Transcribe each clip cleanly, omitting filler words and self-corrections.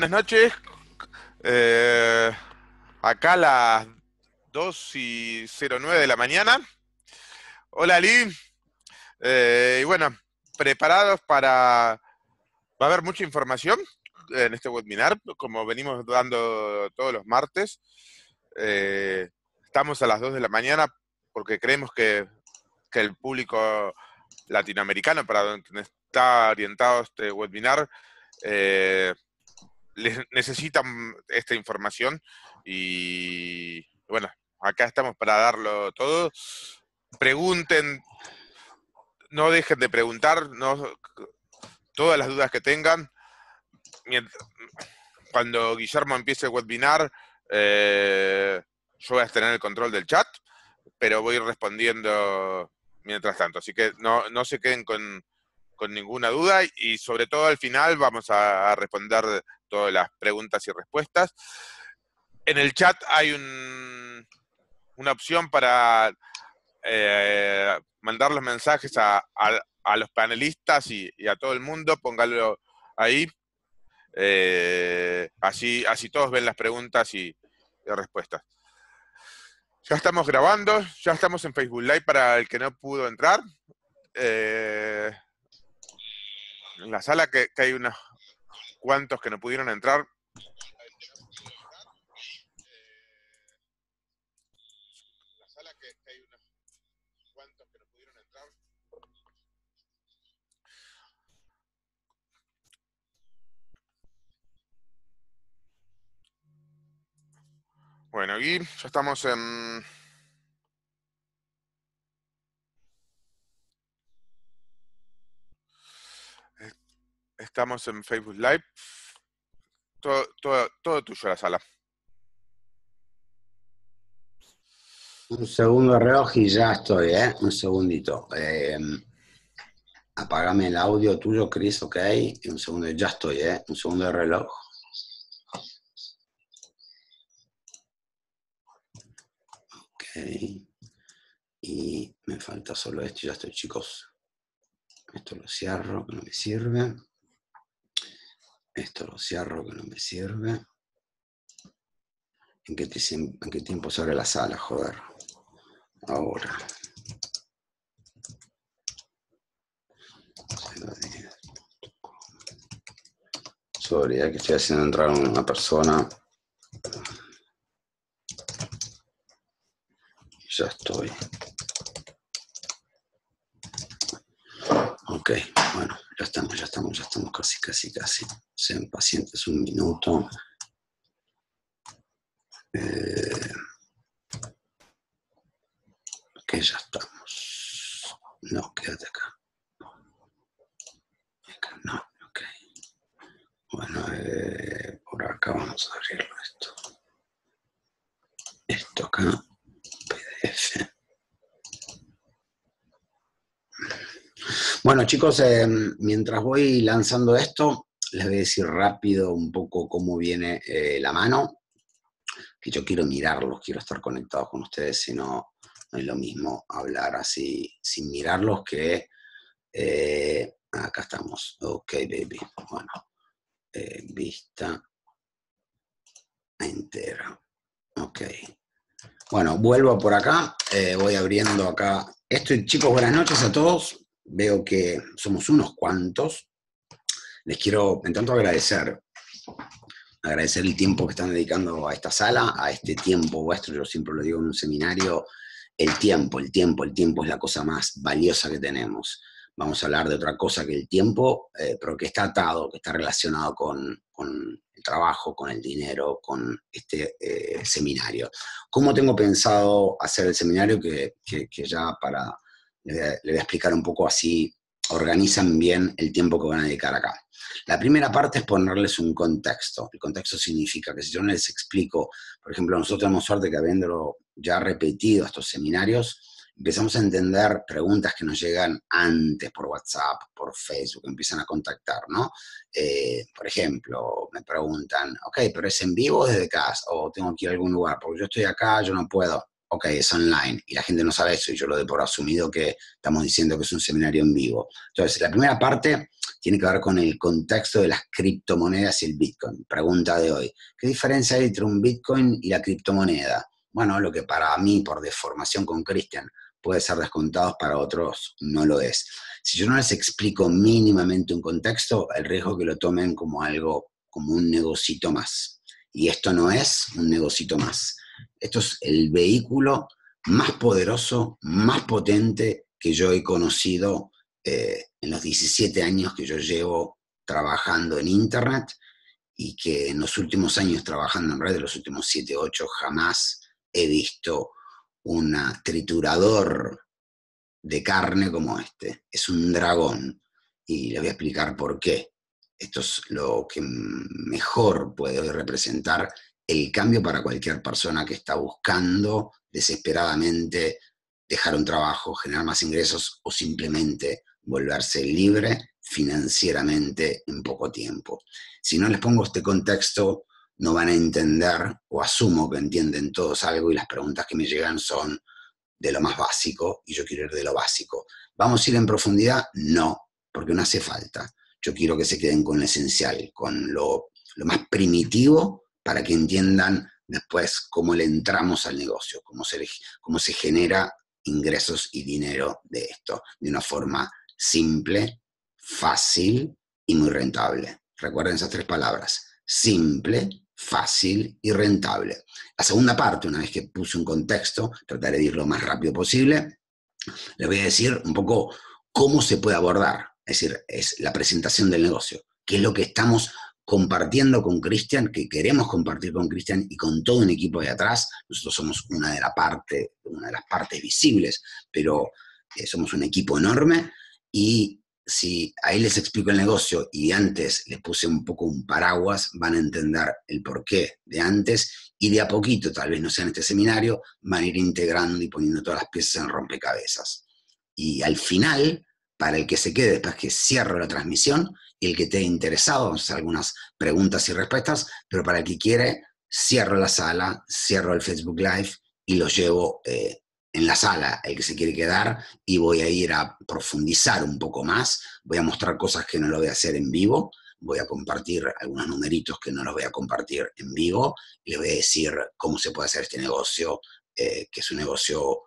buenas noches. Acá a las 2:09 de la mañana. Hola, Ali. Y bueno, preparados para... Va a haber mucha información en este webinar, como venimos dando todos los martes. Estamos a las 2 de la mañana porque creemos que el público latinoamericano, para donde está orientado este webinar, necesitan esta información y bueno, acá estamos para darlo todo. Pregunten, no dejen de preguntar, no, todas las dudas que tengan. Cuando Guillermo empiece el webinar, yo voy a tener el control del chat, pero voy respondiendo mientras tanto. Así que no se queden con ninguna duda y sobre todo al final vamos a responder todas las preguntas y respuestas. En el chat hay una opción para mandar los mensajes a los panelistas y a todo el mundo. Pónganlo ahí, así todos ven las preguntas y respuestas. Ya estamos grabando, ya estamos en Facebook Live para el que no pudo entrar. En la sala que hay unos cuantos que no pudieron entrar. Bueno, Gui, ya estamos en... Estamos en Facebook Live. Todo tuyo la sala. Un segundo reloj y ya estoy, ¿eh? Un segundito. Apagame el audio tuyo, Chris, ok. Un segundo, ya estoy, ¿eh? Un segundo de reloj. Ok. Y me falta solo esto y ya estoy, chicos. Esto lo cierro, que no me sirve. Esto lo cierro, que no me sirve. ¿En qué tiempo sale la sala? Joder. Ahora. Sorry, que estoy haciendo entrar a una persona. Ya estoy. Ok, bueno, ya estamos casi. Sean pacientes un minuto. Ok, ya estamos. No, quédate acá. Acá no, ok. Bueno, por acá vamos a abrirlo esto. Esto acá, PDF. Bueno, chicos, mientras voy lanzando esto, les voy a decir rápido un poco cómo viene la mano, que yo quiero mirarlos, quiero estar conectados con ustedes, si no, no es lo mismo hablar así sin mirarlos que... acá estamos, ok, baby, bueno, vista entera, ok. Bueno, vuelvo por acá, voy abriendo acá esto, y chicos, buenas noches a todos. Veo que somos unos cuantos. Les quiero, en tanto, agradecer el tiempo que están dedicando a esta sala, a este tiempo vuestro. Yo siempre lo digo en un seminario, el tiempo es la cosa más valiosa que tenemos. Vamos a hablar de otra cosa que el tiempo, pero que está atado, que está relacionado con el trabajo, con el dinero, con este seminario. ¿Cómo tengo pensado hacer el seminario? Que ya para... Le voy a explicar un poco así, organizan bien el tiempo que van a dedicar acá. La primera parte es ponerles un contexto. El contexto significa que si yo no les explico, por ejemplo, nosotros tenemos suerte que habiendo ya repetido estos seminarios, empezamos a entender preguntas que nos llegan antes por WhatsApp, por Facebook, empiezan a contactar, ¿no? Por ejemplo, me preguntan, ok, pero es en vivo o desde casa, o tengo que ir a algún lugar, porque yo estoy acá, yo no puedo. ok, es online, y la gente no sabe eso, y yo lo doy por asumido que estamos diciendo que es un seminario en vivo. Entonces, la primera parte tiene que ver con el contexto de las criptomonedas y el Bitcoin. Pregunta de hoy, ¿qué diferencia hay entre un Bitcoin y la criptomoneda? Bueno, lo que para mí, por deformación con Cristian, puede ser descontado, para otros no lo es. Si yo no les explico mínimamente un contexto, el riesgo es que lo tomen como algo, como un negocito más. Y esto no es un negocito más. Esto es el vehículo más poderoso, más potente que yo he conocido en los 17 años que yo llevo trabajando en Internet, y que en los últimos años trabajando en red, de los últimos 7, 8, jamás he visto un triturador de carne como este. Es un dragón, y les voy a explicar por qué. Esto es lo que mejor puede representar el cambio para cualquier persona que está buscando desesperadamente dejar un trabajo, generar más ingresos o simplemente volverse libre financieramente en poco tiempo. Si no les pongo este contexto, no van a entender, o asumo que entienden todos algo, y las preguntas que me llegan son de lo más básico, y yo quiero ir de lo básico. ¿Vamos a ir en profundidad? No, porque no hace falta. Yo quiero que se queden con lo esencial, con lo más primitivo, para que entiendan después cómo le entramos al negocio, cómo se genera ingresos y dinero de esto, de una forma simple, fácil y muy rentable. Recuerden esas tres palabras: simple, fácil y rentable. La segunda parte, una vez que puse un contexto, trataré de ir lo más rápido posible, les voy a decir un poco cómo se puede abordar. Es decir, es la presentación del negocio. ¿Qué es lo que estamos compartiendo con Cristian, que queremos compartir con Cristian y con todo un equipo de atrás? Nosotros somos una de las partes visibles, pero somos un equipo enorme, y si ahí les explico el negocio y antes les puse un poco un paraguas, van a entender el porqué de antes, y de a poquito, tal vez no sea en este seminario, van a ir integrando y poniendo todas las piezas en rompecabezas. Y al final, para el que se quede después que cierro la transmisión, y el que esté interesado, vamos a hacer algunas preguntas y respuestas, pero para el que quiere, cierro la sala, cierro el Facebook Live y lo llevo en la sala, el que se quiere quedar, y voy a ir a profundizar un poco más, voy a mostrar cosas que no lo voy a hacer en vivo, voy a compartir algunos numeritos que no los voy a compartir en vivo, y les voy a decir cómo se puede hacer este negocio, que es un negocio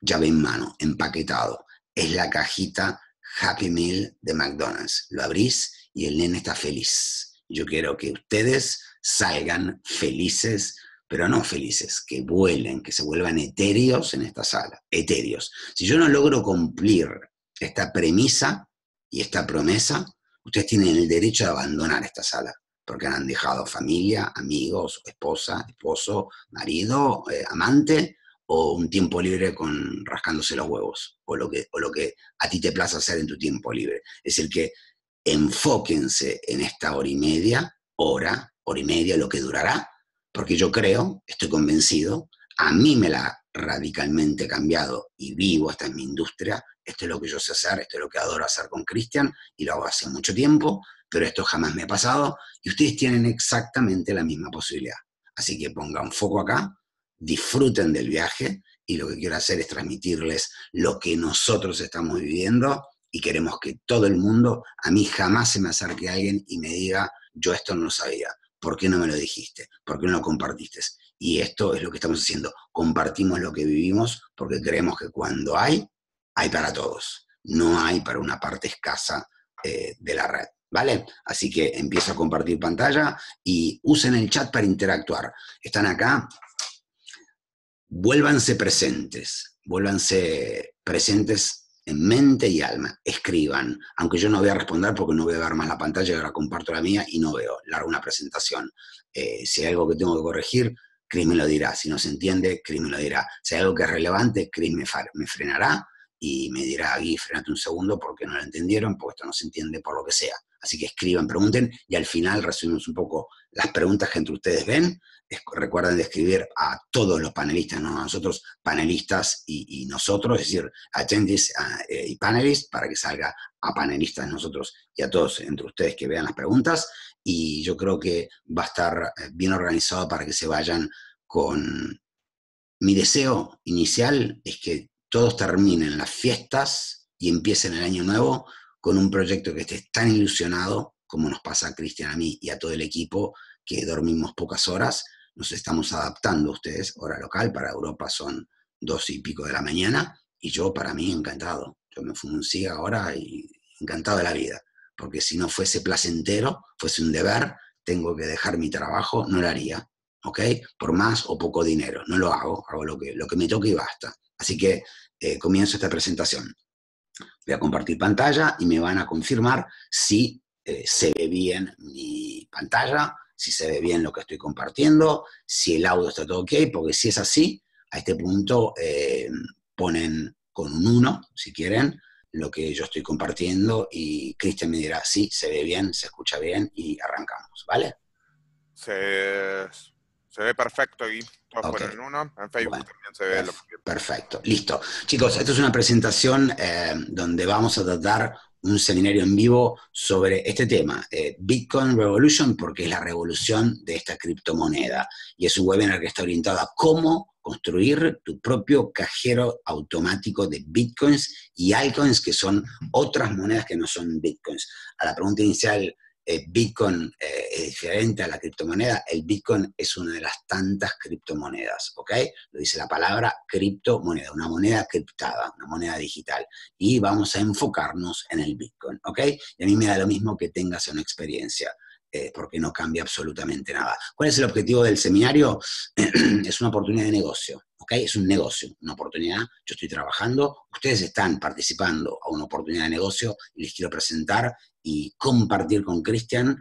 llave en mano, empaquetado. Es la cajita Happy Meal de McDonald's. Lo abrís y el nene está feliz. Yo quiero que ustedes salgan felices, pero no felices, que vuelen, que se vuelvan etéreos en esta sala. Etéreos. Si yo no logro cumplir esta premisa y esta promesa, ustedes tienen el derecho de abandonar esta sala, porque han dejado familia, amigos, esposa, esposo, marido, amante, o un tiempo libre con rascándose los huevos, o lo que a ti te place hacer en tu tiempo libre. Es decir, que enfóquense en esta hora y media, lo que durará, porque yo creo, estoy convencido, a mí me la ha radicalmente cambiado, y vivo, esta es mi industria, esto es lo que yo sé hacer, esto es lo que adoro hacer con Cristian, y lo hago hace mucho tiempo, pero esto jamás me ha pasado, y ustedes tienen exactamente la misma posibilidad. Así que pongan foco acá, disfruten del viaje, y lo que quiero hacer es transmitirles lo que nosotros estamos viviendo, y queremos que todo el mundo, a mí jamás se me acerque alguien y me diga, yo esto no lo sabía, ¿por qué no me lo dijiste? ¿Por qué no lo compartiste? Y esto es lo que estamos haciendo, compartimos lo que vivimos, porque creemos que cuando hay para todos, no hay para una parte escasa de la red. ¿Vale? Así que empiezo a compartir pantalla, y usen el chat para interactuar. Están acá. Vuélvanse presentes en mente y alma. Escriban, aunque yo no voy a responder porque no voy a ver más la pantalla, ahora comparto la mía y no veo, largo una presentación. Si hay algo que tengo que corregir, Chris me lo dirá. Si no se entiende, Chris me lo dirá. Si hay algo que es relevante, Chris me frenará y me dirá, Gui, frenate un segundo porque no lo entendieron, porque esto no se entiende por lo que sea. Así que escriban, pregunten, y al final resumimos un poco las preguntas que entre ustedes ven. Recuerden de escribir a todos los panelistas, no a nosotros, panelistas y nosotros, es decir, attendees y panelists, para que salga a panelistas nosotros y a todos entre ustedes que vean las preguntas, y yo creo que va a estar bien organizado para que se vayan con Mi deseo inicial es que todos terminen las fiestas y empiecen el año nuevo con un proyecto que estés tan ilusionado como nos pasa a Cristian, a mí y a todo el equipo, que dormimos pocas horas, nos estamos adaptando a ustedes, hora local, para Europa son 2 y pico de la mañana, y yo, para mí, encantado. Yo me fumo un cigarro ahora y encantado de la vida, porque si no fuese placentero, fuese un deber, tengo que dejar mi trabajo, no lo haría, ¿ok? Por más o poco dinero, no lo hago, hago lo que me toque y basta. Así que comienzo esta presentación. Voy a compartir pantalla y me van a confirmar si se ve bien mi pantalla, si se ve bien lo que estoy compartiendo, si el audio está todo ok, porque si es así, a este punto ponen con un 1, si quieren, lo que yo estoy compartiendo y Cristian me dirá, sí, se ve bien, se escucha bien y arrancamos, ¿vale? Se ve perfecto y todos ponen uno. En Facebook también se ve. Perfecto, listo. Chicos, esto es una presentación donde vamos a tratar un seminario en vivo sobre este tema, Bitcoin Revolution, porque es la revolución de esta criptomoneda. Y es un webinar que está orientado a cómo construir tu propio cajero automático de Bitcoins y Altcoins, que son otras monedas que no son Bitcoins. A la pregunta inicial, Bitcoin es diferente a la criptomoneda. El Bitcoin es una de las tantas criptomonedas, ¿ok? Lo dice la palabra criptomoneda, una moneda criptada, una moneda digital. Y vamos a enfocarnos en el Bitcoin, ¿ok? Y a mí me da lo mismo que tengas una experiencia, porque no cambia absolutamente nada. ¿Cuál es el objetivo del seminario? Es una oportunidad de negocio, ¿ok? Es un negocio, una oportunidad. Yo estoy trabajando, ustedes están participando a una oportunidad de negocio y les quiero presentar y compartir con Cristian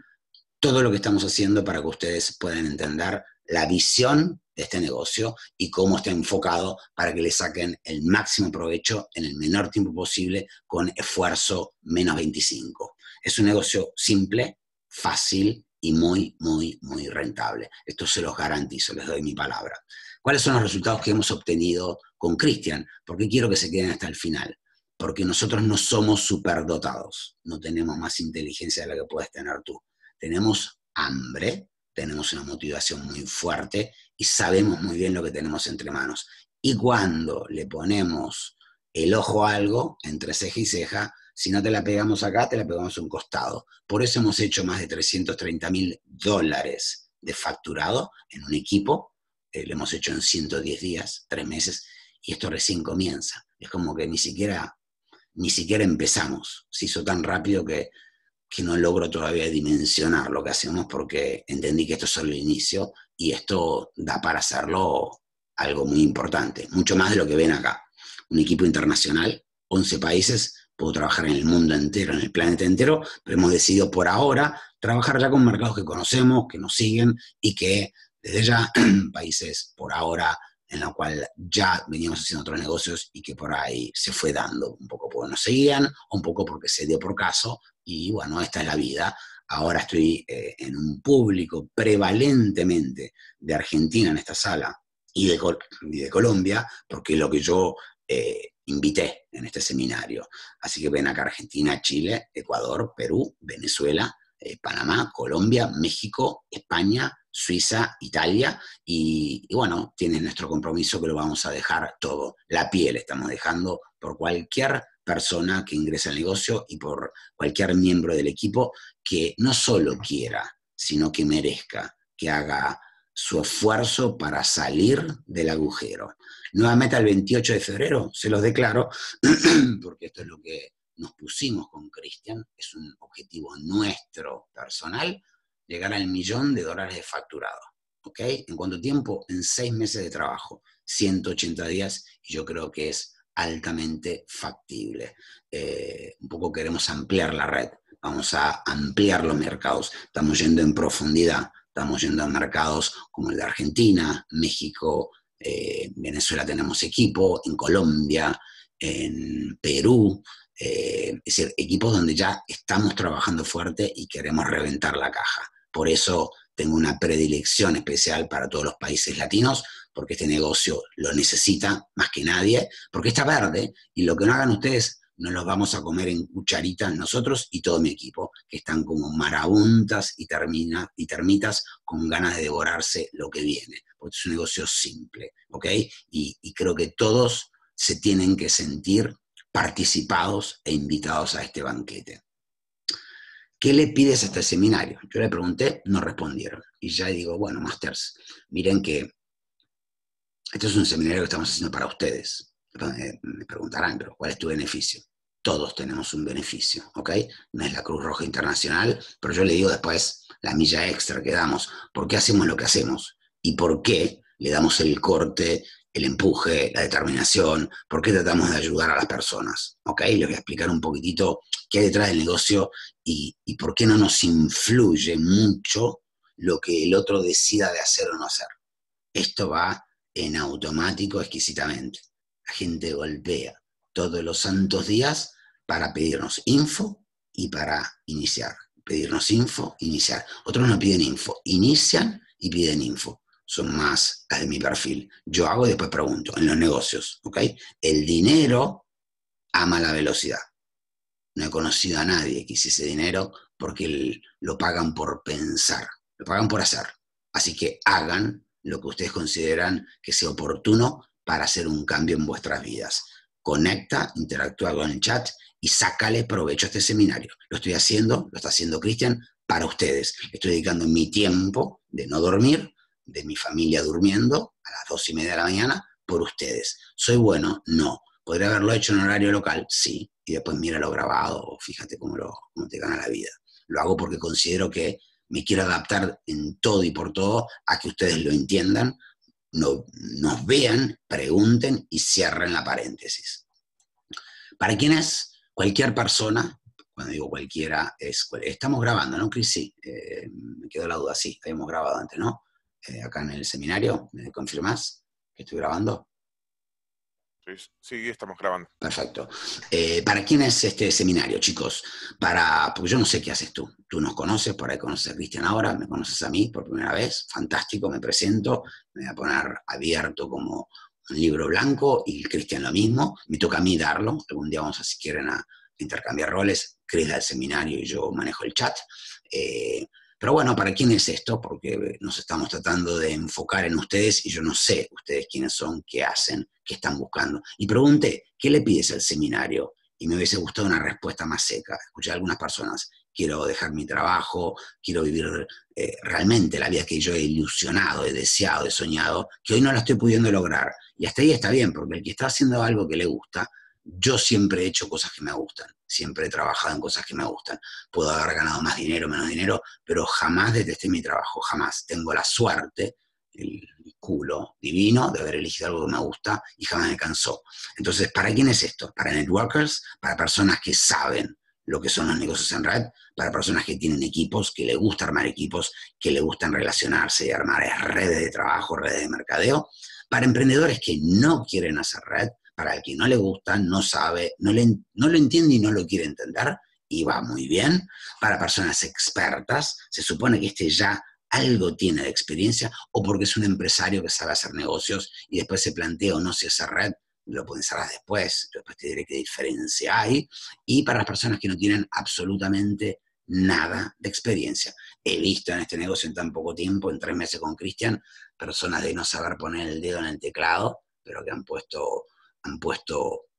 todo lo que estamos haciendo para que ustedes puedan entender la visión de este negocio y cómo está enfocado para que le saquen el máximo provecho en el menor tiempo posible con esfuerzo menos 25. Es un negocio simple, fácil y muy, muy, muy rentable. Esto se los garantizo, les doy mi palabra. ¿Cuáles son los resultados que hemos obtenido con Cristian? Porque quiero que se queden hasta el final. Porque nosotros no somos superdotados, no tenemos más inteligencia de la que puedes tener tú. Tenemos hambre, tenemos una motivación muy fuerte y sabemos muy bien lo que tenemos entre manos. Y cuando le ponemos el ojo a algo, entre ceja y ceja, si no te la pegamos acá, te la pegamos a un costado. Por eso hemos hecho más de $330.000 de facturado en un equipo. Lo hemos hecho en 110 días, 3 meses, y esto recién comienza. Es como que ni siquiera empezamos. Se hizo tan rápido que no logro todavía dimensionar lo que hacemos porque entendí que esto es solo el inicio y esto da para hacerlo algo muy importante. Mucho más de lo que ven acá. Un equipo internacional, 11 países. Puedo trabajar en el mundo entero, en el planeta entero, pero hemos decidido por ahora trabajar ya con mercados que conocemos, que nos siguen y que desde ya países por ahora en los cuales ya veníamos haciendo otros negocios y que por ahí se fue dando, un poco porque nos seguían, un poco porque se dio por caso y bueno, esta es la vida. Ahora estoy en un público prevalentemente de Argentina en esta sala y de Colombia, porque lo que yo invité en este seminario. Así que ven acá Argentina, Chile, Ecuador, Perú, Venezuela, Panamá, Colombia, México, España, Suiza, Italia, y bueno, tienen nuestro compromiso que lo vamos a dejar todo. La piel estamos dejando por cualquier persona que ingrese al negocio y por cualquier miembro del equipo que no solo quiera, sino que merezca, que haga su esfuerzo para salir del agujero. Nueva meta el 28 de febrero, se los declaro, porque esto es lo que nos pusimos con Cristian, es un objetivo nuestro personal, llegar al $1.000.000 de facturado. ¿Ok? ¿En cuánto tiempo? En 6 meses de trabajo, 180 días, y yo creo que es altamente factible. Un poco queremos ampliar la red, vamos a ampliar los mercados, estamos yendo en profundidad. Estamos yendo a mercados como el de Argentina, México, Venezuela tenemos equipo, en Colombia, en Perú. Es decir, equipos donde ya estamos trabajando fuerte y queremos reventar la caja. Por eso tengo una predilección especial para todos los países latinos, porque este negocio lo necesita más que nadie, porque está verde y lo que no hagan ustedes no los vamos a comer en cucharitas nosotros y todo mi equipo, que están como marabuntas y termitas con ganas de devorarse lo que viene, porque es un negocio simple, ¿ok? Y creo que todos se tienen que sentir participados e invitados a este banquete. ¿Qué le pides a este seminario? Yo le pregunté, no respondieron. Y ya digo, bueno, masters, miren que este es un seminario que estamos haciendo para ustedes. Me preguntarán, pero ¿cuál es tu beneficio? Todos tenemos un beneficio, ¿ok? No es la Cruz Roja Internacional, pero yo le digo después la milla extra que damos. ¿Por qué hacemos lo que hacemos? ¿Y por qué le damos el corte, el empuje, la determinación? ¿Por qué tratamos de ayudar a las personas? ¿Ok? Les voy a explicar un poquitito qué hay detrás del negocio y por qué no nos influye mucho lo que el otro decida de hacer o no hacer. Esto va en automático exquisitamente. La gente golpea todos los santos días para pedirnos info y para iniciar. Pedirnos info, iniciar. Otros no piden info, inician y piden info. Son más las de mi perfil. Yo hago y después pregunto, en los negocios, ¿ok? El dinero ama la velocidad. No he conocido a nadie que hiciese dinero porque lo pagan por pensar, lo pagan por hacer. Así que hagan lo que ustedes consideran que sea oportuno para hacer un cambio en vuestras vidas. Conecta, interactúa con el chat y sácale provecho a este seminario. Lo estoy haciendo, lo está haciendo Cristian, para ustedes. Estoy dedicando mi tiempo de no dormir, de mi familia durmiendo, a las 2:30 de la mañana, por ustedes. ¿Soy bueno? No. ¿Podría haberlo hecho en horario local? Sí. Y después míralo grabado o fíjate cómo te gana la vida. Lo hago porque considero que me quiero adaptar en todo y por todo a que ustedes lo entiendan, nos vean, pregunten y cierren la paréntesis. ¿Para quién es? Cualquier persona, cuando digo cualquiera, estamos grabando, ¿no, Cris? Sí, me quedó la duda, sí, habíamos grabado antes, ¿no? Acá en el seminario, ¿me confirmás que estoy grabando? Sí, estamos grabando. Perfecto. ¿Para quién es este seminario, chicos? Porque yo no sé qué haces tú. Tú nos conoces, por ahí conoces a Cristian ahora, me conoces a mí por primera vez. Fantástico, me presento. Me voy a poner abierto como un libro blanco y Cristian lo mismo. Me toca a mí darlo. Algún día vamos, si quieren, a intercambiar roles. Cris da el seminario y yo manejo el chat. Pero bueno, ¿para quién es esto? Porque nos estamos tratando de enfocar en ustedes y yo no sé ustedes quiénes son, qué hacen, qué están buscando. Y pregunté, ¿qué le pides al seminario? Y me hubiese gustado una respuesta más seca. Escuché a algunas personas, quiero dejar mi trabajo, quiero vivir realmente la vida que yo he ilusionado, he deseado, he soñado, que hoy no la estoy pudiendo lograr. Y hasta ahí está bien, porque el que está haciendo algo que le gusta, yo siempre he hecho cosas que me gustan, siempre he trabajado en cosas que me gustan. Puedo haber ganado más dinero, menos dinero, pero jamás detesté mi trabajo, jamás. Tengo la suerte, el culo divino, de haber elegido algo que me gusta y jamás me cansó. Entonces, ¿para quién es esto? Para networkers, para personas que saben lo que son los negocios en red, para personas que tienen equipos, que les gusta armar equipos, que les gustan relacionarse y armar redes de trabajo, redes de mercadeo, para emprendedores que no quieren hacer red, para el que no le gusta, no sabe, no lo entiende y no lo quiere entender, y va muy bien. Para personas expertas, se supone que este ya algo tiene de experiencia, o porque es un empresario que sabe hacer negocios y después se plantea o no si esa red, lo pensarás después, yo después te diré qué diferencia hay. Y para las personas que no tienen absolutamente nada de experiencia. He visto en este negocio en tan poco tiempo, en 3 meses con Cristian, personas de no saber poner el dedo en el teclado, pero que han puesto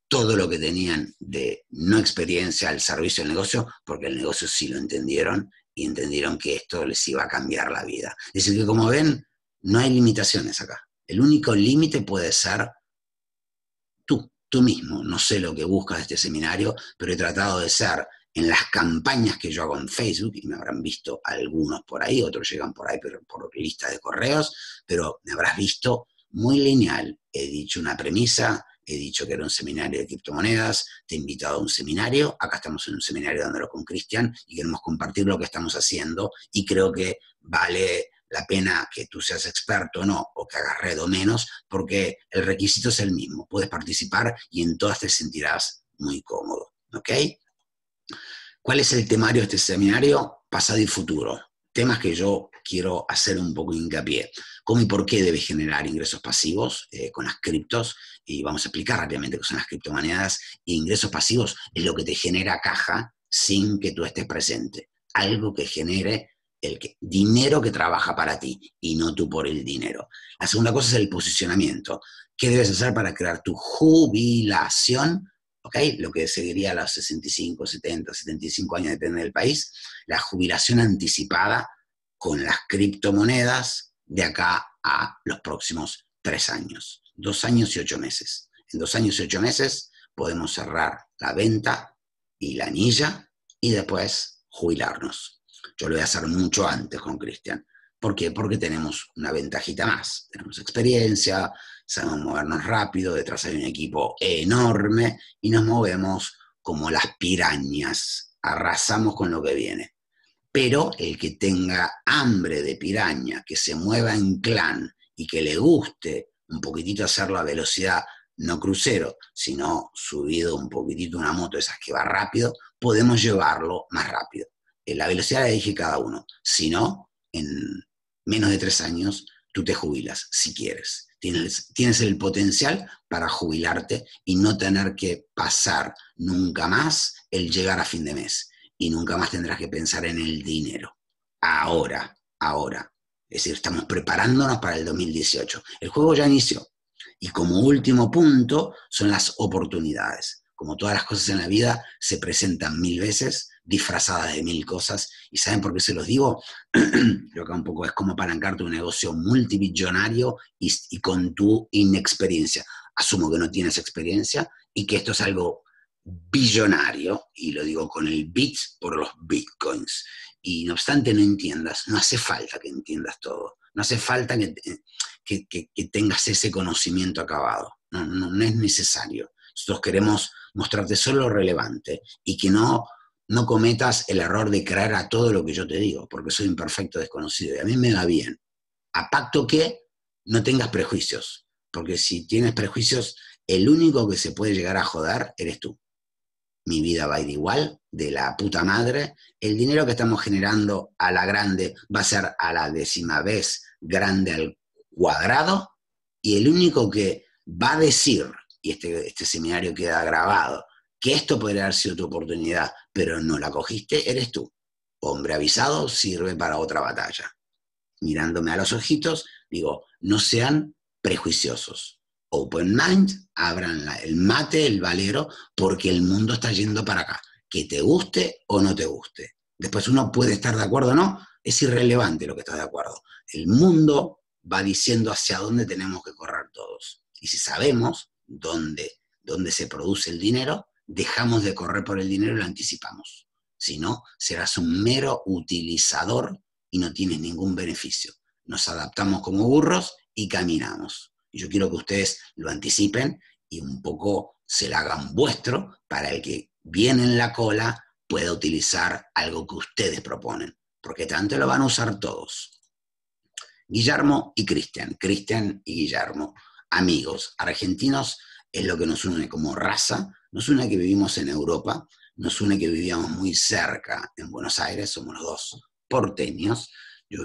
todo lo que tenían de no experiencia al servicio del negocio, porque el negocio sí lo entendieron y entendieron que esto les iba a cambiar la vida. Es decir, que como ven, no hay limitaciones acá. El único límite puede ser tú mismo. No sé lo que buscas de este seminario, pero he tratado de ser, en las campañas que yo hago en Facebook, y me habrán visto algunos por ahí, otros llegan por ahí por listas de correos, pero me habrás visto muy lineal. He dicho una premisa, he dicho que era un seminario de criptomonedas, te he invitado a un seminario, acá estamos en un seminario dándolo con Cristian y queremos compartir lo que estamos haciendo y creo que vale la pena que tú seas experto o no, o que hagas red o menos, porque el requisito es el mismo, puedes participar y en todas te sentirás muy cómodo, ¿ok? ¿Cuál es el temario de este seminario? Pasado y futuro. temas que yo quiero hacer un poco hincapié. ¿Cómo y por qué debes generar ingresos pasivos con las criptos? Y vamos a explicar rápidamente qué son las criptomonedas. Ingresos pasivos es lo que te genera caja sin que tú estés presente. Algo que genere dinero que trabaja para ti y no tú por el dinero. La segunda cosa es el posicionamiento. ¿Qué debes hacer para crear tu jubilación? ¿Okay? Lo que seguiría a los 65, 70, 75 años, depende del país. La jubilación anticipada con las criptomonedas de acá a los próximos 3 años. 2 años y 8 meses. En 2 años y 8 meses podemos cerrar la venta y la anilla y después jubilarnos. Yo lo voy a hacer mucho antes con Cristian. ¿Por qué? Porque tenemos una ventajita más. Tenemos experiencia, sabemos movernos rápido, detrás hay un equipo enorme y nos movemos como las pirañas. Arrasamos con lo que viene. Pero el que tenga hambre de piraña, que se mueva en clan y que le guste un poquitito hacerlo a velocidad, no crucero, sino subido un poquitito una moto, esas que va rápido, podemos llevarlo más rápido. La velocidad la elige cada uno. Si no, en menos de 3 años tú te jubilas, si quieres. Tienes el potencial para jubilarte y no tener que pasar nunca más el llegar a fin de mes. Y nunca más tendrás que pensar en el dinero. Ahora. Es decir, estamos preparándonos para el 2018. El juego ya inició. Y como último punto son las oportunidades. Como todas las cosas en la vida, se presentan 1000 veces, disfrazadas de 1000 cosas. ¿Y saben por qué se los digo? Creo que un poco es como apalancarte un negocio multimillonario y con tu inexperiencia. Asumo que no tienes experiencia y que esto es algo billonario, y lo digo con el bit por los bitcoins. Y no obstante no entiendas, no hace falta que entiendas todo. No hace falta que tengas ese conocimiento acabado. No es necesario. Nosotros queremos mostrarte solo lo relevante y que no cometas el error de creer a todo lo que yo te digo, porque soy imperfecto, desconocido, y a mí me va bien. A pacto que no tengas prejuicios, porque si tienes prejuicios, el único que se puede llegar a joder eres tú. Mi vida va a ir igual, de la puta madre. El dinero que estamos generando a la grande va a ser a la 10ª vez grande al cuadrado, y el único que va a decir, y este seminario queda grabado, que esto podría haber sido tu oportunidad, pero no la cogiste, eres tú. Hombre avisado sirve para otra batalla. Mirándome a los ojitos, digo, no sean prejuiciosos. Open mind, abran el mate, el valero, porque el mundo está yendo para acá. Que te guste o no te guste. Después uno puede estar de acuerdo o no, es irrelevante lo que estás de acuerdo. El mundo va diciendo hacia dónde tenemos que correr todos. Y si sabemos dónde se produce el dinero, dejamos de correr por el dinero y lo anticipamos. Si no, serás un mero utilizador y no tienes ningún beneficio. Nos adaptamos como burros y caminamos. Y yo quiero que ustedes lo anticipen y un poco se la hagan vuestro para el que viene en la cola pueda utilizar algo que ustedes proponen. Porque tanto lo van a usar todos. Guillermo y Cristian. Cristian y Guillermo. Amigos argentinos es lo que nos une como raza. Nos une que vivimos en Europa, nos une que vivíamos muy cerca en Buenos Aires, somos los dos porteños. Los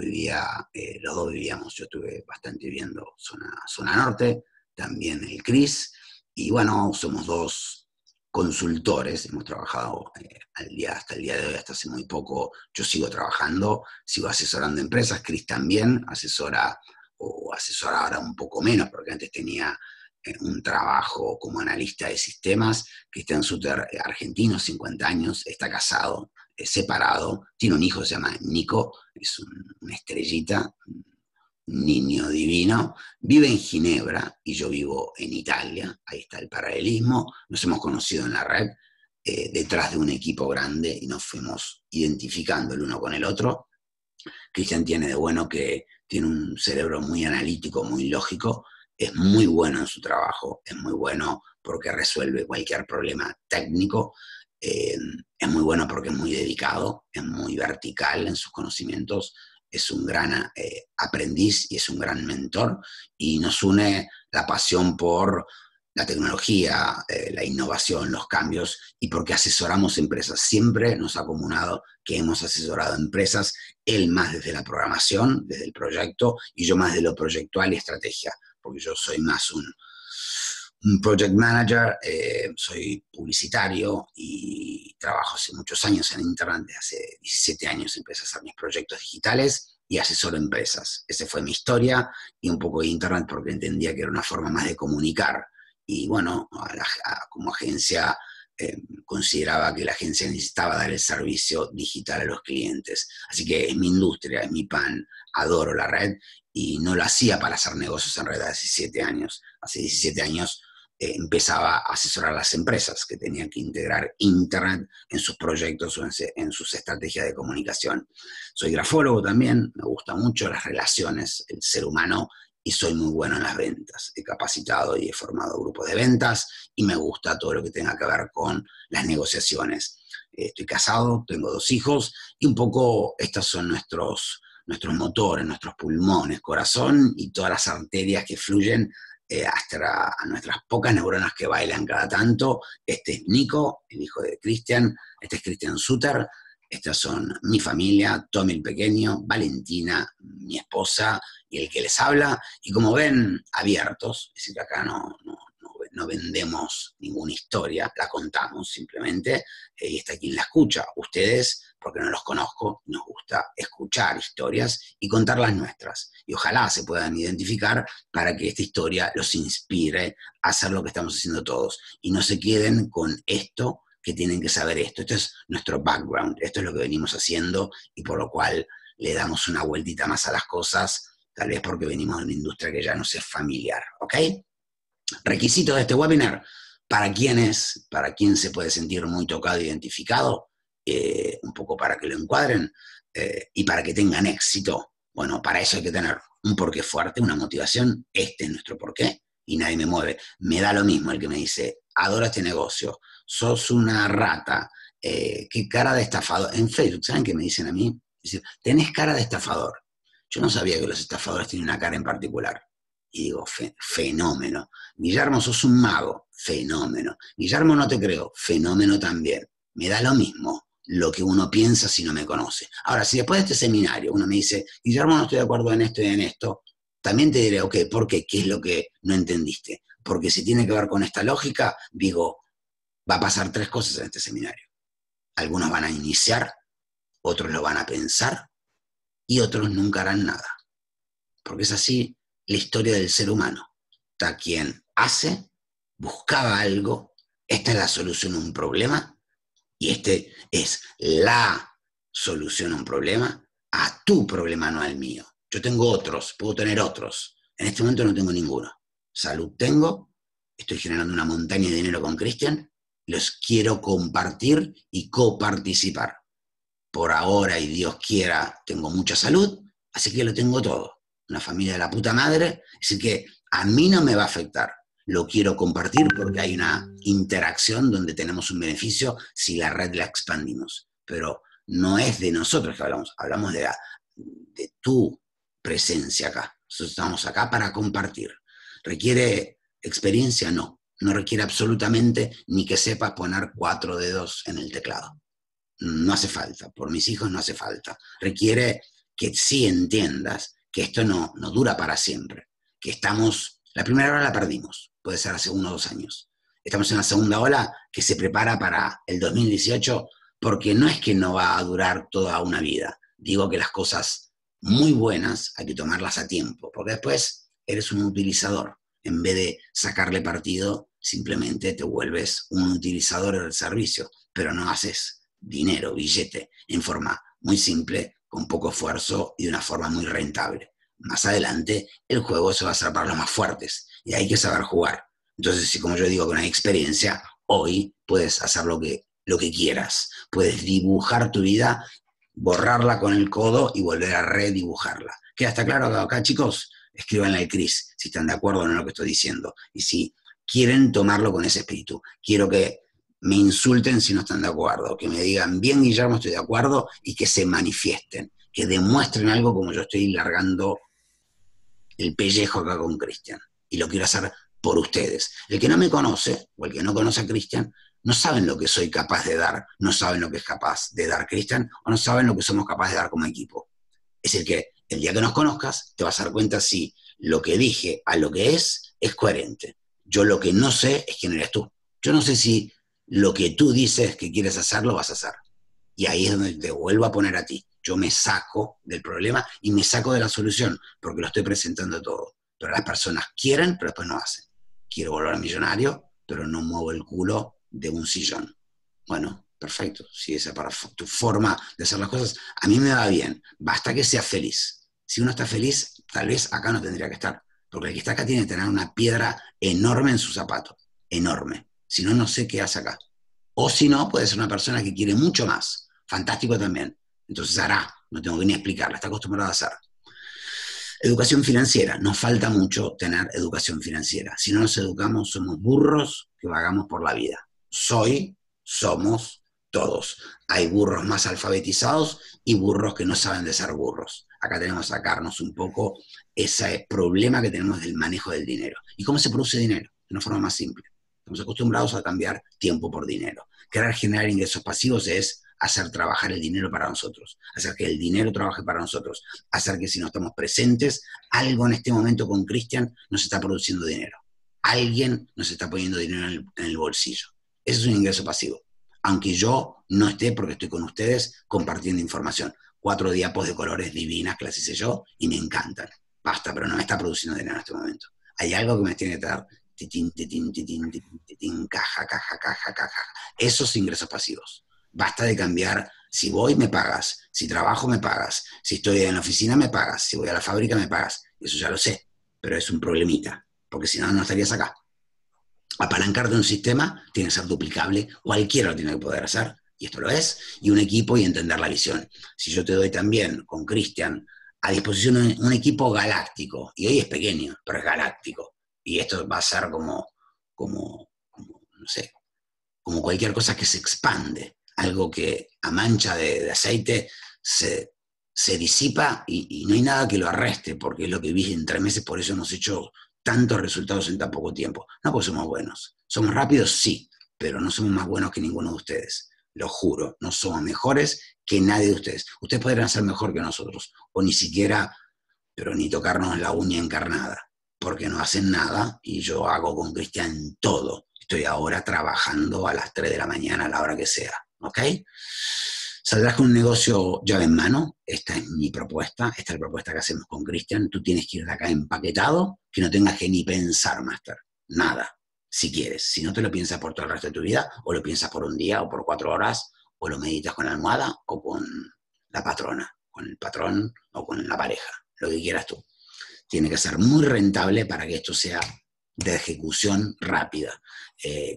dos vivíamos, yo estuve bastante viviendo zona norte, también el Cris, y bueno, somos dos consultores, hemos trabajado hasta el día de hoy, hasta hace muy poco, yo sigo trabajando, sigo asesorando empresas, Cris también asesora ahora un poco menos, porque antes tenía un trabajo como analista de sistemas. Cristian Suter, argentino, 50 años, está casado, es separado, tiene un hijo que se llama Nico, es una estrellita, un niño divino, vive en Ginebra y yo vivo en Italia, ahí está el paralelismo, nos hemos conocido en la red, detrás de un equipo grande y nos fuimos identificando el uno con el otro. Cristian tiene de bueno que tiene un cerebro muy analítico, muy lógico, es muy bueno en su trabajo, es muy bueno porque resuelve cualquier problema técnico, es muy bueno porque es muy dedicado, es muy vertical en sus conocimientos, es un gran aprendiz y es un gran mentor, y nos une la pasión por la tecnología, la innovación, los cambios, y porque asesoramos empresas. Siempre nos ha acomodado que hemos asesorado empresas, él más desde la programación, desde el proyecto, y yo más de lo proyectual y estrategia, porque yo soy más un project manager, soy publicitario y trabajo hace muchos años en Internet, desde hace 17 años empecé a hacer mis proyectos digitales, y asesoro empresas. Esa fue mi historia, y un poco de Internet porque entendía que era una forma más de comunicar. Y bueno, como agencia consideraba que la agencia necesitaba dar el servicio digital a los clientes. Así que es mi industria, es mi pan, adoro la red, y no lo hacía para hacer negocios en red hace 17 años. Hace 17 años empezaba a asesorar a las empresas que tenían que integrar Internet en sus proyectos o en sus estrategias de comunicación. Soy grafólogo también, me gustan mucho las relaciones, el ser humano, y soy muy bueno en las ventas. He capacitado y he formado grupos de ventas, y me gusta todo lo que tenga que ver con las negociaciones. Estoy casado, tengo 2 hijos, y un poco estos son nuestros motores, nuestros pulmones, corazón y todas las arterias que fluyen hasta a nuestras pocas neuronas que bailan cada tanto. Este es Nico, el hijo de Cristian. Este es Cristian Suter. Estas son mi familia, Tommy el pequeño, Valentina, mi esposa, y el que les habla. Y como ven, abiertos, es decir, que acá no vendemos ninguna historia, la contamos simplemente, y está quien la escucha, ustedes, porque no los conozco, nos gusta escuchar historias y contar las nuestras. Y ojalá se puedan identificar para que esta historia los inspire a hacer lo que estamos haciendo todos. Y no se queden con esto, que tienen que saber esto. Esto es nuestro background, esto es lo que venimos haciendo, y por lo cual le damos una vueltita más a las cosas, tal vez porque venimos de una industria que ya nos es familiar, ¿ok? Requisito de este webinar, para quién se puede sentir muy tocado e identificado, un poco para que lo encuadren, y para que tengan éxito. Bueno, para eso hay que tener un porqué fuerte, una motivación. Este es nuestro porqué, y nadie me mueve. Me da lo mismo el que me dice, adoro este negocio, sos una rata, qué cara de estafador. En Facebook, ¿saben qué me dicen a mí? Dicen, tenés cara de estafador. Yo no sabía que los estafadores tienen una cara en particular. Y digo, fenómeno. Guillermo, sos un mago. Fenómeno. Guillermo, no te creo. Fenómeno también. Me da lo mismo lo que uno piensa si no me conoce. Ahora, si después de este seminario uno me dice, Guillermo, no estoy de acuerdo en esto y en esto, también te diré, ok, ¿por qué? ¿Qué es lo que no entendiste? Porque si tiene que ver con esta lógica, digo, va a pasar 3 cosas en este seminario. Algunos van a iniciar, otros lo van a pensar, y otros nunca harán nada. Porque es así la historia del ser humano. Está quien hace, buscaba algo, esta es la solución a un problema, y este es la solución a un problema, a tu problema, no al mío. Yo tengo otros, puedo tener otros. En este momento no tengo ninguno. Salud tengo, estoy generando una montaña de dinero con Cristian, los quiero compartir y coparticipar. Por ahora, y Dios quiera, tengo mucha salud, así que lo tengo todo. Una familia de la puta madre, así que a mí no me va a afectar. Lo quiero compartir porque hay una interacción donde tenemos un beneficio si la red la expandimos. Pero no es de nosotros que hablamos, hablamos de tu presencia acá. Nosotros estamos acá para compartir. ¿Requiere experiencia? No. No requiere absolutamente ni que sepas poner 4 dedos en el teclado. No hace falta. Por mis hijos no hace falta. Requiere que sí entiendas que esto no dura para siempre, que estamos, la primera ola la perdimos, puede ser hace 1 o 2 años. Estamos en la segunda ola que se prepara para el 2018, porque no es que no va a durar toda una vida. Digo que las cosas muy buenas hay que tomarlas a tiempo, porque después eres un utilizador. En vez de sacarle partido, simplemente te vuelves un utilizador del servicio, pero no haces dinero, billete, en forma muy simple, con poco esfuerzo y de una forma muy rentable. Más adelante, el juego se va a hacer para los más fuertes, y hay que saber jugar. Entonces, si como yo digo, con la experiencia, hoy puedes hacer lo que quieras. Puedes dibujar tu vida, borrarla con el codo y volver a redibujarla. ¿Queda hasta claro acá, chicos? Escríbanle al Cris si están de acuerdo o no en lo que estoy diciendo. Y si quieren tomarlo con ese espíritu. Quiero que me insulten si no están de acuerdo, que me digan, bien Guillermo, estoy de acuerdo, y que se manifiesten, que demuestren algo como yo estoy largando el pellejo acá con Cristian. Y lo quiero hacer por ustedes. El que no me conoce, o el que no conoce a Cristian, no saben lo que soy capaz de dar, no saben lo que es capaz de dar Cristian, o no saben lo que somos capaces de dar como equipo. Es decir que el día que nos conozcas, te vas a dar cuenta si lo que dije a lo que es coherente. Yo lo que no sé es quién eres tú. Yo no sé si lo que tú dices que quieres hacer, lo vas a hacer. Y ahí es donde te vuelvo a poner a ti. Yo me saco del problema y me saco de la solución, porque lo estoy presentando todo. Pero las personas quieren, pero después no hacen. Quiero volver millonario, pero no muevo el culo de un sillón. Bueno, perfecto. Si esa es tu forma de hacer las cosas, a mí me va bien. Basta que sea feliz. Si uno está feliz, tal vez acá no tendría que estar. Porque el que está acá tiene que tener una piedra enorme en su zapato. Enorme. Si no, no sé qué hace acá. O si no, puede ser una persona que quiere mucho más. Fantástico también. Entonces hará. No tengo que ni explicarla. Está acostumbrada a hacer. Educación financiera. Nos falta mucho tener educación financiera. Si no nos educamos, somos burros que vagamos por la vida. Soy, somos, todos. Hay burros más alfabetizados y burros que no saben de ser burros. Acá tenemos que sacarnos un poco ese problema que tenemos del manejo del dinero. ¿Y cómo se produce dinero? De una forma más simple. Estamos acostumbrados a cambiar tiempo por dinero. Querer generar ingresos pasivos es hacer trabajar el dinero para nosotros, hacer que el dinero trabaje para nosotros, hacer que si no estamos presentes, algo en este momento con Cristian nos está produciendo dinero. Alguien nos está poniendo dinero en el bolsillo. Ese es un ingreso pasivo. Aunque yo no esté, porque estoy con ustedes compartiendo información. 4 diapos de colores divinas que las hice yo y me encantan. Basta, pero no me está produciendo dinero en este momento. Hay algo que me tiene que dar titín, titín, titín, titín, titín, caja, caja, caja, caja. Esos ingresos pasivos. Basta de cambiar, si voy me pagas, si trabajo me pagas, si estoy en la oficina me pagas, si voy a la fábrica me pagas. Eso ya lo sé, pero es un problemita, porque si no, no estarías acá. Apalancarte un sistema tiene que ser duplicable, cualquiera lo tiene que poder hacer, y esto lo es, y un equipo y entender la visión. Si yo te doy también, con Cristian, a disposición un equipo galáctico, y hoy es pequeño, pero es galáctico, y esto va a ser como no sé, como cualquier cosa que se expande. Algo que a mancha de aceite se disipa y no hay nada que lo arreste, porque es lo que vi en 3 meses, por eso hemos hecho tantos resultados en tan poco tiempo. No porque somos buenos. Somos rápidos, sí, pero no somos más buenos que ninguno de ustedes. Lo juro, no somos mejores que nadie de ustedes. Ustedes podrían ser mejor que nosotros, o ni siquiera, pero ni tocarnos la uña encarnada, porque no hacen nada y yo hago con Cristian todo. Estoy ahora trabajando a las 3 de la mañana, a la hora que sea. ¿Ok? Saldrás con un negocio llave en mano. Esta es mi propuesta. Esta es la propuesta que hacemos con Cristian. Tú tienes que ir de acá empaquetado, que no tengas que ni pensar, Master. Nada. Si quieres. Si no, te lo piensas por todo el resto de tu vida, o lo piensas por un día, o por 4 horas, o lo meditas con la almohada, o con la patrona, con el patrón, o con la pareja. Lo que quieras tú. Tiene que ser muy rentable para que esto sea de ejecución rápida.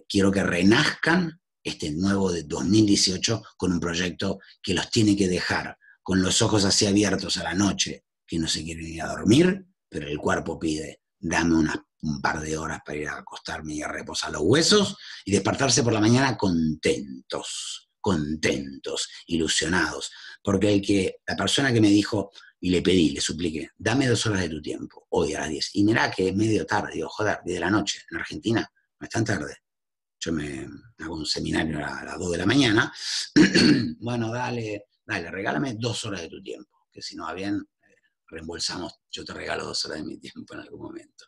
Quiero que renazcan este nuevo de 2018 con un proyecto que los tiene que dejar con los ojos así abiertos a la noche, que no se quieren ir a dormir, pero el cuerpo pide, dame un par de horas para ir a acostarme y a reposar los huesos, y despertarse por la mañana contentos, contentos, ilusionados. Porque la persona que me dijo, y le pedí, le supliqué, dame 2 horas de tu tiempo, hoy a las 10, y mirá que es medio tarde, digo, joder, 10 de la noche, en Argentina, no es tan tarde. Yo me hago un seminario a las 2 de la mañana. Bueno, dale, regálame 2 horas de tu tiempo, que si no va bien, reembolsamos, yo te regalo 2 horas de mi tiempo en algún momento.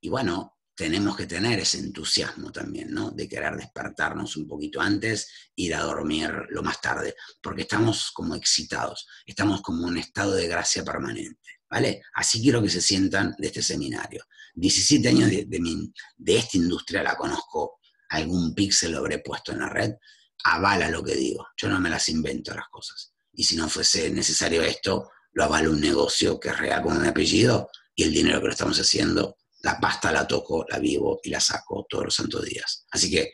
Y bueno, tenemos que tener ese entusiasmo también, ¿no? De querer despertarnos un poquito antes, ir a dormir lo más tarde, porque estamos como excitados, estamos como en un estado de gracia permanente, ¿vale? Así quiero que se sientan de este seminario. 17 años de esta industria la conozco. Algún píxel lo habré puesto en la red, avala lo que digo. Yo no me las invento las cosas. Y si no fuese necesario esto, lo avala un negocio que es real con un apellido, y el dinero que lo estamos haciendo, la pasta la toco, la vivo y la saco todos los santos días. Así que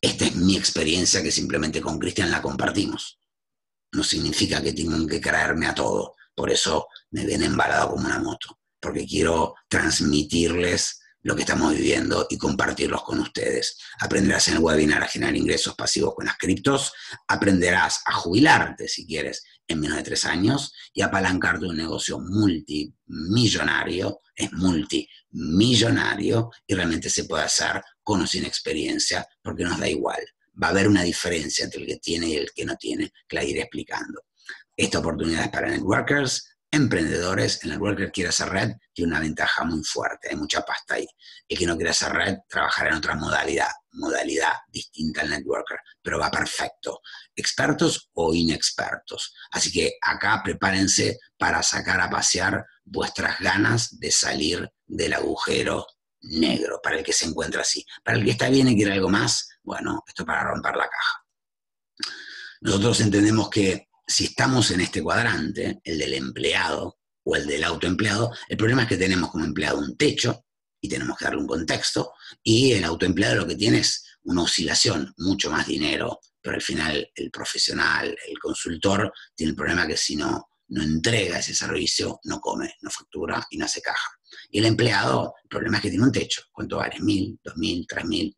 esta es mi experiencia que simplemente con Cristian la compartimos. No significa que tengan que creerme a todo. Por eso me ven embalado como una moto. Porque quiero transmitirles lo que estamos viviendo y compartirlos con ustedes. Aprenderás en el webinar a generar ingresos pasivos con las criptos, aprenderás a jubilarte, si quieres, en menos de 3 años y apalancarte un negocio multimillonario, es multimillonario, y realmente se puede hacer con o sin experiencia, porque nos da igual. Va a haber una diferencia entre el que tiene y el que no tiene, que la iré explicando. Esta oportunidad es para networkers, emprendedores. El networker quiere hacer red, tiene una ventaja muy fuerte, hay mucha pasta ahí. El que no quiere hacer red trabajará en otra modalidad distinta al networker, pero va perfecto. Expertos o inexpertos. Así que acá prepárense para sacar a pasear vuestras ganas de salir del agujero negro, para el que se encuentra así. Para el que está bien y quiere algo más, bueno, esto es para romper la caja. Nosotros entendemos que si estamos en este cuadrante, el del empleado o el del autoempleado, el problema es que tenemos como empleado un techo y tenemos que darle un contexto, y el autoempleado lo que tiene es una oscilación, mucho más dinero, pero al final el profesional, el consultor, tiene el problema que si no entrega ese servicio, no come, no factura y no hace caja. Y el empleado, el problema es que tiene un techo. ¿Cuánto vale? 1.000, 2.000, 3.000.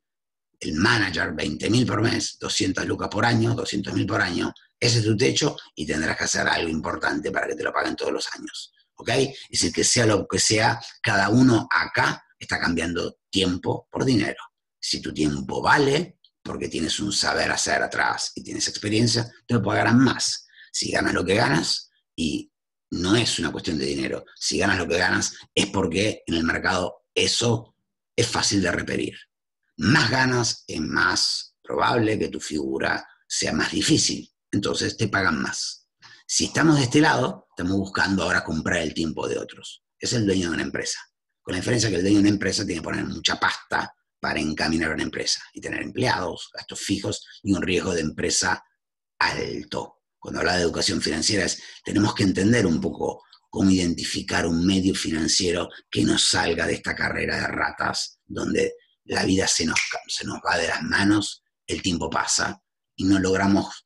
El manager, 20.000 por mes, 200 lucas por año, 200.000 por año. Ese es tu techo y tendrás que hacer algo importante para que te lo paguen todos los años. ¿Ok? Es decir, que sea lo que sea, cada uno acá está cambiando tiempo por dinero. Si tu tiempo vale, porque tienes un saber hacer atrás y tienes experiencia, te lo pagarán más. Si ganas lo que ganas, y no es una cuestión de dinero. Si ganas lo que ganas es porque en el mercado eso es fácil de repetir. Más ganas es más probable que tu figura sea más difícil. Entonces te pagan más. Si estamos de este lado, estamos buscando ahora comprar el tiempo de otros. Es el dueño de una empresa. Con la diferencia que el dueño de una empresa tiene que poner mucha pasta para encaminar a una empresa y tener empleados, gastos fijos y un riesgo de empresa alto. Cuando habla de educación financiera tenemos que entender un poco cómo identificar un medio financiero que nos salga de esta carrera de ratas, donde la vida se nos va de las manos, el tiempo pasa y no logramos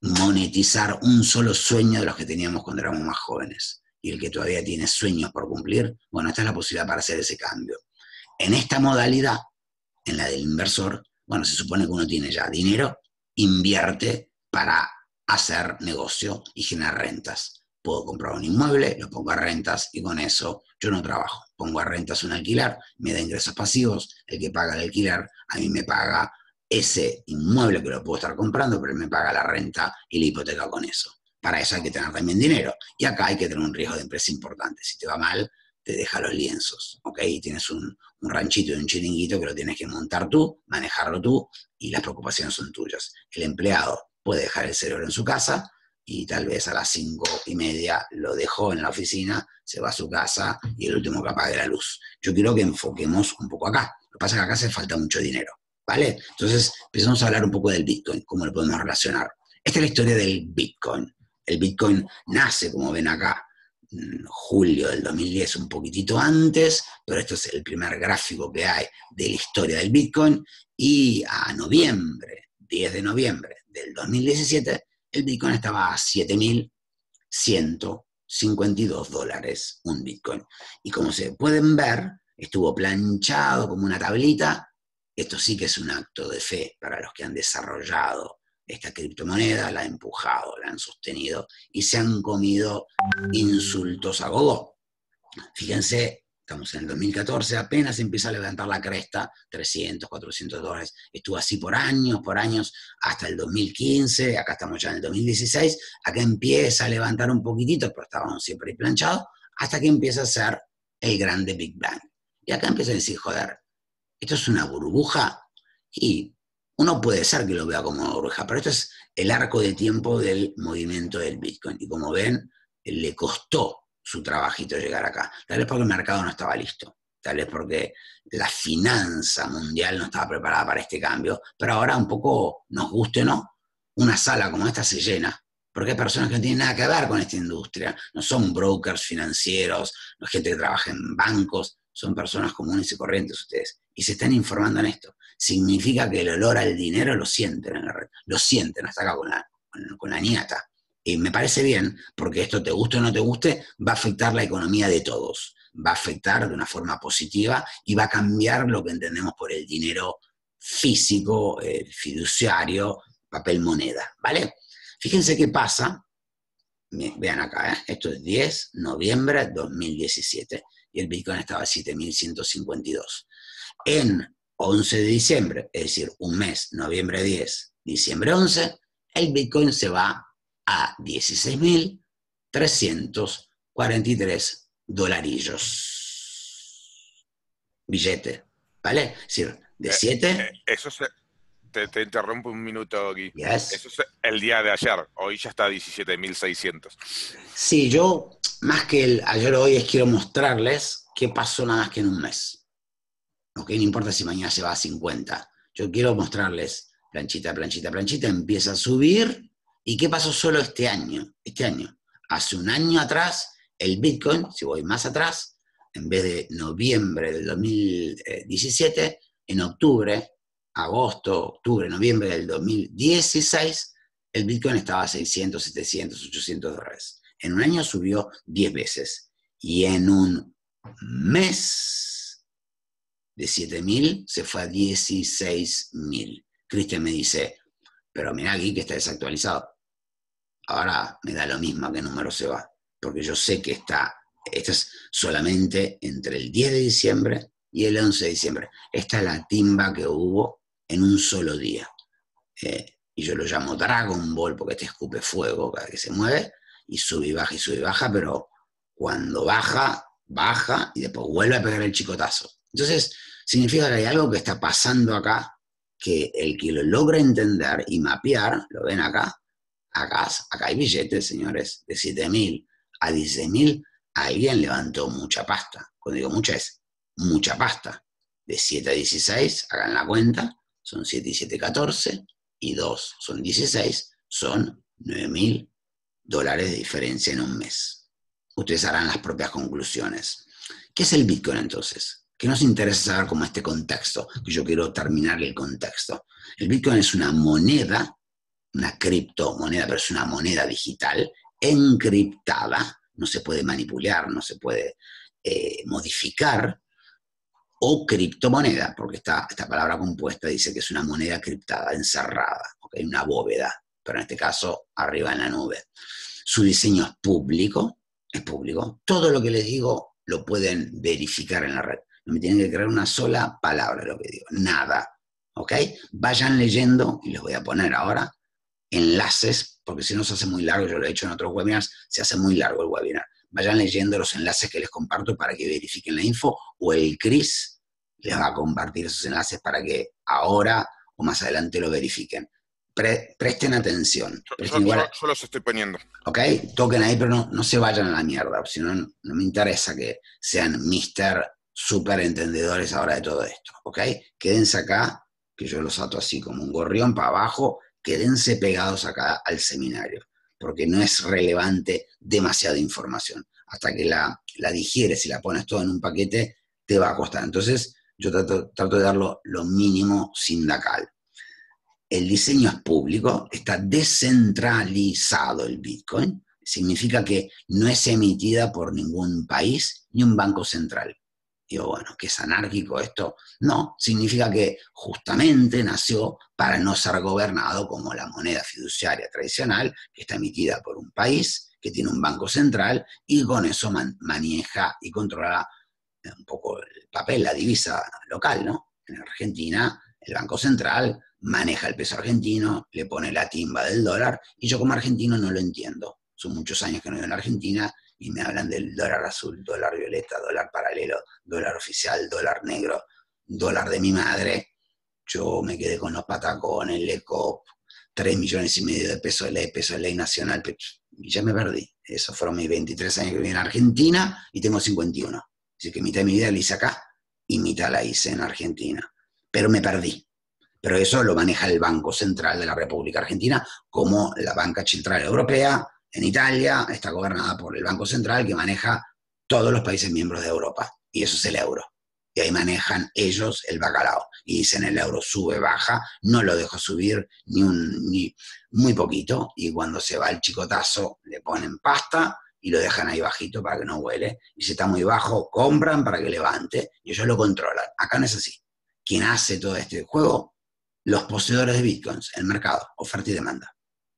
monetizar un solo sueño de los que teníamos cuando éramos más jóvenes. Y el que todavía tiene sueños por cumplir, bueno, esta es la posibilidad para hacer ese cambio. En esta modalidad, en la del inversor, bueno, se supone que uno tiene ya dinero, invierte para hacer negocio y generar rentas. Puedo comprar un inmueble, lo pongo a rentas y con eso yo no trabajo. Pongo a rentas un alquiler, me da ingresos pasivos, el que paga el alquiler a mí me paga ese inmueble que lo puedo estar comprando, pero él me paga la renta y la hipoteca con eso. Para eso hay que tener también dinero. Y acá hay que tener un riesgo de empresa importante. Si te va mal, te deja los lienzos, ¿ok? Y tienes un ranchito y un chiringuito que lo tienes que montar tú, manejarlo tú, y las preocupaciones son tuyas. El empleado puede dejar el cerebro en su casa y tal vez a las 5:30 lo dejó en la oficina, se va a su casa y el último que apague la luz. Yo quiero que enfoquemos un poco acá. Lo que pasa es que acá hace falta mucho dinero, ¿vale? Entonces empezamos a hablar un poco del Bitcoin, cómo lo podemos relacionar. Esta es la historia del Bitcoin. El Bitcoin nace, como ven acá, en julio del 2010, un poquitito antes, pero esto es el primer gráfico que hay de la historia del Bitcoin, y a noviembre, 10 de noviembre del 2017, el Bitcoin estaba a $7,152 un Bitcoin. Y como se pueden ver, estuvo planchado como una tablita. Esto sí que es un acto de fe para los que han desarrollado esta criptomoneda, la han empujado, la han sostenido y se han comido insultos a gogo. Fíjense, estamos en el 2014, apenas empieza a levantar la cresta, $300, $400. Estuvo así por años, hasta el 2015, acá estamos ya en el 2016, acá empieza a levantar un poquitito, pero estábamos siempre planchados, hasta que empieza a ser el grande Big Bang. Y acá empieza a decir, joder, esto es una burbuja, y uno puede ser que lo vea como una burbuja, pero esto es el arco de tiempo del movimiento del Bitcoin. Y como ven, le costó su trabajito llegar acá. Tal vez porque el mercado no estaba listo, tal vez porque la finanza mundial no estaba preparada para este cambio, pero ahora un poco, nos guste o no, una sala como esta se llena, porque hay personas que no tienen nada que ver con esta industria, no son brokers financieros, no es gente que trabaja en bancos, son personas comunes y corrientes ustedes, y se están informando en esto. Significa que el olor al dinero lo sienten en la red, lo sienten hasta acá con la ñata. Y me parece bien, porque esto, te guste o no te guste, va a afectar la economía de todos, va a afectar de una forma positiva y va a cambiar lo que entendemos por el dinero físico, fiduciario, papel moneda, ¿vale? Fíjense qué pasa, vean acá, esto es 10 de noviembre de 2017 y el Bitcoin estaba a 7.152. En 11 de diciembre, es decir, un mes, noviembre 10, diciembre 11, el Bitcoin se va a 16.343 dolarillos. Billete, ¿vale? Es decir, de 7... eso se... Te interrumpo un minuto, Gui. Yes. Eso es el día de ayer. Hoy ya está a 17.600. Sí, yo, más que el ayer o hoy, es quiero mostrarles qué pasó nada más que en un mes. ¿Okay? No importa si mañana se va a 50. Yo quiero mostrarles planchita, planchita, planchita. Empieza a subir. ¿Y qué pasó solo este año? Este año. Hace un año atrás, el Bitcoin, si voy más atrás, en vez de noviembre del 2017, en octubre... agosto, octubre, noviembre del 2016, el Bitcoin estaba a 600, 700, 800 dólares. En un año subió 10 veces. Y en un mes de 7.000 se fue a 16.000. Cristian me dice, pero mirá aquí que está desactualizado. Ahora me da lo mismo a qué número se va. Porque yo sé que está, esto es solamente entre el 10 de diciembre y el 11 de diciembre. Esta es la timba que hubo en un solo día. Y yo lo llamo Dragon Ball porque te escupe fuego cada que se mueve, y sube y baja, pero cuando baja, baja, y después vuelve a pegar el chicotazo. Entonces, significa que hay algo que está pasando acá, que el que lo logra entender y mapear, lo ven acá, acá hay billetes, señores, de 7.000 a 16.000, alguien levantó mucha pasta. Cuando digo mucha es mucha pasta. De 7 a 16, hagan la cuenta, son 7 y 7, 14, y 2 son 16, son 9.000 dólares de diferencia en un mes. Ustedes harán las propias conclusiones. ¿Qué es el Bitcoin entonces? ¿Qué nos interesa saber como este contexto? Que yo quiero terminar el contexto. El Bitcoin es una moneda, una criptomoneda, pero es una moneda digital, encriptada, no se puede manipular, no se puede modificar, o criptomoneda, porque esta palabra compuesta dice que es una moneda criptada, encerrada, ¿okay? Una bóveda, pero en este caso arriba en la nube. Su diseño es público, Todo lo que les digo lo pueden verificar en la red. No me tienen que creer una sola palabra lo que digo, nada, ¿ok? Vayan leyendo, y les voy a poner ahora enlaces, porque si no se hace muy largo, yo lo he hecho en otros webinars, se hace muy largo el webinar. Vayan leyendo los enlaces que les comparto para que verifiquen la info, o el Chris les va a compartir esos enlaces para que ahora o más adelante lo verifiquen. Presten atención. Yo los estoy poniendo. Ok, toquen ahí, pero no se vayan a la mierda, si no, no me interesa que sean mister super entendedores ahora de todo esto, ¿ok? Quédense acá, que yo los ato así como un gorrión para abajo, quédense pegados acá al seminario, porque no es relevante demasiada información. Hasta que la digieres y la pones todo en un paquete, te va a costar. Entonces, yo trato de darlo lo mínimo sindical. El diseño es público, está descentralizado el Bitcoin, significa que no es emitida por ningún país ni un banco central. Digo, bueno, ¿qué es anárquico esto? No, significa que justamente nació para no ser gobernado como la moneda fiduciaria tradicional, que está emitida por un país, que tiene un banco central, y con eso maneja y controla un poco el papel, la divisa local, ¿no? En Argentina, el Banco Central maneja el peso argentino, le pone la timba del dólar, y yo como argentino no lo entiendo. Son muchos años que no vivo en Argentina, y me hablan del dólar azul, dólar violeta, dólar paralelo, dólar oficial, dólar negro, dólar de mi madre. Yo me quedé con los patacones, el ECOP, 3,5 millones de peso de ley nacional. Y ya me perdí. Esos fueron mis 23 años que viví en Argentina y tengo 51. Así que mitad de mi vida la hice acá y mitad la hice en Argentina. Pero me perdí. Pero eso lo maneja el Banco Central de la República Argentina, como la Banca Central Europea. En Italia está gobernada por el Banco Central, que maneja todos los países miembros de Europa. Y eso es el euro. Y ahí manejan ellos el bacalao. Y dicen el euro sube, baja, no lo dejo subir ni muy poquito. Y cuando se va el chicotazo le ponen pasta y lo dejan ahí bajito para que no huele. Y si está muy bajo, compran para que levante y ellos lo controlan. Acá no es así. Quien hace todo este juego, los poseedores de bitcoins, el mercado, oferta y demanda.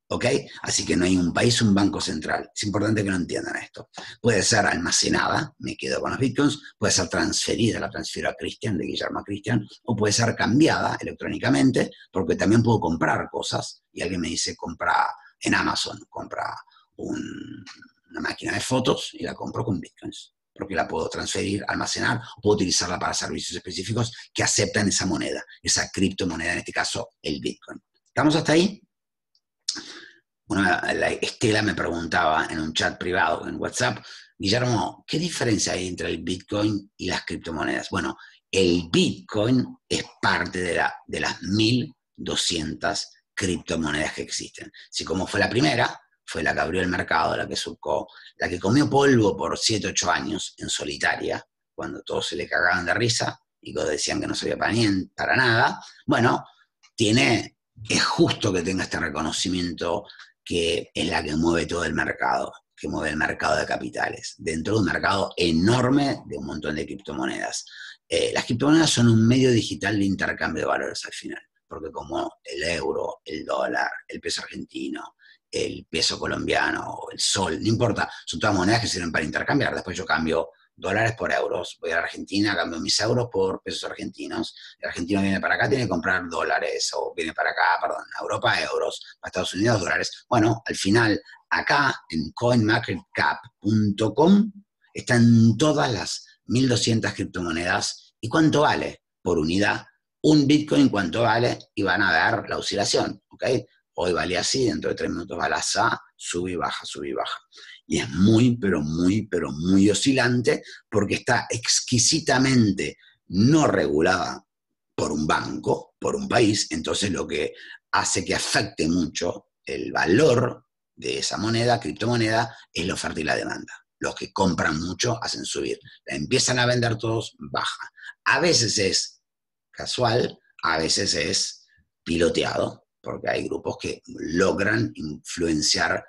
¿Ok? Así que no hay un país, un banco central. Es importante que lo entiendan esto. Puede ser almacenada, me quedo con los bitcoins, puede ser transferida, la transfiero a Cristian, de Guillermo a Cristian, o puede ser cambiada electrónicamente, porque también puedo comprar cosas. Y alguien me dice, compra en Amazon, compra una máquina de fotos y la compro con bitcoins, porque la puedo transferir, almacenar, o puedo utilizarla para servicios específicos que aceptan esa moneda, esa criptomoneda, en este caso el bitcoin. ¿Estamos hasta ahí? La Estela me preguntaba en un chat privado, en WhatsApp, Guillermo, ¿qué diferencia hay entre el Bitcoin y las criptomonedas? Bueno, el Bitcoin es parte de las 1.200 criptomonedas que existen. Si como fue la primera, fue la que abrió el mercado, la que surcó, la que comió polvo por 7, 8 años en solitaria, cuando todos se le cagaban de risa y todos decían que no servía para nada, bueno, es justo que tenga este reconocimiento que es la que mueve todo el mercado, que mueve el mercado de capitales, dentro de un mercado enorme de un montón de criptomonedas. Las criptomonedas son un medio digital de intercambio de valores al final, porque como el euro, el dólar, el peso argentino, el peso colombiano, el sol, no importa, son todas monedas que sirven para intercambiar. Después yo cambio dólares por euros, voy a Argentina, cambio mis euros por pesos argentinos, el argentino viene para acá, tiene que comprar dólares, o viene para acá, perdón, a Europa euros, a Estados Unidos dólares. Bueno, al final, acá en CoinMarketCap.com están todas las 1.200 criptomonedas, y cuánto vale por unidad, un bitcoin cuánto vale, y van a ver la oscilación, ¿ok? Hoy valía así, dentro de 3 minutos va la SA, sube y baja, sube y baja. Y es muy, pero muy, pero muy oscilante, porque está exquisitamente no regulada por un banco, por un país. Entonces lo que hace que afecte mucho el valor de esa moneda, criptomoneda, es la oferta y la demanda. Los que compran mucho hacen subir. La empiezan a vender todos, baja. A veces es casual, a veces es piloteado, porque hay grupos que logran influenciar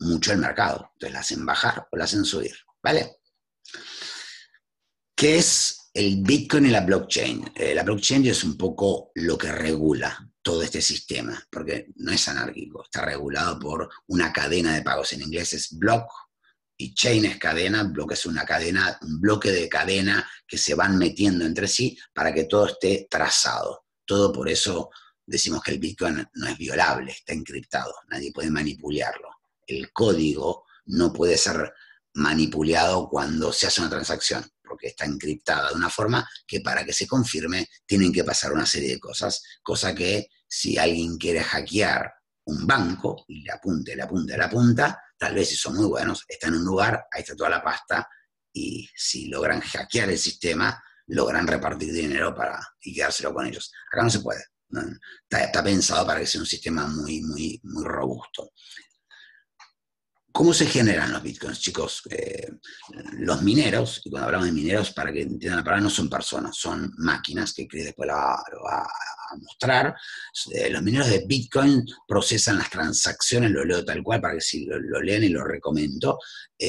mucho el mercado. Entonces la hacen bajar o la hacen subir, ¿vale? ¿Qué es el Bitcoin y la blockchain? La blockchain es un poco lo que regula todo este sistema, porque no es anárquico, está regulado por una cadena de pagos. En inglés es block y chain es cadena. Block es una cadena, un bloque de cadena que se van metiendo entre sí para que todo esté trazado. Todo por eso decimos que el Bitcoin no es violable, está encriptado, nadie puede manipularlo. El código no puede ser manipulado cuando se hace una transacción, porque está encriptada de una forma que para que se confirme tienen que pasar una serie de cosas, cosa que si alguien quiere hackear un banco y le apunta, le apunta, le apunta, tal vez si son muy buenos, está en un lugar, ahí está toda la pasta, y si logran hackear el sistema, logran repartir dinero y quedárselo con ellos. Acá no se puede. Está pensado para que sea un sistema muy, muy, muy robusto. ¿Cómo se generan los bitcoins, chicos? Los mineros, y cuando hablamos de mineros, para que entiendan la palabra, no son personas, son máquinas, que Chris después lo va a mostrar. Los mineros de bitcoin procesan las transacciones, lo leo tal cual para que si lo lean y lo recomiendo.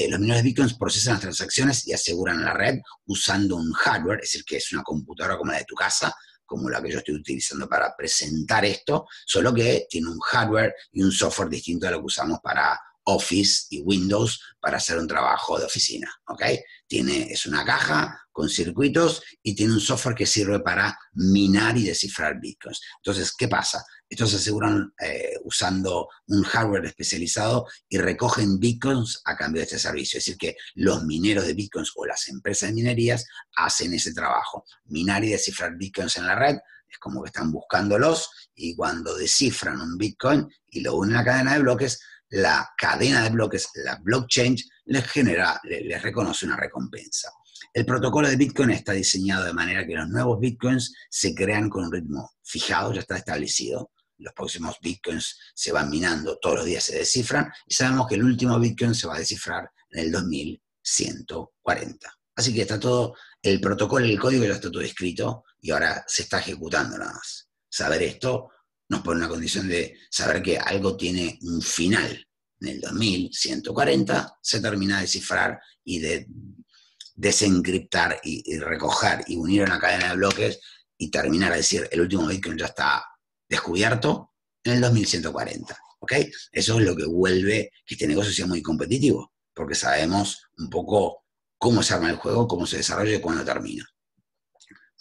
Los mineros de bitcoins procesan las transacciones y aseguran la red usando un hardware, es decir, que es una computadora como la de tu casa, como la que yo estoy utilizando para presentar esto, solo que tiene un hardware y un software distinto a lo que usamos para Office y Windows para hacer un trabajo de oficina, ¿ok? Es una caja con circuitos y tiene un software que sirve para minar y descifrar bitcoins. Entonces, ¿qué pasa? Estos se aseguran usando un hardware especializado y recogen bitcoins a cambio de este servicio. Es decir que los mineros de bitcoins o las empresas de minerías hacen ese trabajo. Minar y descifrar bitcoins en la red es como que están buscándolos, y cuando descifran un bitcoin y lo unen a la cadena de bloques, la cadena de bloques, la blockchain, les reconoce una recompensa. El protocolo de Bitcoin está diseñado de manera que los nuevos Bitcoins se crean con un ritmo fijado, ya está establecido. Los próximos Bitcoins se van minando, todos los días se descifran, y sabemos que el último Bitcoin se va a descifrar en el 2140. Así que está todo, el protocolo, el código ya está todo escrito, y ahora se está ejecutando nada más. Saber esto nos pone una condición de saber que algo tiene un final, en el 2140 se termina de cifrar y de desencriptar y recoger y unir una cadena de bloques y terminar de decir el último Bitcoin ya está descubierto en el 2140. ¿Ok? Eso es lo que vuelve que este negocio sea muy competitivo, porque sabemos un poco cómo se arma el juego, cómo se desarrolla y cuándo termina.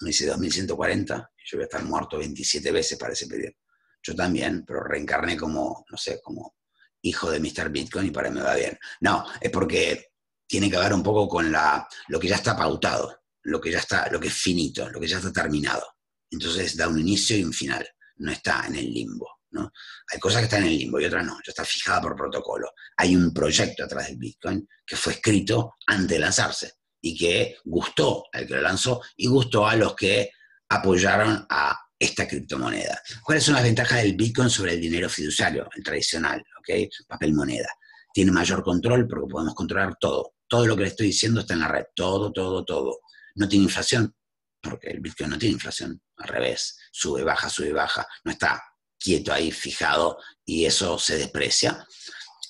Me dice 2140, yo voy a estar muerto 27 veces para ese periodo. Yo también, pero reencarné como, no sé, como hijo de Mr. Bitcoin y para mí me va bien. No, es porque tiene que ver un poco con lo que ya está pautado, lo que ya está, lo que es finito, lo que ya está terminado. Entonces da un inicio y un final. No está en el limbo, ¿no? Hay cosas que están en el limbo y otras no. Ya está fijada por protocolo. Hay un proyecto atrás del Bitcoin que fue escrito antes de lanzarse y que gustó al que lo lanzó y gustó a los que apoyaron a esta criptomoneda. ¿Cuáles son las ventajas del Bitcoin sobre el dinero fiduciario, el tradicional, ¿ok? Papel moneda? Tiene mayor control porque podemos controlar todo. Todo lo que le estoy diciendo está en la red. Todo, todo, todo. No tiene inflación porque el Bitcoin no tiene inflación. Al revés. Sube, baja, sube, baja. No está quieto ahí, fijado, y eso se desprecia.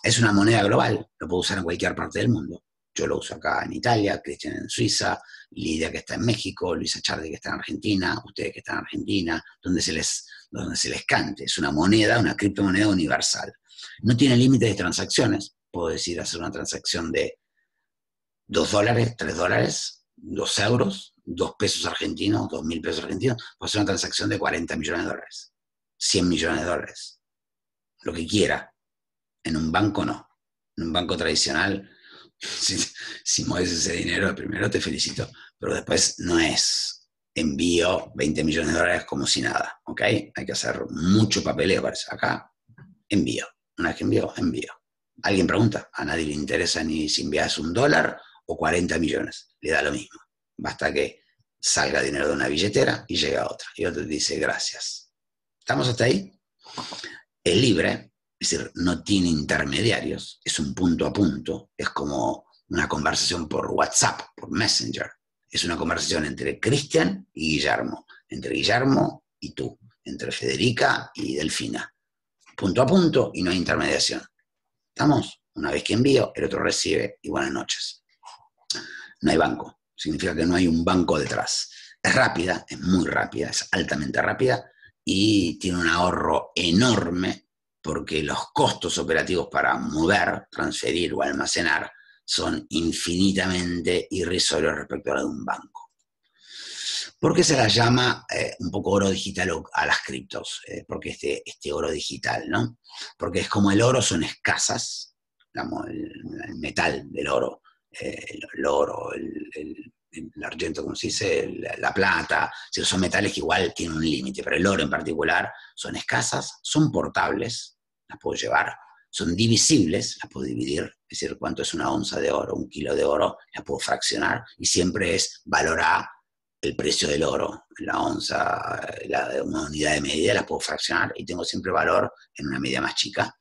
Es una moneda global. Lo puedo usar en cualquier parte del mundo. Yo lo uso acá en Italia, Cristian en Suiza, Lidia que está en México, Luisa Chardi que está en Argentina, ustedes que están en Argentina, donde se les cante. Es una moneda, una criptomoneda universal. No tiene límites de transacciones. Puedo decir hacer una transacción de $2, $3, €2, $2 argentinos, $2.000 argentinos. Puedo hacer una transacción de $40 millones, $100 millones, lo que quiera. En un banco no. En un banco tradicional... Si mueves ese dinero, primero te felicito, pero después no es envío $20 millones como si nada, ¿ok? Hay que hacer mucho papeleo para eso. Acá, envío. Una vez que envío, envío. Alguien pregunta, a nadie le interesa ni si envías $1 o $40 millones, le da lo mismo. Basta que salga dinero de una billetera y llegue a otra. Y otro te dice, gracias. ¿Estamos hasta ahí? Es libre. Es decir, no tiene intermediarios, es un punto a punto, es como una conversación por WhatsApp, por Messenger. Es una conversación entre Cristian y Guillermo, entre Guillermo y tú, entre Federica y Delfina. Punto a punto y no hay intermediación. ¿Estamos? Una vez que envío, el otro recibe y buenas noches. No hay banco, significa que no hay un banco detrás. Es rápida, es muy rápida, es altamente rápida y tiene un ahorro enorme porque los costos operativos para mover, transferir o almacenar son infinitamente irrisorios respecto a la de un banco. ¿Por qué se las llama un poco oro digital a las criptos? Porque este oro digital, ¿no? Porque es como el oro, son escasas, digamos, el metal del oro, el argento, como se dice, la plata, son metales que igual tienen un límite, pero el oro en particular son escasas, son portables, las puedo llevar, son divisibles, las puedo dividir, es decir, cuánto es una onza de oro, un kilo de oro, las puedo fraccionar, y siempre es valor A el precio del oro, la onza, una unidad de medida, las puedo fraccionar, y tengo siempre valor en una medida más chica.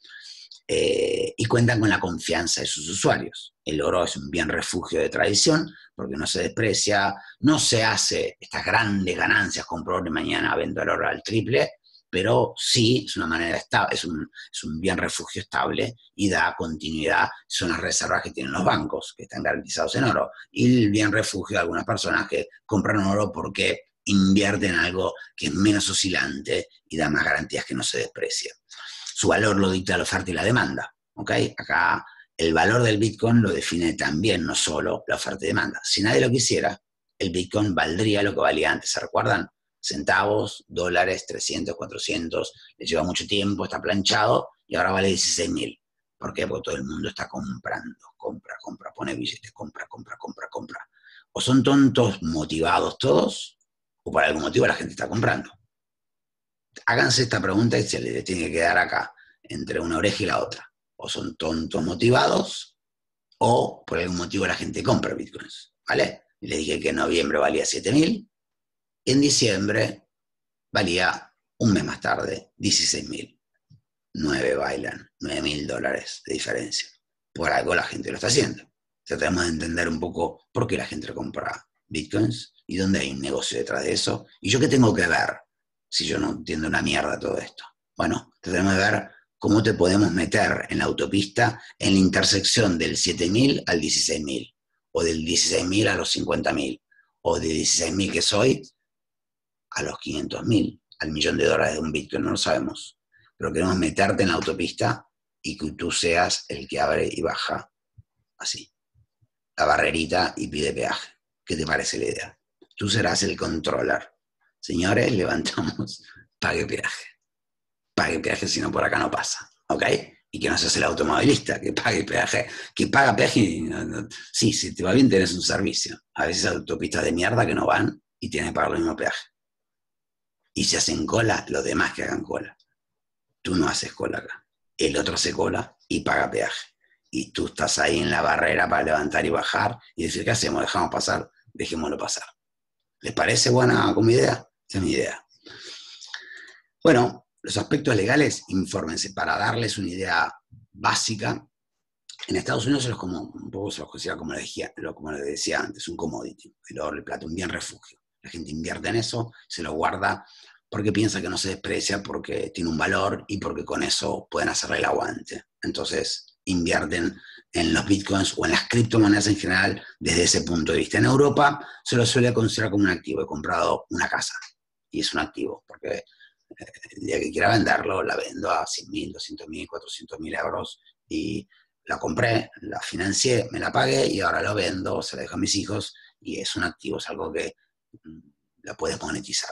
Y cuentan con la confianza de sus usuarios. El oro es un bien refugio de tradición porque no se desprecia, no se hace estas grandes ganancias, compro oro y mañana vendo el oro al triple, pero sí es una manera estable, es un bien refugio estable y da continuidad, son las reservas que tienen los bancos, que están garantizados en oro. Y el bien refugio de algunas personas que compran oro porque invierten en algo que es menos oscilante y da más garantías que no se desprecia. Su valor lo dicta la oferta y la demanda, ¿ok? Acá el valor del Bitcoin lo define también, no solo la oferta y demanda. Si nadie lo quisiera, el Bitcoin valdría lo que valía antes, ¿se recuerdan? Centavos, dólares, 300, 400, le lleva mucho tiempo, está planchado y ahora vale 16.000. ¿Por qué? Porque todo el mundo está comprando, compra, compra, pone billetes, compra, compra, compra, compra. O son tontos motivados todos, o por algún motivo la gente está comprando. Háganse esta pregunta y se les tiene que quedar acá, entre una oreja y la otra. O son tontos motivados, o por algún motivo la gente compra bitcoins, ¿vale? Les dije que en noviembre valía 7.000, y en diciembre valía, un mes más tarde, 16.000. 9 bailan, $9.000 de diferencia. Por algo la gente lo está haciendo. Tratemos de entender un poco por qué la gente compra bitcoins, y dónde hay un negocio detrás de eso, y yo qué tengo que ver. Si yo no entiendo una mierda todo esto. Bueno, tratemos de ver cómo te podemos meter en la autopista en la intersección del 7.000 al 16.000, o del 16.000 a los 50.000, o de 16.000 que soy a los 500.000, al $1.000.000 de un Bitcoin, no lo sabemos. Pero queremos meterte en la autopista y que tú seas el que abre y baja, así, la barrerita y pide peaje. ¿Qué te parece la idea? Tú serás el controller. Señores, levantamos, pague peaje. Pague peaje, si no por acá no pasa, ¿ok? Y que no seas el automovilista, que pague peaje. Que paga peaje y no. Sí, si te va bien tenés un servicio. A veces autopistas de mierda que no van y tienes que pagar el mismo peaje. Y si hacen cola, los demás que hagan cola. Tú no haces cola acá. El otro hace cola y paga peaje. Y tú estás ahí en la barrera para levantar y bajar y decir, ¿qué hacemos? ¿Dejamos pasar? Dejémoslo pasar. ¿Les parece buena como idea? Esa es mi idea. Bueno, los aspectos legales, infórmense. Para darles una idea básica, en Estados Unidos se los considera, como les decía antes, un commodity. El oro, el plata, un bien refugio. La gente invierte en eso, se lo guarda porque piensa que no se desprecia, porque tiene un valor y porque con eso pueden hacerle el aguante. Entonces invierten en los bitcoins o en las criptomonedas en general desde ese punto de vista. En Europa se lo suele considerar como un activo. He comprado una casa y es un activo, porque el día que quiera venderlo la vendo a 100.000, 200.000, 400.000 euros y la compré, la financié, me la pagué y ahora lo vendo, se la dejo a mis hijos y es un activo, es algo que la puedes monetizar.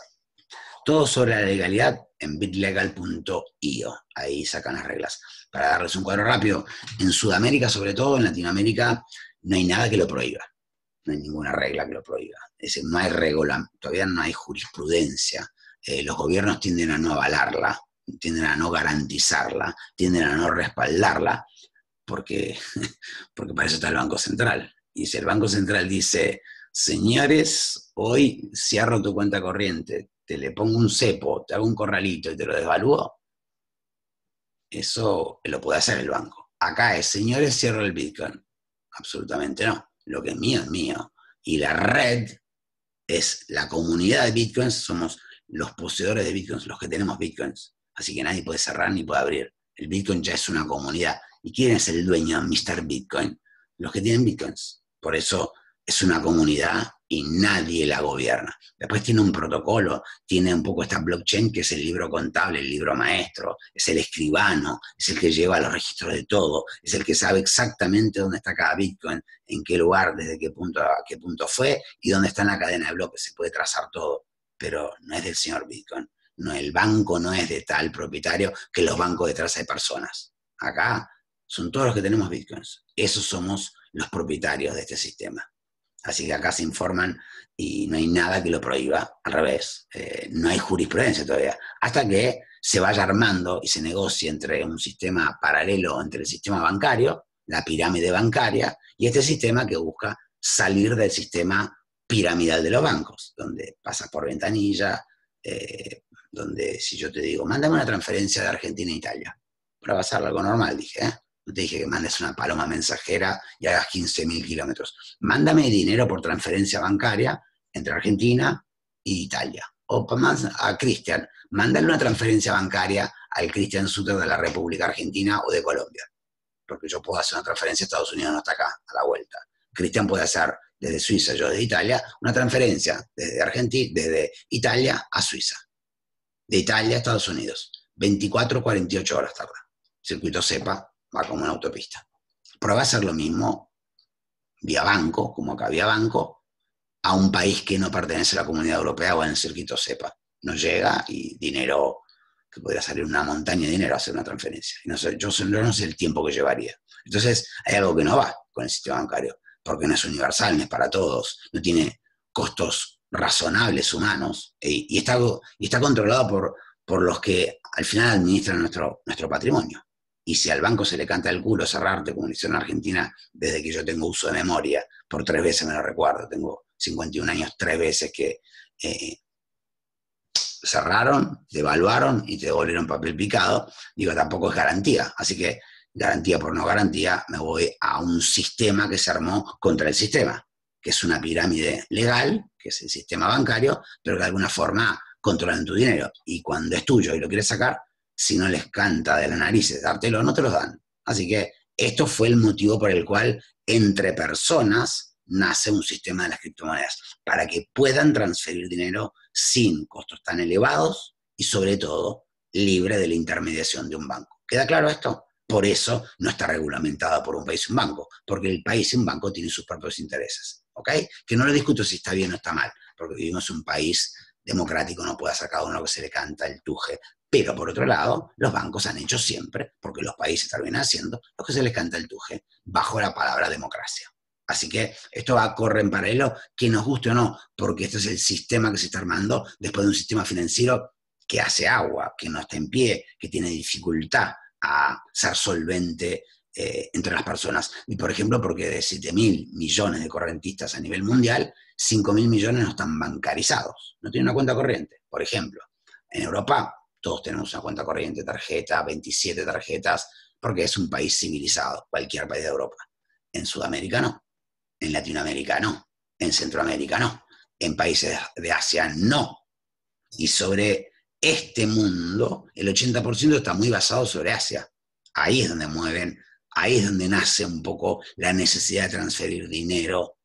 Todo sobre la legalidad en bitlegal.io. Ahí sacan las reglas. Para darles un cuadro rápido, en Sudamérica, sobre todo en Latinoamérica, no hay nada que lo prohíba. No hay ninguna regla que lo prohíba. Es decir, no hay regla, todavía no hay jurisprudencia. Los gobiernos tienden a no avalarla, tienden a no garantizarla, tienden a no respaldarla, porque para eso está el Banco Central. Y si el Banco Central dice, señores, hoy cierro tu cuenta corriente, te le pongo un cepo, te hago un corralito y te lo desvalúo, eso lo puede hacer el banco. Acá es, señores, cierro el Bitcoin. Absolutamente no. Lo que es mío. Y la red es la comunidad de Bitcoins, somos los poseedores de Bitcoins, los que tenemos Bitcoins. Así que nadie puede cerrar ni puede abrir. El Bitcoin ya es una comunidad. ¿Y quién es el dueño, Mr. Bitcoin? Los que tienen Bitcoins. Por eso es una comunidad y nadie la gobierna. Después tiene un protocolo, tiene un poco esta blockchain que es el libro contable, el libro maestro, es el escribano, es el que lleva los registros de todo, es el que sabe exactamente dónde está cada Bitcoin, en qué lugar, desde qué punto a qué punto fue y dónde está en la cadena de bloques, se puede trazar todo, pero no es del señor Bitcoin. No, el banco no es de tal propietario que los bancos detrás hay personas. Acá son todos los que tenemos Bitcoins. Esos somos los propietarios de este sistema. Así que acá se informan y no hay nada que lo prohíba, al revés, no hay jurisprudencia todavía, hasta que se vaya armando y se negocie entre un sistema paralelo, entre el sistema bancario, la pirámide bancaria, y este sistema que busca salir del sistema piramidal de los bancos, donde pasas por ventanilla, donde si yo te digo, mándame una transferencia de Argentina a Italia, para pasar algo normal, dije, te dije que mandes una paloma mensajera y hagas 15.000 kilómetros. Mándame dinero por transferencia bancaria entre Argentina e Italia. O más a Cristian, mándale una transferencia bancaria al Cristian Suter de la República Argentina o de Colombia. Porque yo puedo hacer una transferencia a Estados Unidos, no está acá, a la vuelta. Cristian puede hacer desde Suiza, yo desde Italia, una transferencia desde Argentina, desde Italia a Suiza. De Italia a Estados Unidos. 24, 48 horas tarda. Circuito SEPA. Va como una autopista. Prueba a hacer lo mismo vía banco, como acá vía banco, a un país que no pertenece a la Comunidad Europea o en el circuito SEPA. No llega y dinero, que podría salir una montaña de dinero a hacer una transferencia. No sé, yo no sé el tiempo que llevaría. Entonces hay algo que no va con el sistema bancario, porque no es universal, no es para todos, no tiene costos razonables humanos y está controlado por los que al final administran nuestro patrimonio. Y si al banco se le canta el culo cerrarte, como lo hicieron en Argentina, desde que yo tengo uso de memoria, por 3 veces me lo recuerdo, tengo 51 años, 3 veces que cerraron, devaluaron y te devolvieron papel picado, digo, tampoco es garantía. Así que, garantía por no garantía, me voy a un sistema que se armó contra el sistema, que es una pirámide legal, que es el sistema bancario, pero que de alguna forma controlan tu dinero. Y cuando es tuyo y lo quieres sacar, si no les canta de la nariz dártelo, no te los dan. Así que esto fue el motivo por el cual entre personas nace un sistema de las criptomonedas, para que puedan transferir dinero sin costos tan elevados y sobre todo libre de la intermediación de un banco. ¿Queda claro esto? Por eso no está regulamentado por un país y un banco, porque el país y un banco tienen sus propios intereses, ¿ok? Que no lo discuto si está bien o está mal, porque vivimos en un país democrático, no puede hacer cada uno que se le canta el tuje. Pero por otro lado, los bancos han hecho siempre, porque los países terminan haciendo, lo que se les canta el tuje, bajo la palabra democracia. Así que esto va a correr en paralelo, que nos guste o no, porque este es el sistema que se está armando después de un sistema financiero que hace agua, que no está en pie, que tiene dificultad a ser solvente entre las personas. Y por ejemplo, porque de 7.000 millones de correntistas a nivel mundial, 5.000 millones no están bancarizados, no tienen una cuenta corriente. Por ejemplo, en Europa todos tenemos una cuenta corriente, tarjeta, 27 tarjetas, porque es un país civilizado, cualquier país de Europa. En Sudamérica no, en Latinoamérica no, en Centroamérica no, en países de Asia no. Y sobre este mundo, el 80% está muy basado sobre Asia. Ahí es donde mueven, ahí es donde nace un poco la necesidad de transferir dinero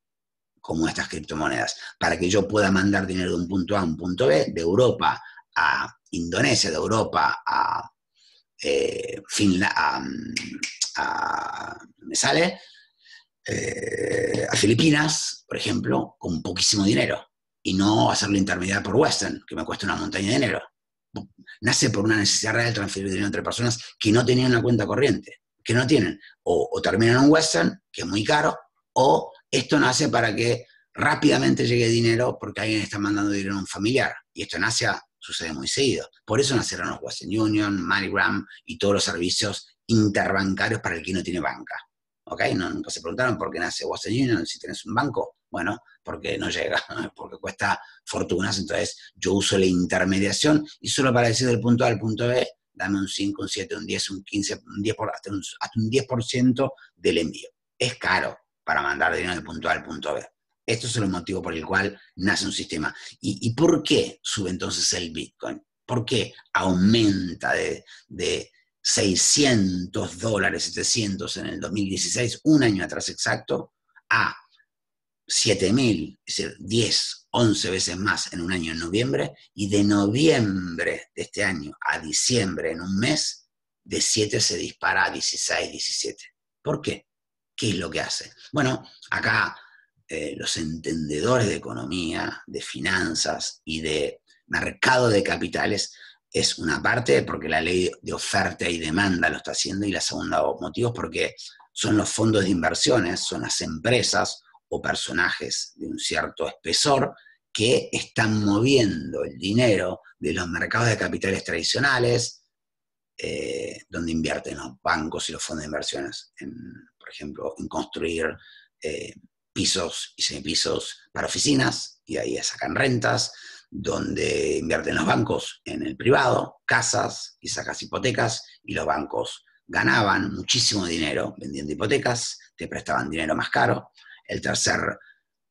como estas criptomonedas. Para que yo pueda mandar dinero de un punto A a un punto B, de Europa a Indonesia, de Europa a a Filipinas, por ejemplo, con poquísimo dinero. Y no hacerlo intermediar por Western, que me cuesta una montaña de dinero. Nace por una necesidad real de transferir dinero entre personas que no tenían una cuenta corriente, que no tienen. O terminan en Western, que es muy caro, o esto nace para que rápidamente llegue dinero porque alguien está mandando dinero a un familiar. Y esto en Asia sucede muy seguido. Por eso nacieron los Western Union, MoneyGram y todos los servicios interbancarios para el que no tiene banca. ¿Ok? No, nunca se preguntaron por qué nace Western Union si tienes un banco. Bueno, porque no llega, porque cuesta fortunas, entonces yo uso la intermediación y solo para decir del punto A al punto B, dame un 5, un 7, un 10, un 15, hasta un 10% del envío. Es caro para mandar dinero del punto A al punto B. Esto es el motivo por el cual nace un sistema. ¿Y por qué sube entonces el Bitcoin? ¿Por qué aumenta de $600, 700 en el 2016, un año atrás exacto, a 7.000, es decir, 10, 11 veces más en un año en noviembre, y de noviembre de este año a diciembre en un mes, de 7 se dispara a 16, 17. ¿Por qué? ¿Qué es lo que hace? Bueno, acá los entendedores de economía, de finanzas y de mercado de capitales es una parte porque la ley de oferta y demanda lo está haciendo, y la segunda motivo es porque son los fondos de inversiones, son las empresas o personajes de un cierto espesor que están moviendo el dinero de los mercados de capitales tradicionales, donde invierten los bancos y los fondos de inversiones, por ejemplo, en construir pisos y semipisos para oficinas, y ahí sacan rentas, donde invierten los bancos en el privado, casas, y sacas hipotecas, y los bancos ganaban muchísimo dinero vendiendo hipotecas, te prestaban dinero más caro. El tercer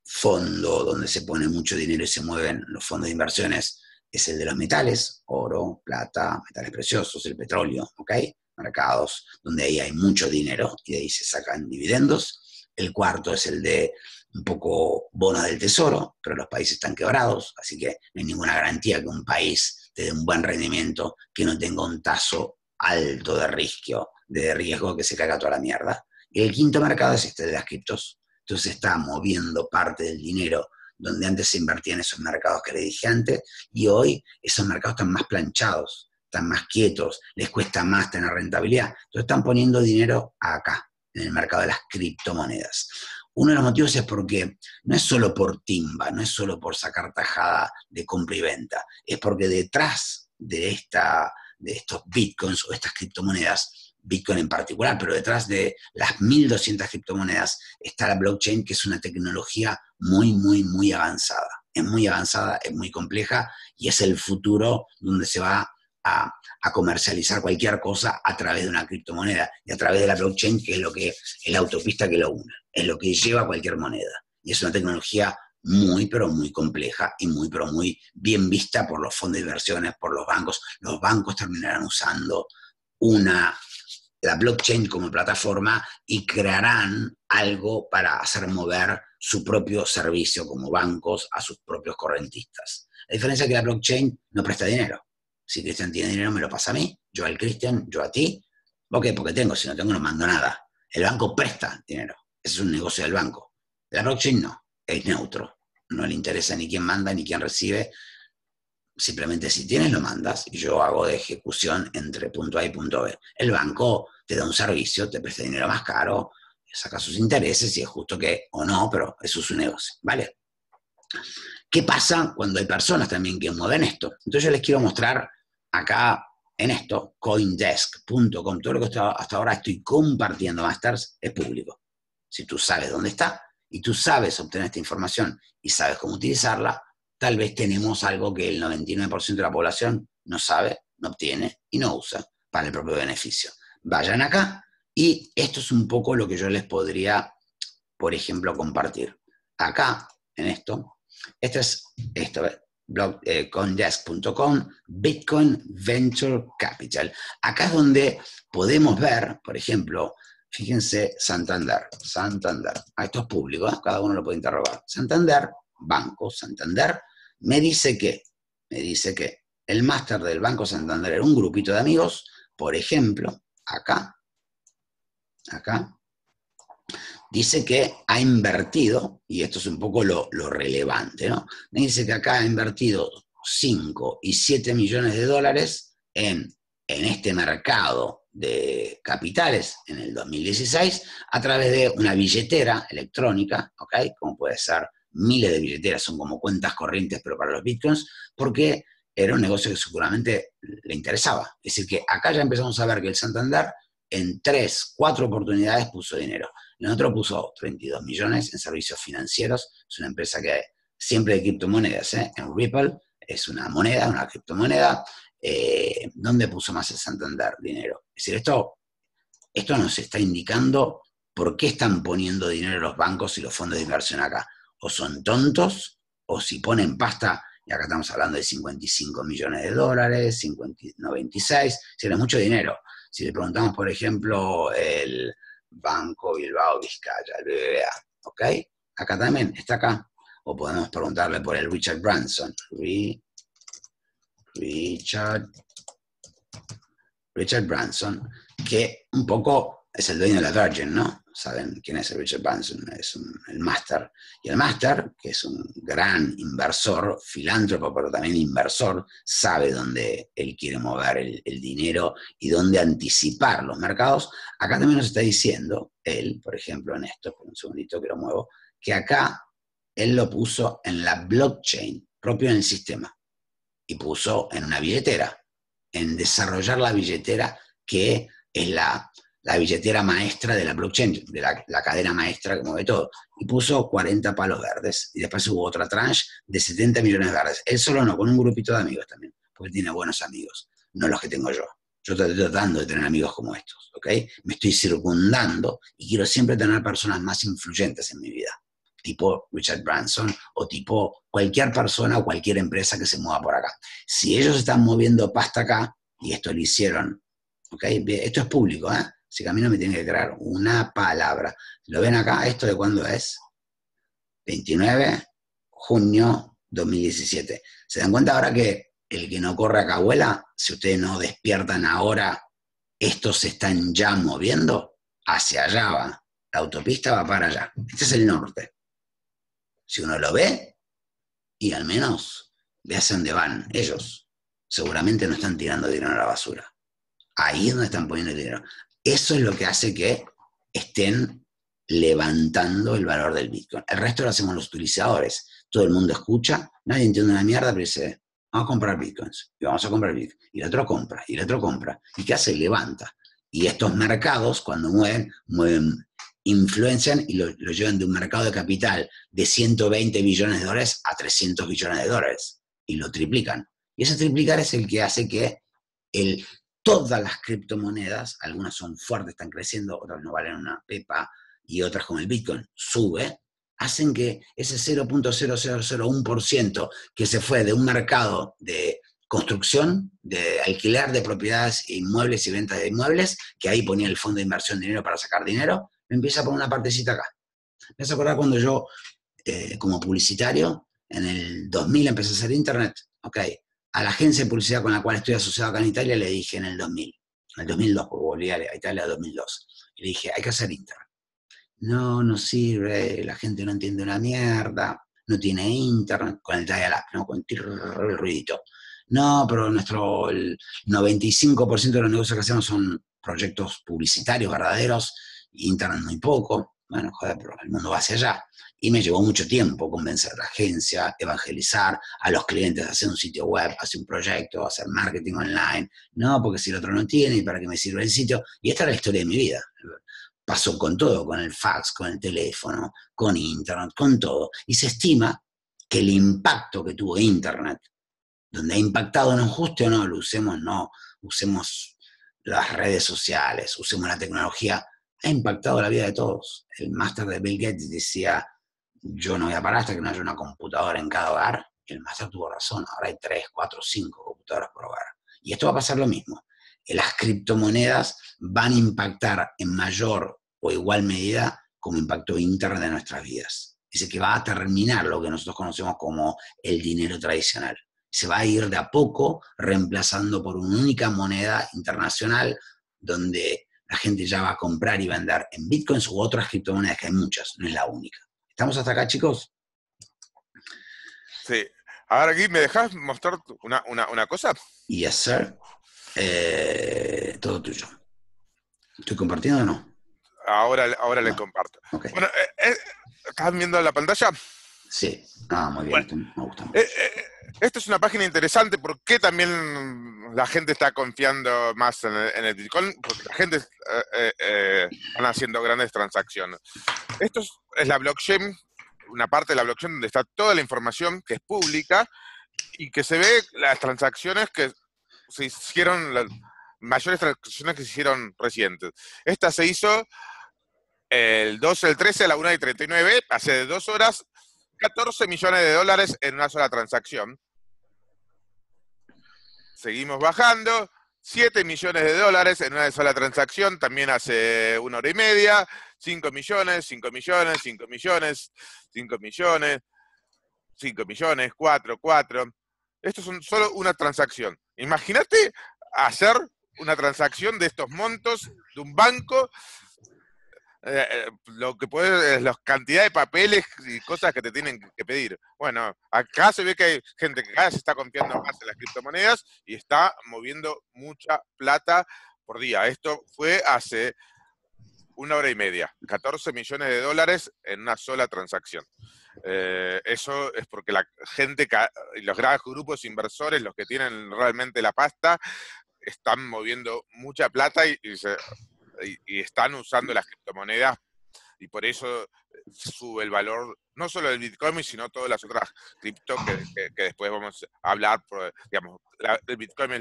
fondo donde se pone mucho dinero y se mueven los fondos de inversiones es el de los metales, oro, plata, metales preciosos, el petróleo, ¿ok? Mercados donde ahí hay mucho dinero y de ahí se sacan dividendos. El cuarto es el de un poco bonos del tesoro, pero los países están quebrados, así que no hay ninguna garantía que un país te dé un buen rendimiento que no tenga un tazo alto de riesgo que se caiga toda la mierda. Y el quinto mercado es este de las criptos. Entonces está moviendo parte del dinero donde antes se invertía en esos mercados que le dije antes, y hoy esos mercados están más planchados, están más quietos, les cuesta más tener rentabilidad. Entonces están poniendo dinero acá, en el mercado de las criptomonedas. Uno de los motivos es porque no es solo por timba, no es solo por sacar tajada de compra y venta, es porque detrás de estos bitcoins o estas criptomonedas, Bitcoin en particular, pero detrás de las 1.200 criptomonedas está la blockchain, que es una tecnología muy, muy, muy avanzada. Es muy avanzada, es muy compleja, y es el futuro donde se va a comercializar cualquier cosa a través de una criptomoneda y a través de la blockchain, que es la autopista que lo une, es lo que lleva cualquier moneda. Y es una tecnología muy, pero muy compleja y muy, pero muy bien vista por los fondos de inversiones, por los bancos. Los bancos terminarán usando la blockchain como plataforma y crearán algo para hacer mover su propio servicio como bancos a sus propios correntistas. La diferencia es que la blockchain no presta dinero. Si Cristian tiene dinero, me lo pasa a mí, yo al Cristian, yo a ti. Ok, porque tengo, si no tengo no mando nada. El banco presta dinero, ese es un negocio del banco. La blockchain no, es neutro. No le interesa ni quién manda ni quién recibe. Simplemente si tienes lo mandas y yo hago de ejecución entre punto A y punto B. El banco te da un servicio, te presta dinero más caro, saca sus intereses y es justo que, o no, pero eso es su negocio, ¿vale? ¿Qué pasa cuando hay personas también que mueven esto? Entonces yo les quiero mostrar acá en esto, coindesk.com, todo lo que hasta ahora estoy compartiendo, Masters, es público. Si tú sabes dónde está y tú sabes obtener esta información y sabes cómo utilizarla, tal vez tenemos algo que el 99% de la población no sabe, no obtiene y no usa para el propio beneficio. Vayan acá y esto es un poco lo que yo les podría, por ejemplo, compartir. Acá, en esto, este es coindesk.com, Bitcoin Venture Capital. Acá es donde podemos ver, por ejemplo, fíjense, Santander. Esto es público, ¿eh? Cada uno lo puede interrogar. Santander, Banco Santander. Me dice que el máster del Banco Santander era un grupito de amigos, por ejemplo, acá, dice que ha invertido, y esto es un poco lo relevante, ¿no? Me dice que acá ha invertido 5 y 7 millones de dólares en este mercado de capitales en el 2016 a través de una billetera electrónica, ¿ok? Como puede ser. Miles de billeteras, son como cuentas corrientes, pero para los bitcoins, porque era un negocio que seguramente le interesaba. Es decir, que acá ya empezamos a ver que el Santander en 3, 4 oportunidades puso dinero. En otro puso 32 millones en servicios financieros. Es una empresa que siempre de criptomonedas, ¿eh? En Ripple es una moneda, una criptomoneda. ¿Dónde puso más el Santander dinero? Es decir, esto nos está indicando por qué están poniendo dinero los bancos y los fondos de inversión acá. O son tontos, o si ponen pasta, y acá estamos hablando de 55 millones de dólares, 96, si era mucho dinero. Si le preguntamos, por ejemplo, el Banco Bilbao Vizcaya, el BBVA, ¿ok? Acá también, está acá. O podemos preguntarle por el Richard Branson. Richard Branson, que un poco es el dueño de la Virgin, ¿no? Saben quién es el Richard Branson, es el máster. Y el máster, que es un gran inversor, filántropo, pero también inversor, sabe dónde él quiere mover el dinero y dónde anticipar los mercados. Acá también nos está diciendo, él, por ejemplo, en esto, por un segundito que lo muevo, que acá él lo puso en la blockchain, propio en el sistema, y puso en una billetera, en desarrollar la billetera que es la billetera maestra de la blockchain, de la cadena maestra que mueve todo. Y puso 40 palos verdes. Y después hubo otra tranche de 70 millones verdes. Él solo no, con un grupito de amigos también. Porque tiene buenos amigos, no los que tengo yo. Yo estoy tratando de tener amigos como estos, ¿ok? Me estoy circundando y quiero siempre tener personas más influyentes en mi vida. Tipo Richard Branson o tipo cualquier persona o cualquier empresa que se mueva por acá. Si ellos están moviendo pasta acá, y esto lo hicieron, ¿ok? Esto es público, ¿eh? Así que a mí no me tiene que crear una palabra. ¿Lo ven acá? ¿Esto de cuándo es? 29 junio 2017. ¿Se dan cuenta ahora que el que no corre acá vuela? Si ustedes no despiertan ahora, estos se están ya moviendo. Hacia allá va. La autopista va para allá. Este es el norte. Si uno lo ve, y al menos ve hacia dónde van ellos. Seguramente no están tirando dinero a la basura. Ahí es donde están poniendo el dinero. Eso es lo que hace que estén levantando el valor del Bitcoin. El resto lo hacemos los utilizadores. Todo el mundo escucha, nadie entiende una mierda, pero dice, vamos a comprar Bitcoins, y vamos a comprar Bitcoin. Y el otro compra, y el otro compra. ¿Y qué hace? Levanta. Y estos mercados, cuando mueven, influencian y lo llevan de un mercado de capital de 120 billones de dólares a 300 billones de dólares. Y lo triplican. Y ese triplicar es el que hace que todas las criptomonedas, algunas son fuertes, están creciendo, otras no valen una pepa, y otras como el Bitcoin, sube, hacen que ese 0.0001% que se fue de un mercado de construcción, de alquiler de propiedades, inmuebles y ventas de inmuebles, que ahí ponía el fondo de inversión dinero para sacar dinero, empieza por una partecita acá. Me vas a acordar cuando yo, como publicitario, en el 2000 empecé a hacer internet, ok, a la agencia de publicidad con la cual estoy asociado acá en Italia le dije en el 2000, en el 2002, porque volví a Italia en 2002, le dije, hay que hacer internet. No, no sirve, la gente no entiende una mierda, no tiene internet, con el dial-up, ¿no? Con el ruidito. No, pero nuestro, el 95% de los negocios que hacemos son proyectos publicitarios, verdaderos, internet muy poco. Bueno, joder, pero el mundo va hacia allá. Y me llevó mucho tiempo convencer a la agencia, evangelizar a los clientes, hacer un sitio web, hacer un proyecto, hacer marketing online. No, porque si el otro no tiene, ¿y para qué me sirve el sitio? Y esta era la historia de mi vida. Pasó con todo, con el fax, con el teléfono, con internet, con todo. Y se estima que el impacto que tuvo internet, donde ha impactado, no justo o no, lo usemos, no, usemos las redes sociales, usemos la tecnología, ha impactado la vida de todos. El máster de Bill Gates decía, yo no voy a parar hasta que no haya una computadora en cada hogar. El máster tuvo razón, ahora hay 3, 4, 5 computadoras por hogar. Y esto va a pasar lo mismo. Las criptomonedas van a impactar en mayor o igual medida como impactó Internet en nuestras vidas. Dice que va a terminar lo que nosotros conocemos como el dinero tradicional. Se va a ir de a poco reemplazando por una única moneda internacional donde la gente ya va a comprar y vender en bitcoins u otras criptomonedas, que hay muchas, no es la única. ¿Estamos hasta acá, chicos? Sí. Ahora aquí, ¿me dejás mostrar una cosa? Yes, sir. Todo tuyo. ¿Estoy compartiendo o no? Ahora no. Le comparto. Okay. Bueno, ¿estás viendo la pantalla? Sí. Ah, muy bien. Bueno, me gusta mucho. Esta es una página interesante porque también la gente está confiando más en el Bitcoin, porque la gente están haciendo grandes transacciones. Esto es la blockchain, una parte de la blockchain donde está toda la información que es pública y que se ve las transacciones que se hicieron, las mayores transacciones que se hicieron recientes. Esta se hizo el 12, el 13 a la 1:39, hace 2 horas, $14 millones en una sola transacción. Seguimos bajando, $7 millones en una sola transacción, también hace 1 hora y media, $5 millones, 4. Esto son solo una transacción. Imagínate hacer una transacción de estos montos de un banco, lo que puedes, la cantidad de papeles y cosas que te tienen que pedir. Bueno, acá se ve que hay gente que cada vez está confiando más en las criptomonedas y está moviendo mucha plata por día. Esto fue hace 1 hora y media. $14 millones en una sola transacción. Eso es porque la gente y los grandes grupos inversores, los que tienen realmente la pasta, están moviendo mucha plata y están usando las criptomonedas, y por eso sube el valor, no solo del Bitcoin, sino todas las otras cripto que después vamos a hablar. Digamos, el Bitcoin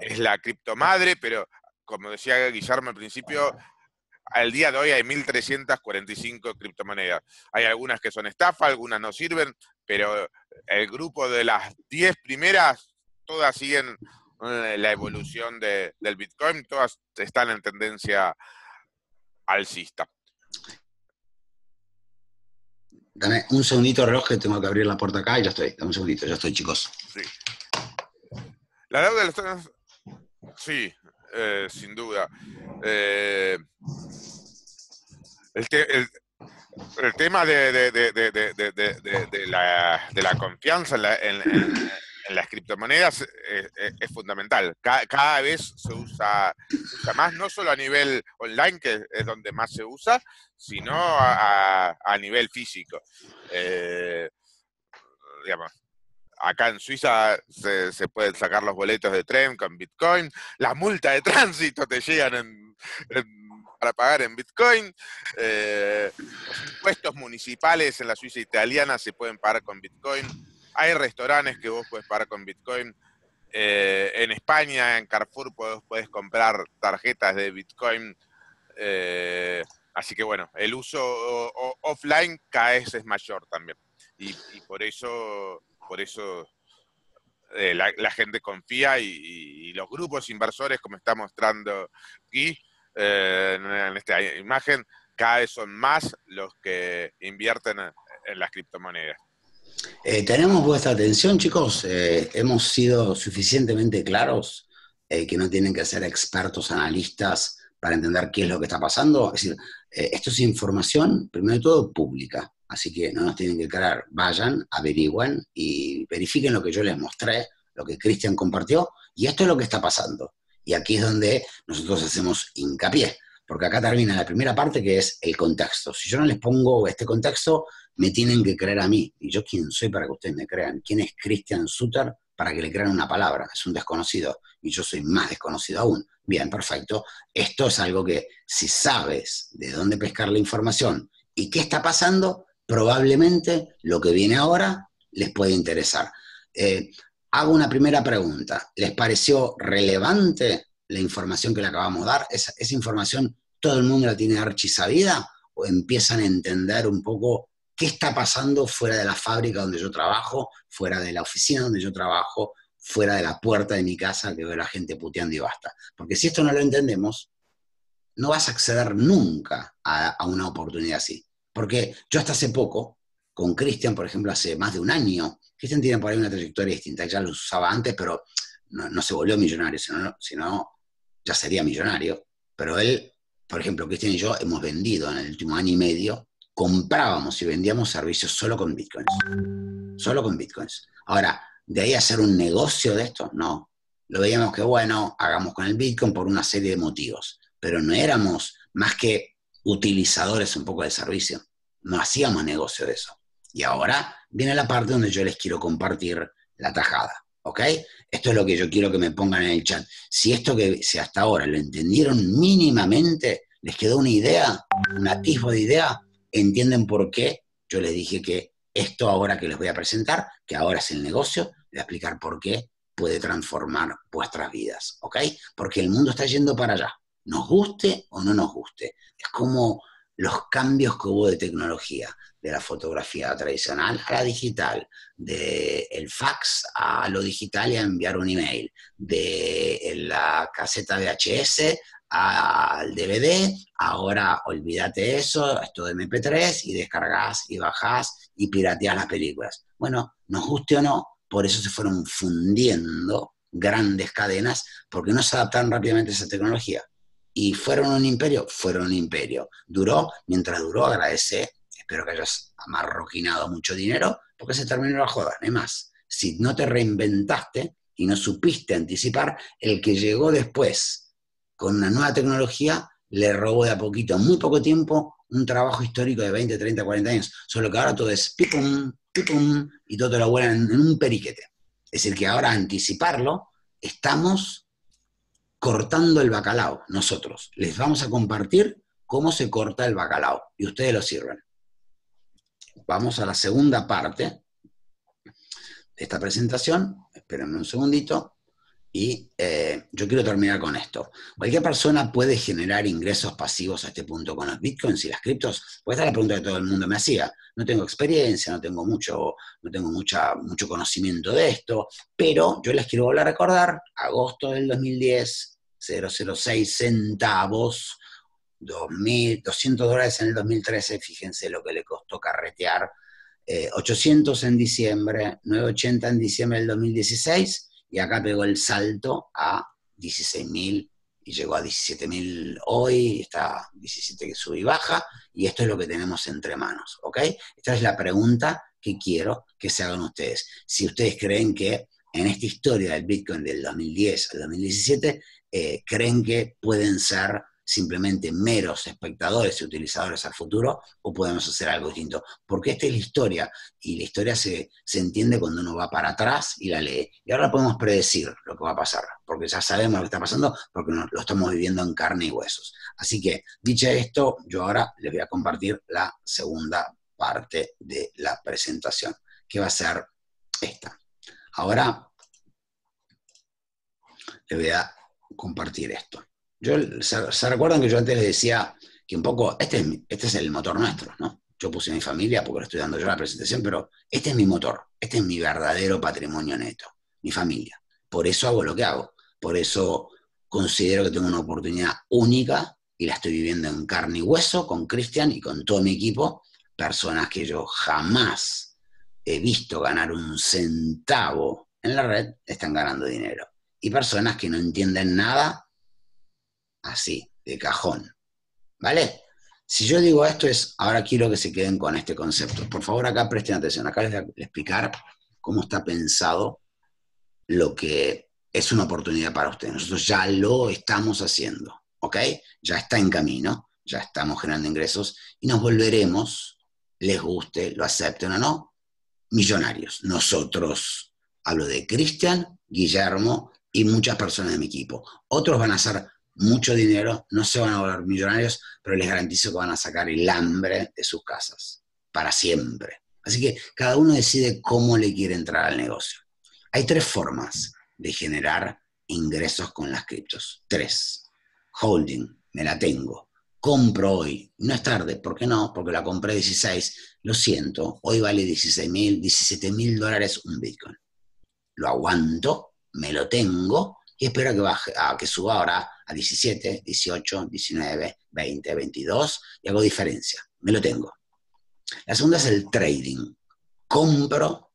es la criptomadre, pero como decía Guillermo al principio, al día de hoy hay 1.345 criptomonedas. Hay algunas que son estafa, algunas no sirven, pero el grupo de las 10 primeras, todas siguen la evolución del Bitcoin, todas están en tendencia alcista. Dame un segundito, reloj, que tengo que abrir la puerta acá y ya estoy. Dame un segundito, ya estoy, chicos. Sí. La deuda de los estados... Sí, sin duda. El tema de la confianza en las criptomonedas es fundamental. Cada vez se usa más, no solo a nivel online, que es donde más se usa, sino a nivel físico. Digamos, acá en Suiza se pueden sacar los boletos de tren con Bitcoin, las multas de tránsito te llegan para pagar en Bitcoin, los impuestos municipales en la Suiza italiana se pueden pagar con Bitcoin. Hay restaurantes que vos podés pagar con Bitcoin. En España, en Carrefour, podés comprar tarjetas de Bitcoin. Así que bueno, el uso offline cada vez es mayor también. Y por eso la gente confía y los grupos inversores, como está mostrando aquí en esta imagen, cada vez son más los que invierten en las criptomonedas. Tenemos vuestra atención, chicos. Hemos sido suficientemente claros que no tienen que ser expertos analistas para entender qué es lo que está pasando. Es decir, esto es información, primero de todo, pública. Así que no nos tienen que creer. Vayan, averigüen y verifiquen lo que yo les mostré, lo que Cristian compartió. Y esto es lo que está pasando. Y aquí es donde nosotros hacemos hincapié. Porque acá termina la primera parte, que es el contexto. Si yo no les pongo este contexto, me tienen que creer a mí. ¿Y yo quién soy para que ustedes me crean? ¿Quién es Cristian Suter para que le crean una palabra? Es un desconocido. Y yo soy más desconocido aún. Bien, perfecto. Esto es algo que, si sabes de dónde pescar la información y qué está pasando, probablemente lo que viene ahora les puede interesar. Hago una primera pregunta. ¿Les pareció relevante la información que le acabamos de dar? ¿Esa información todo el mundo la tiene archisabida? ¿O empiezan a entender un poco qué está pasando fuera de la fábrica donde yo trabajo, fuera de la oficina donde yo trabajo, fuera de la puerta de mi casa que veo a la gente puteando y basta? Porque si esto no lo entendemos, no vas a acceder nunca a una oportunidad así. Porque yo hasta hace poco, con Cristian, por ejemplo, hace más de un año, Cristian tiene por ahí una trayectoria distinta, ya lo usaba antes, pero no se volvió millonario, sino ya sería millonario, pero él, por ejemplo, Cristian y yo hemos vendido en el último año y medio, comprábamos y vendíamos servicios solo con bitcoins. Solo con bitcoins. Ahora, ¿de ahí hacer un negocio de esto? No. Lo veíamos que, bueno, hagamos con el bitcoin por una serie de motivos, pero no éramos más que utilizadores un poco del servicio. No hacíamos negocio de eso. Y ahora viene la parte donde yo les quiero compartir la tajada. ¿Ok? Esto es lo que yo quiero que me pongan en el chat. Si esto que si hasta ahora lo entendieron mínimamente, les quedó una idea, un atisbo de idea, entienden por qué yo les dije que esto ahora que les voy a presentar, que ahora es el negocio, les voy a explicar por qué puede transformar vuestras vidas. ¿Ok? Porque el mundo está yendo para allá. Nos guste o no nos guste. Es como los cambios que hubo de tecnología, de la fotografía tradicional a la digital, del fax a lo digital y a enviar un email, de la caseta VHS al DVD, ahora olvídate eso, esto de MP3, y descargás y bajás y pirateás las películas. Bueno, nos guste o no, por eso se fueron fundiendo grandes cadenas, porque no se adaptaron rápidamente a esa tecnología. ¿Y fueron un imperio? Fueron un imperio. Duró, mientras duró, agradecé. Espero que hayas amarroquinado mucho dinero, porque se terminó la joda, no hay más. Si no te reinventaste y no supiste anticipar, el que llegó después con una nueva tecnología le robó de a poquito, muy poco tiempo, un trabajo histórico de 20, 30, 40 años. Solo que ahora todo es pipum, pipum, y todo te lo vuelan en un periquete. Es decir, que ahora anticiparlo, estamos cortando el bacalao, nosotros. Les vamos a compartir cómo se corta el bacalao, y ustedes lo sirven. Vamos a la segunda parte de esta presentación, espérenme un segundito, y yo quiero terminar con esto. Cualquier persona puede generar ingresos pasivos a este punto con los bitcoins y las criptos, pues esta es la pregunta que todo el mundo me hacía. No tengo experiencia, no tengo mucho conocimiento de esto, pero yo les quiero volver a recordar, agosto del 2010, 006 centavos, $2.200 en el 2013, fíjense lo que le costó carretear, 800 en diciembre, 980 en diciembre del 2016, y acá pegó el salto a 16.000 y llegó a 17.000 hoy, está 17 que sube y baja, y esto es lo que tenemos entre manos, ¿ok? Esta es la pregunta que quiero que se hagan ustedes. Si ustedes creen que en esta historia del Bitcoin del 2010 al 2017, creen que pueden ser simplemente meros espectadores y utilizadores al futuro, o podemos hacer algo distinto. Porque esta es la historia, y la historia se entiende cuando uno va para atrás y la lee. Y ahora podemos predecir lo que va a pasar, porque ya sabemos lo que está pasando, porque lo estamos viviendo en carne y huesos. Así que, dicho esto, yo ahora les voy a compartir la segunda parte de la presentación, que va a ser esta. Ahora les voy a compartir esto. ¿Se recuerdan que yo antes les decía Y un poco, este es el motor nuestro, ¿no? Yo puse a mi familia porque lo estoy dando yo la presentación, pero este es mi motor, este es mi verdadero patrimonio neto, mi familia. Por eso hago lo que hago, por eso considero que tengo una oportunidad única y la estoy viviendo en carne y hueso con Cristian y con todo mi equipo, personas que yo jamás he visto ganar un centavo en la red, están ganando dinero. Y personas que no entienden nada así, de cajón. ¿Vale? Si yo digo esto es, ahora quiero que se queden con este concepto. Por favor, acá presten atención. Acá les voy a explicar cómo está pensado lo que es una oportunidad para ustedes. Nosotros ya lo estamos haciendo, ¿ok? Ya está en camino, ya estamos generando ingresos y nos volveremos, les guste, lo acepten o no, millonarios. Nosotros, hablo de Cristian, Guillermo y muchas personas de mi equipo. Otros van a ser mucho dinero, no se van a volver millonarios, pero les garantizo que van a sacar el hambre de sus casas, para siempre. Así que cada uno decide cómo le quiere entrar al negocio. Hay tres formas de generar ingresos con las criptos. Tres. Holding, me la tengo. Compro hoy, no es tarde, ¿por qué no? Porque la compré 16, lo siento, hoy vale 16.000, 17.000 dólares un Bitcoin. Lo aguanto, me lo tengo y espero que baje, que suba ahora a 17, 18, 19, 20, 22, y hago diferencia. Me lo tengo. La segunda es el trading. Compro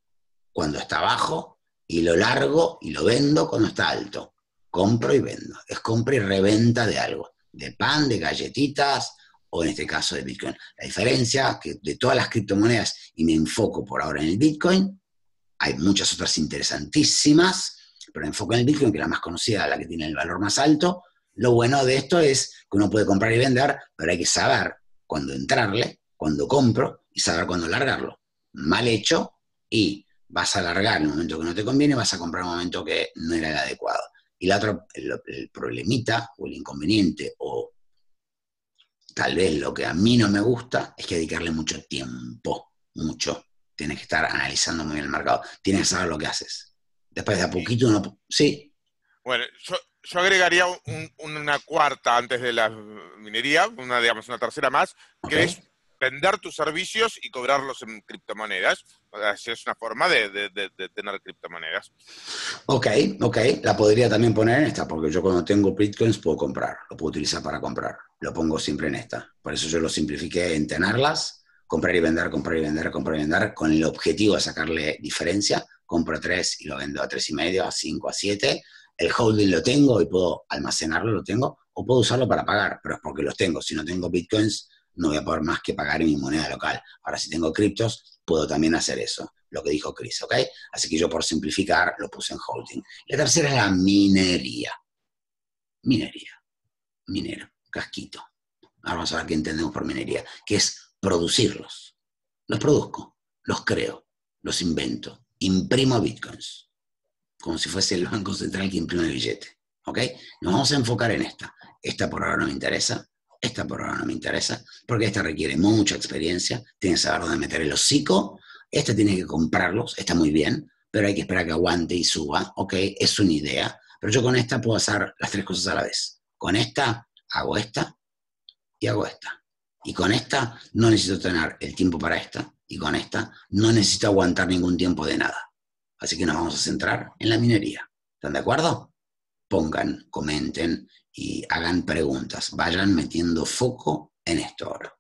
cuando está bajo, y lo largo y lo vendo cuando está alto. Compro y vendo. Es compra y reventa de algo. De pan, de galletitas, o en este caso de Bitcoin. La diferencia es que de todas las criptomonedas, y me enfoco por ahora en el Bitcoin, hay muchas otras interesantísimas, pero me enfoco en el Bitcoin, que es la más conocida, la que tiene el valor más alto. Lo bueno de esto es que uno puede comprar y vender, pero hay que saber cuándo entrarle, cuándo compro y saber cuándo largarlo. Mal hecho y vas a largar en el momento que no te conviene, vas a comprar en el momento que no era el adecuado. Y la otra, el problemita o el inconveniente o tal vez lo que a mí no me gusta es que dedicarle mucho tiempo, mucho. Tienes que estar analizando muy bien el mercado. Tienes que saber lo que haces. Después de a poquito uno... Sí. Bueno, yo agregaría una cuarta antes de la minería, digamos, una tercera más, que es vender tus servicios y cobrarlos en criptomonedas. O sea, es una forma de tener criptomonedas. Ok. La podría también poner en esta, porque yo cuando tengo bitcoins puedo comprar, lo puedo utilizar para comprar. Lo pongo siempre en esta. Por eso yo lo simplifiqué en tenerlas, comprar y vender, comprar y vender, comprar y vender, con el objetivo de sacarle diferencia. Compro 3 y lo vendo a 3,5, a 5, a 7... El holding lo tengo y puedo almacenarlo, lo tengo, o puedo usarlo para pagar, pero es porque los tengo. Si no tengo bitcoins, no voy a poder más que pagar en mi moneda local. Ahora, si tengo criptos, puedo también hacer eso, lo que dijo Chris, ¿ok? Así que yo, por simplificar, lo puse en holding. La tercera es la minería. Minería. Minero. Casquito. Ahora vamos a ver qué entendemos por minería, que es producirlos. Los produzco, los creo, los invento, imprimo bitcoins, como si fuese el Banco Central que imprime el billete, ¿ok? Nos vamos a enfocar en esta. Esta por ahora no me interesa, esta por ahora no me interesa, porque esta requiere mucha experiencia, tiene que saber dónde meter el hocico, esta tiene que comprarlos, está muy bien, pero hay que esperar que aguante y suba, ¿ok? Es una idea, pero yo con esta puedo hacer las tres cosas a la vez. Con esta y hago esta. Y con esta no necesito tener el tiempo para esta, y con esta no necesito aguantar ningún tiempo de nada. Así que nos vamos a centrar en la minería. ¿Están de acuerdo? Pongan, comenten y hagan preguntas. Vayan metiendo foco en esto ahora.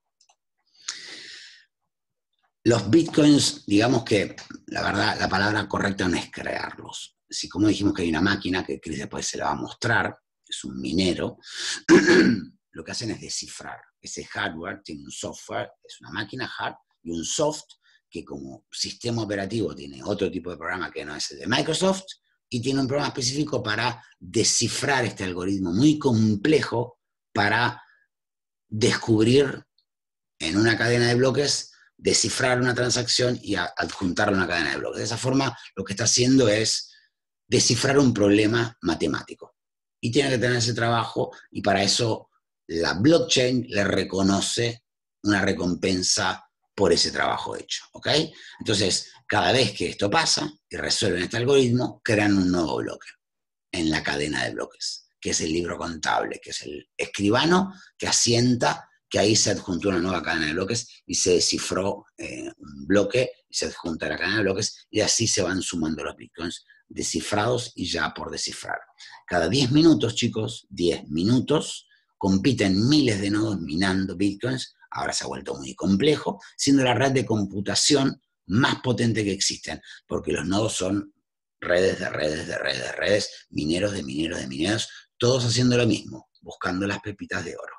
Los bitcoins, digamos que, la verdad, la palabra correcta no es crearlos. Si como dijimos que hay una máquina que Chris después se la va a mostrar, es un minero, lo que hacen es descifrar. Ese hardware tiene un software, es una máquina hard y un soft, que como sistema operativo tiene otro tipo de programa que no es el de Microsoft, y tiene un programa específico para descifrar este algoritmo muy complejo para descubrir en una cadena de bloques, descifrar una transacción y adjuntarla a una cadena de bloques. De esa forma lo que está haciendo es descifrar un problema matemático. Y tiene que tener ese trabajo y para eso la blockchain le reconoce una recompensa por ese trabajo hecho, ¿ok? Entonces, cada vez que esto pasa y resuelven este algoritmo, crean un nuevo bloque en la cadena de bloques, que es el libro contable, que es el escribano que asienta que ahí se adjuntó una nueva cadena de bloques y se descifró un bloque, se adjunta la cadena de bloques y así se van sumando los bitcoins descifrados y ya por descifrar. Cada 10 minutos, chicos, 10 minutos, compiten miles de nodos minando bitcoins. Ahora se ha vuelto muy complejo, siendo la red de computación más potente que existen, porque los nodos son redes de redes de redes de redes, mineros de mineros de mineros, todos haciendo lo mismo, buscando las pepitas de oro.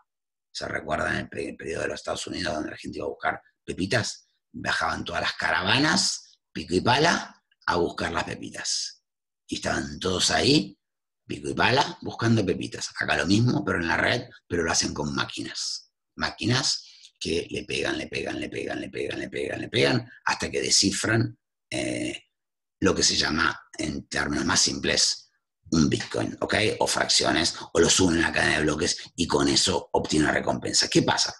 ¿Se recuerdan el periodo de los Estados Unidos donde la gente iba a buscar pepitas? Bajaban todas las caravanas, pico y pala, a buscar las pepitas. Y estaban todos ahí, pico y pala, buscando pepitas. Acá lo mismo, pero en la red, pero lo hacen con máquinas. Máquinas que le pegan, le pegan, le pegan, le pegan, le pegan, le pegan, hasta que descifran lo que se llama, en términos más simples, un Bitcoin, ¿ok? O fracciones, o lo suben a la cadena de bloques y con eso obtiene una recompensa. ¿Qué pasa?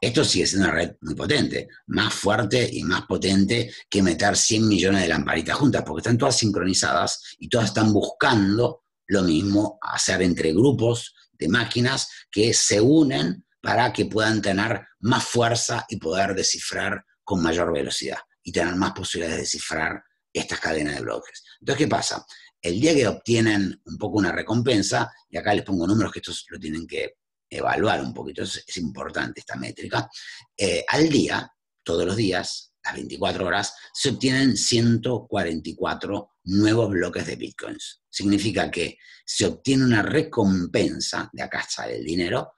Esto sigue siendo una red muy potente, más fuerte y más potente que meter 100 millones de lamparitas juntas, porque están todas sincronizadas y todas están buscando lo mismo, hacer entre grupos de máquinas que se unen para que puedan tener más fuerza y poder descifrar con mayor velocidad y tener más posibilidades de descifrar estas cadenas de bloques. Entonces, ¿qué pasa? El día que obtienen un poco una recompensa, y acá les pongo números que estos lo tienen que evaluar un poquito, es importante esta métrica, al día, todos los días, las 24 horas, se obtienen 144 nuevos bloques de bitcoins. Significa que se obtiene una recompensa, de acá sale el dinero,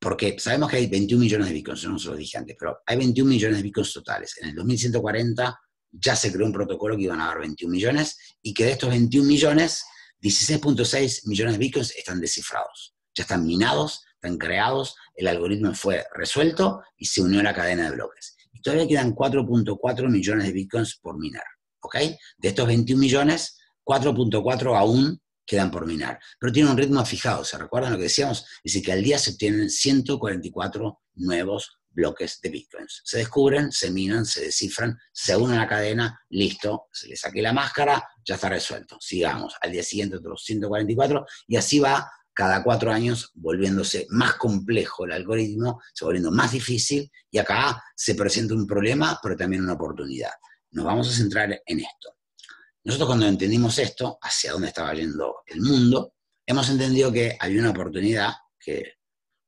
porque sabemos que hay 21 millones de bitcoins, no se lo dije antes, pero hay 21 millones de bitcoins totales. En el 2140 ya se creó un protocolo que iban a dar 21 millones y que de estos 21 millones, 16.6 millones de bitcoins están descifrados. Ya están minados, están creados, el algoritmo fue resuelto y se unió a la cadena de bloques. Y todavía quedan 4.4 millones de bitcoins por minar, ¿ok? De estos 21 millones, 4.4 aún quedan por minar. Pero tiene un ritmo fijado, ¿se recuerdan lo que decíamos? Es decir, que al día se obtienen 144 nuevos bloques de bitcoins. Se descubren, se minan, se descifran, se unen a la cadena, listo, se le saqué la máscara, ya está resuelto. Sigamos, al día siguiente otros 144 y así va cada 4 años volviéndose más complejo el algoritmo, se va volviendo más difícil y acá se presenta un problema, pero también una oportunidad. Nos vamos a centrar en esto. Nosotros cuando entendimos esto, hacia dónde estaba yendo el mundo, hemos entendido que hay una oportunidad que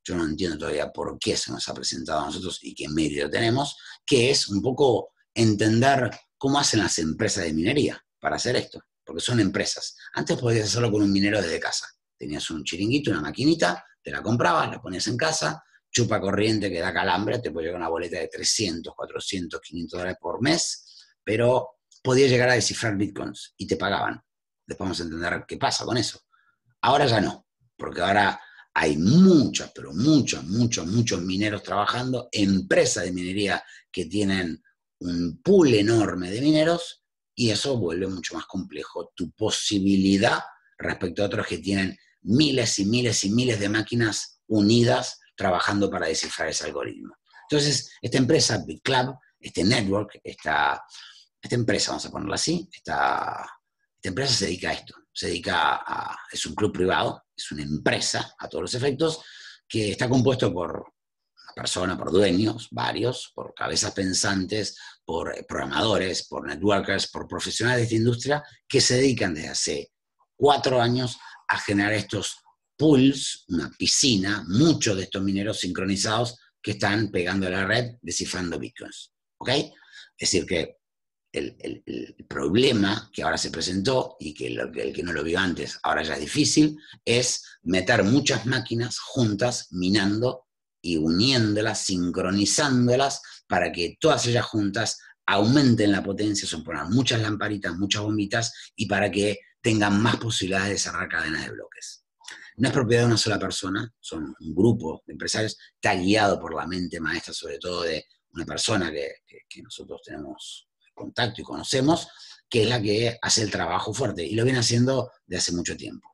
yo no entiendo todavía por qué se nos ha presentado a nosotros y qué mérito tenemos, que es un poco entender cómo hacen las empresas de minería para hacer esto, porque son empresas. Antes podías hacerlo con un minero desde casa. Tenías un chiringuito, una maquinita, te la comprabas, la ponías en casa, chupa corriente que da calambre, te puede llegar una boleta de 300, 400, 500 dólares por mes, pero podías llegar a descifrar bitcoins y te pagaban. Después vamos a entender qué pasa con eso. Ahora ya no, porque ahora hay muchas, pero muchos, muchos, muchos mineros trabajando, empresas de minería que tienen un pool enorme de mineros y eso vuelve mucho más complejo tu posibilidad respecto a otros que tienen miles y miles y miles de máquinas unidas trabajando para descifrar ese algoritmo. Entonces, esta empresa, BitClub, este network, esta empresa, vamos a ponerla así, esta empresa se dedica a esto. Se dedica a, es un club privado, es una empresa a todos los efectos, que está compuesto por una persona, por dueños, varios, por cabezas pensantes, por programadores, por networkers, por profesionales de esta industria, que se dedican desde hace 4 años a generar estos pools, una piscina, muchos de estos mineros sincronizados que están pegando a la red, descifrando bitcoins, ¿ok? Es decir que el problema que ahora se presentó y que el que no lo vio antes ahora ya es difícil, es meter muchas máquinas juntas, minando y uniéndolas, sincronizándolas para que todas ellas juntas aumenten la potencia, son poner muchas lamparitas, muchas bombitas y para que tengan más posibilidades de cerrar cadenas de bloques. No es propiedad de una sola persona, son un grupo de empresarios, está guiado por la mente maestra sobre todo de una persona que nosotros tenemos contacto y conocemos, que es la que hace el trabajo fuerte, y lo viene haciendo de hace mucho tiempo.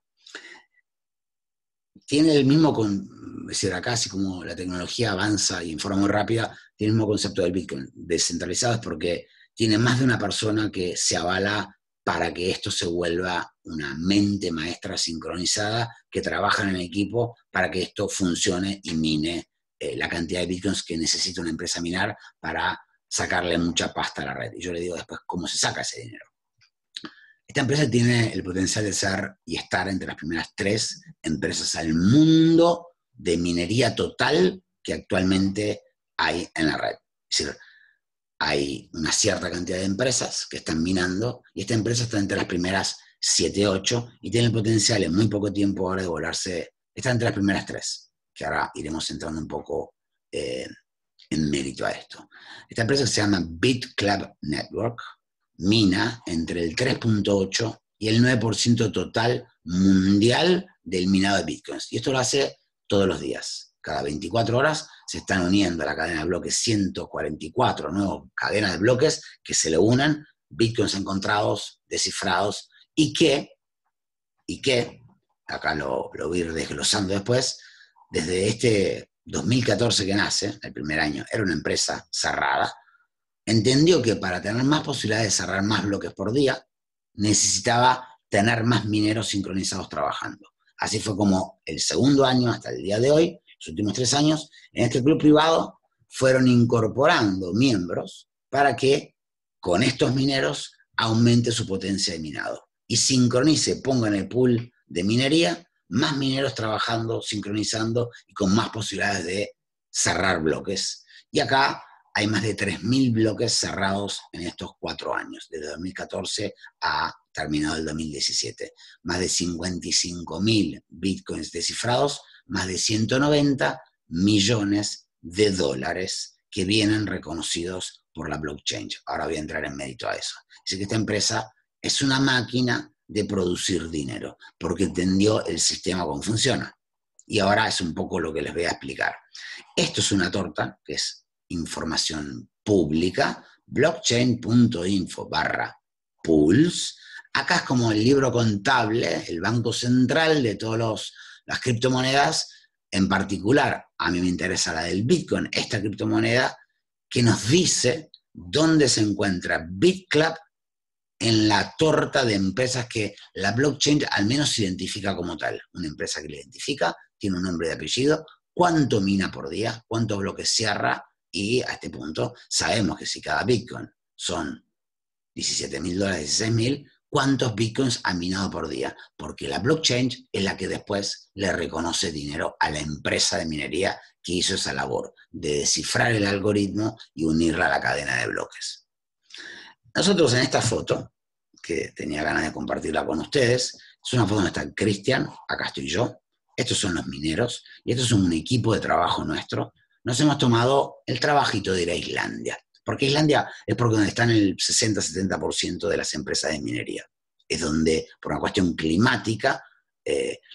Tiene el mismo, es decir, acá, así como la tecnología avanza y en forma muy rápida, tiene el mismo concepto del Bitcoin, descentralizado, es porque tiene más de una persona que se avala para que esto se vuelva una mente maestra sincronizada que trabajan en equipo para que esto funcione y mine la cantidad de bitcoins que necesita una empresa minar para sacarle mucha pasta a la red. Y yo le digo después cómo se saca ese dinero. Esta empresa tiene el potencial de ser y estar entre las primeras 3 empresas al mundo de minería total que actualmente hay en la red. Es decir, hay una cierta cantidad de empresas que están minando y esta empresa está entre las primeras 7 u 8 y tiene el potencial en muy poco tiempo ahora de volarse. Está entre las primeras 3, que ahora iremos entrando un poco en mérito a esto. Esta empresa se llama BitClub Network, mina entre el 3.8 y el 9% total mundial del minado de bitcoins. Y esto lo hace todos los días. Cada 24 horas se están uniendo a la cadena de bloques 144 nuevas cadenas de bloques que se le unan, bitcoins encontrados, descifrados, y que acá lo voy a ir desglosando después, desde este 2014 que nace, el primer año, era una empresa cerrada, entendió que para tener más posibilidades de cerrar más bloques por día, necesitaba tener más mineros sincronizados trabajando. Así fue como el segundo año, hasta el día de hoy, los últimos 3 años, en este club privado fueron incorporando miembros para que con estos mineros aumente su potencia de minado. Y sincronice, ponga en el pool de minería, más mineros trabajando, sincronizando y con más posibilidades de cerrar bloques. Y acá hay más de 3.000 bloques cerrados en estos 4 años, desde 2014 a terminado el 2017. Más de 55.000 bitcoins descifrados, más de 190 millones de dólares que vienen reconocidos por la blockchain. Ahora voy a entrar en mérito a eso. Así que esta empresa es una máquina de producir dinero, porque entendió el sistema cómo funciona. Y ahora es un poco lo que les voy a explicar. Esto es una torta, que es información pública, blockchain.info/pools. Acá es como el libro contable, el banco central de todas las criptomonedas, en particular, a mí me interesa la del Bitcoin, esta criptomoneda, que nos dice dónde se encuentra BitClub en la torta de empresas que la blockchain al menos identifica como tal. Una empresa que la identifica, tiene un nombre y apellido, cuánto mina por día, cuántos bloques cierra, y a este punto sabemos que si cada bitcoin son $17.000, $16.000, ¿cuántos bitcoins ha minado por día? Porque la blockchain es la que después le reconoce dinero a la empresa de minería que hizo esa labor de descifrar el algoritmo y unirla a la cadena de bloques. Nosotros en esta foto, que tenía ganas de compartirla con ustedes, es una foto donde está Cristian, acá estoy yo, estos son los mineros, y esto es un equipo de trabajo nuestro. Nos hemos tomado el trabajito de ir a Islandia. Porque Islandia es porque donde están el 60-70% de las empresas de minería. Es donde, por una cuestión climática,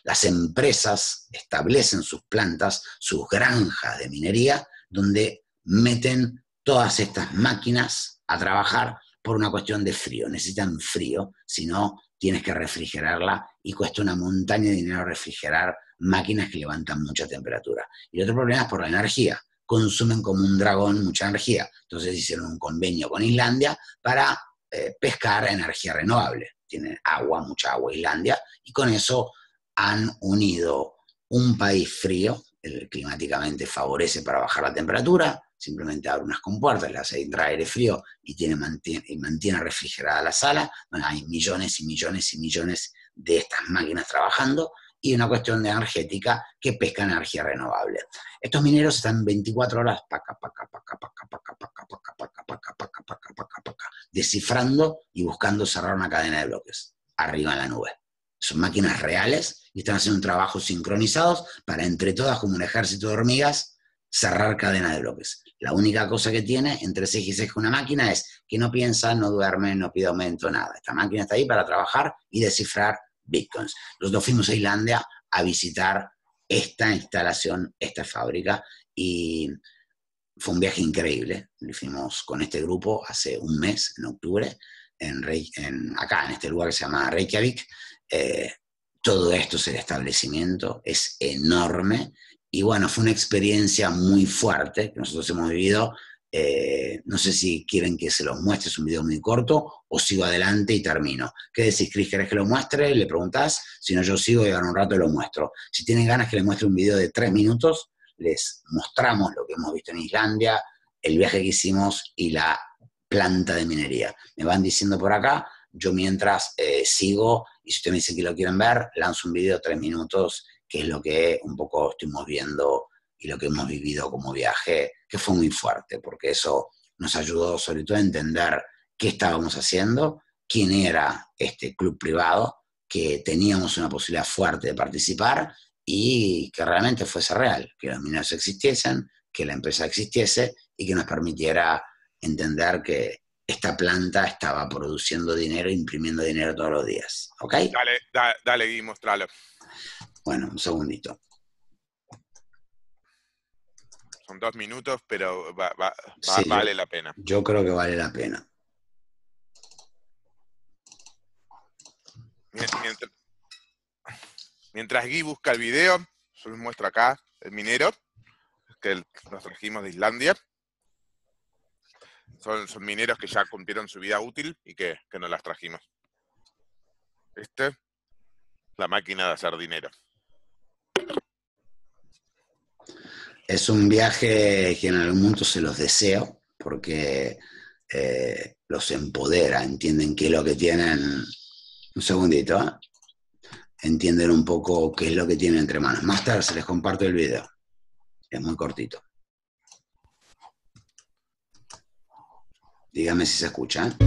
las empresas establecen sus plantas, sus granjas de minería, donde meten todas estas máquinas a trabajar por una cuestión de frío. Necesitan frío, si no tienes que refrigerarla y cuesta una montaña de dinero refrigerar máquinas que levantan mucha temperatura. Y el otro problema es por la energía. Consumen como un dragón mucha energía. Entonces hicieron un convenio con Islandia para pescar energía renovable. Tienen agua, mucha agua Islandia, y con eso han unido un país frío, el climáticamente favorece para bajar la temperatura, simplemente abre unas compuertas, le hace entrar aire frío y mantiene refrigerada la sala. Bueno, hay millones y millones y millones de estas máquinas trabajando, y una cuestión de energética que pesca energía renovable. Estos mineros están 24 horas descifrando y buscando cerrar una cadena de bloques arriba en la nube. Son máquinas reales y están haciendo un trabajo sincronizados para, entre todas, como un ejército de hormigas, cerrar cadena de bloques. La única cosa que tiene entre ceja y ceja una máquina es que no piensa, no duerme, no pide aumento, nada. Esta máquina está ahí para trabajar y descifrar bitcoins. Los dos fuimos a Islandia a visitar esta instalación, esta fábrica, y fue un viaje increíble. Lo fuimos con este grupo hace un mes, en octubre, acá, en este lugar que se llama Reykjavik. Todo esto es el establecimiento, es enorme, y bueno, fue una experiencia muy fuerte que nosotros hemos vivido No sé si quieren que se los muestre, es un video muy corto, o sigo adelante y termino. ¿Qué decís, Cris? ¿Querés que lo muestre? Le preguntás. Si no, yo sigo y ahora un rato lo muestro. Si tienen ganas que les muestre un video de 3 minutos, les mostramos lo que hemos visto en Islandia, el viaje que hicimos y la planta de minería. Me van diciendo por acá, yo mientras sigo, y si ustedes me dicen que lo quieren ver, lanzo un video de 3 minutos, que es lo que un poco estuvimos viendo y lo que hemos vivido como viaje, que fue muy fuerte, porque eso nos ayudó sobre todo a entender qué estábamos haciendo, quién era este club privado, que teníamos una posibilidad fuerte de participar y que realmente fuese real, que los mineros existiesen, que la empresa existiese y que nos permitiera entender que esta planta estaba produciendo dinero, imprimiendo dinero todos los días. ¿Ok? Dale, dale Gui, mostralo. Bueno, un segundito. Son 2 minutos, pero sí, vale la pena. Yo creo que vale la pena. Mientras Gui busca el video, yo les muestro acá el minero que nos trajimos de Islandia. Son mineros que ya cumplieron su vida útil y que nos las trajimos. La máquina de hacer dinero. Es un viaje que en algún momento se los deseo, porque los empodera, entienden qué es lo que tienen. Un segundito, entienden un poco qué es lo que tienen entre manos. Más tarde se les comparto el video. Es muy cortito. Dígame si se escucha.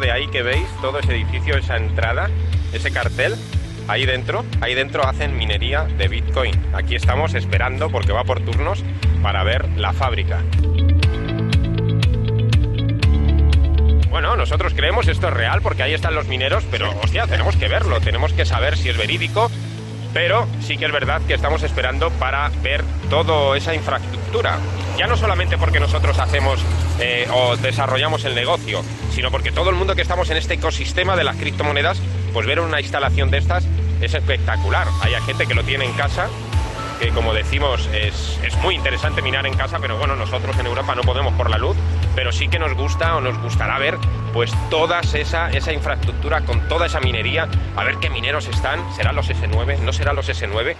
De ahí que veis todo ese edificio, esa entrada, ese cartel, ahí dentro hacen minería de Bitcoin. Aquí estamos esperando porque va por turnos para ver la fábrica. Bueno, nosotros creemos esto es real porque ahí están los mineros, pero hostia, tenemos que verlo, tenemos que saber si es verídico, pero sí que es verdad que estamos esperando para ver toda esa infraestructura. Ya no solamente porque nosotros hacemos o desarrollamos el negocio, sino porque todo el mundo que estamos en este ecosistema de las criptomonedas, pues ver una instalación de estas es espectacular. Hay gente que lo tiene en casa, que como decimos es muy interesante minar en casa, pero bueno, nosotros en Europa no podemos por la luz, pero sí que nos gusta o nos gustará ver pues toda esa infraestructura con toda esa minería, a ver qué mineros están, ¿serán los S9? ¿No serán los S9?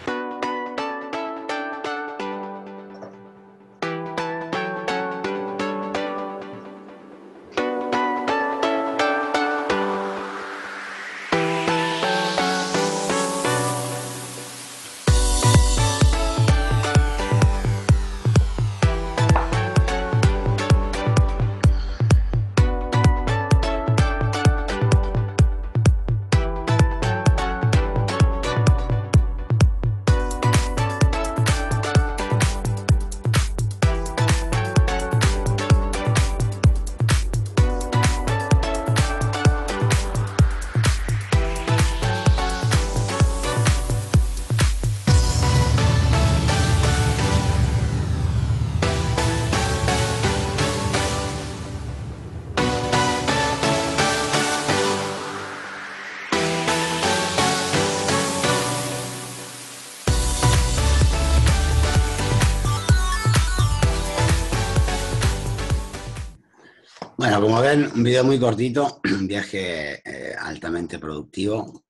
Como ven, un video muy cortito, un viaje altamente productivo.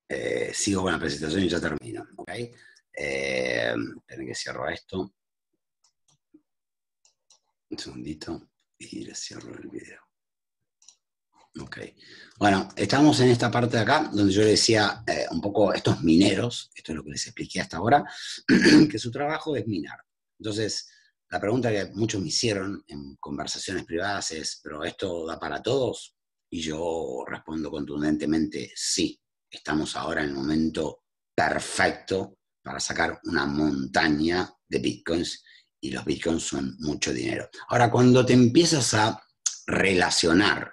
Sigo con la presentación y ya termino. ¿Ok? Esperen que cierro esto. Un segundito y le cierro el video. Ok. Bueno, estamos en esta parte de acá, donde yo le decía un poco estos mineros, esto es lo que les expliqué hasta ahora, que su trabajo es minar. Entonces, la pregunta que muchos me hicieron en conversaciones privadas es, ¿pero esto da para todos? Y yo respondo contundentemente, sí. Estamos ahora en el momento perfecto para sacar una montaña de bitcoins, y los bitcoins son mucho dinero. Ahora, cuando te empiezas a relacionar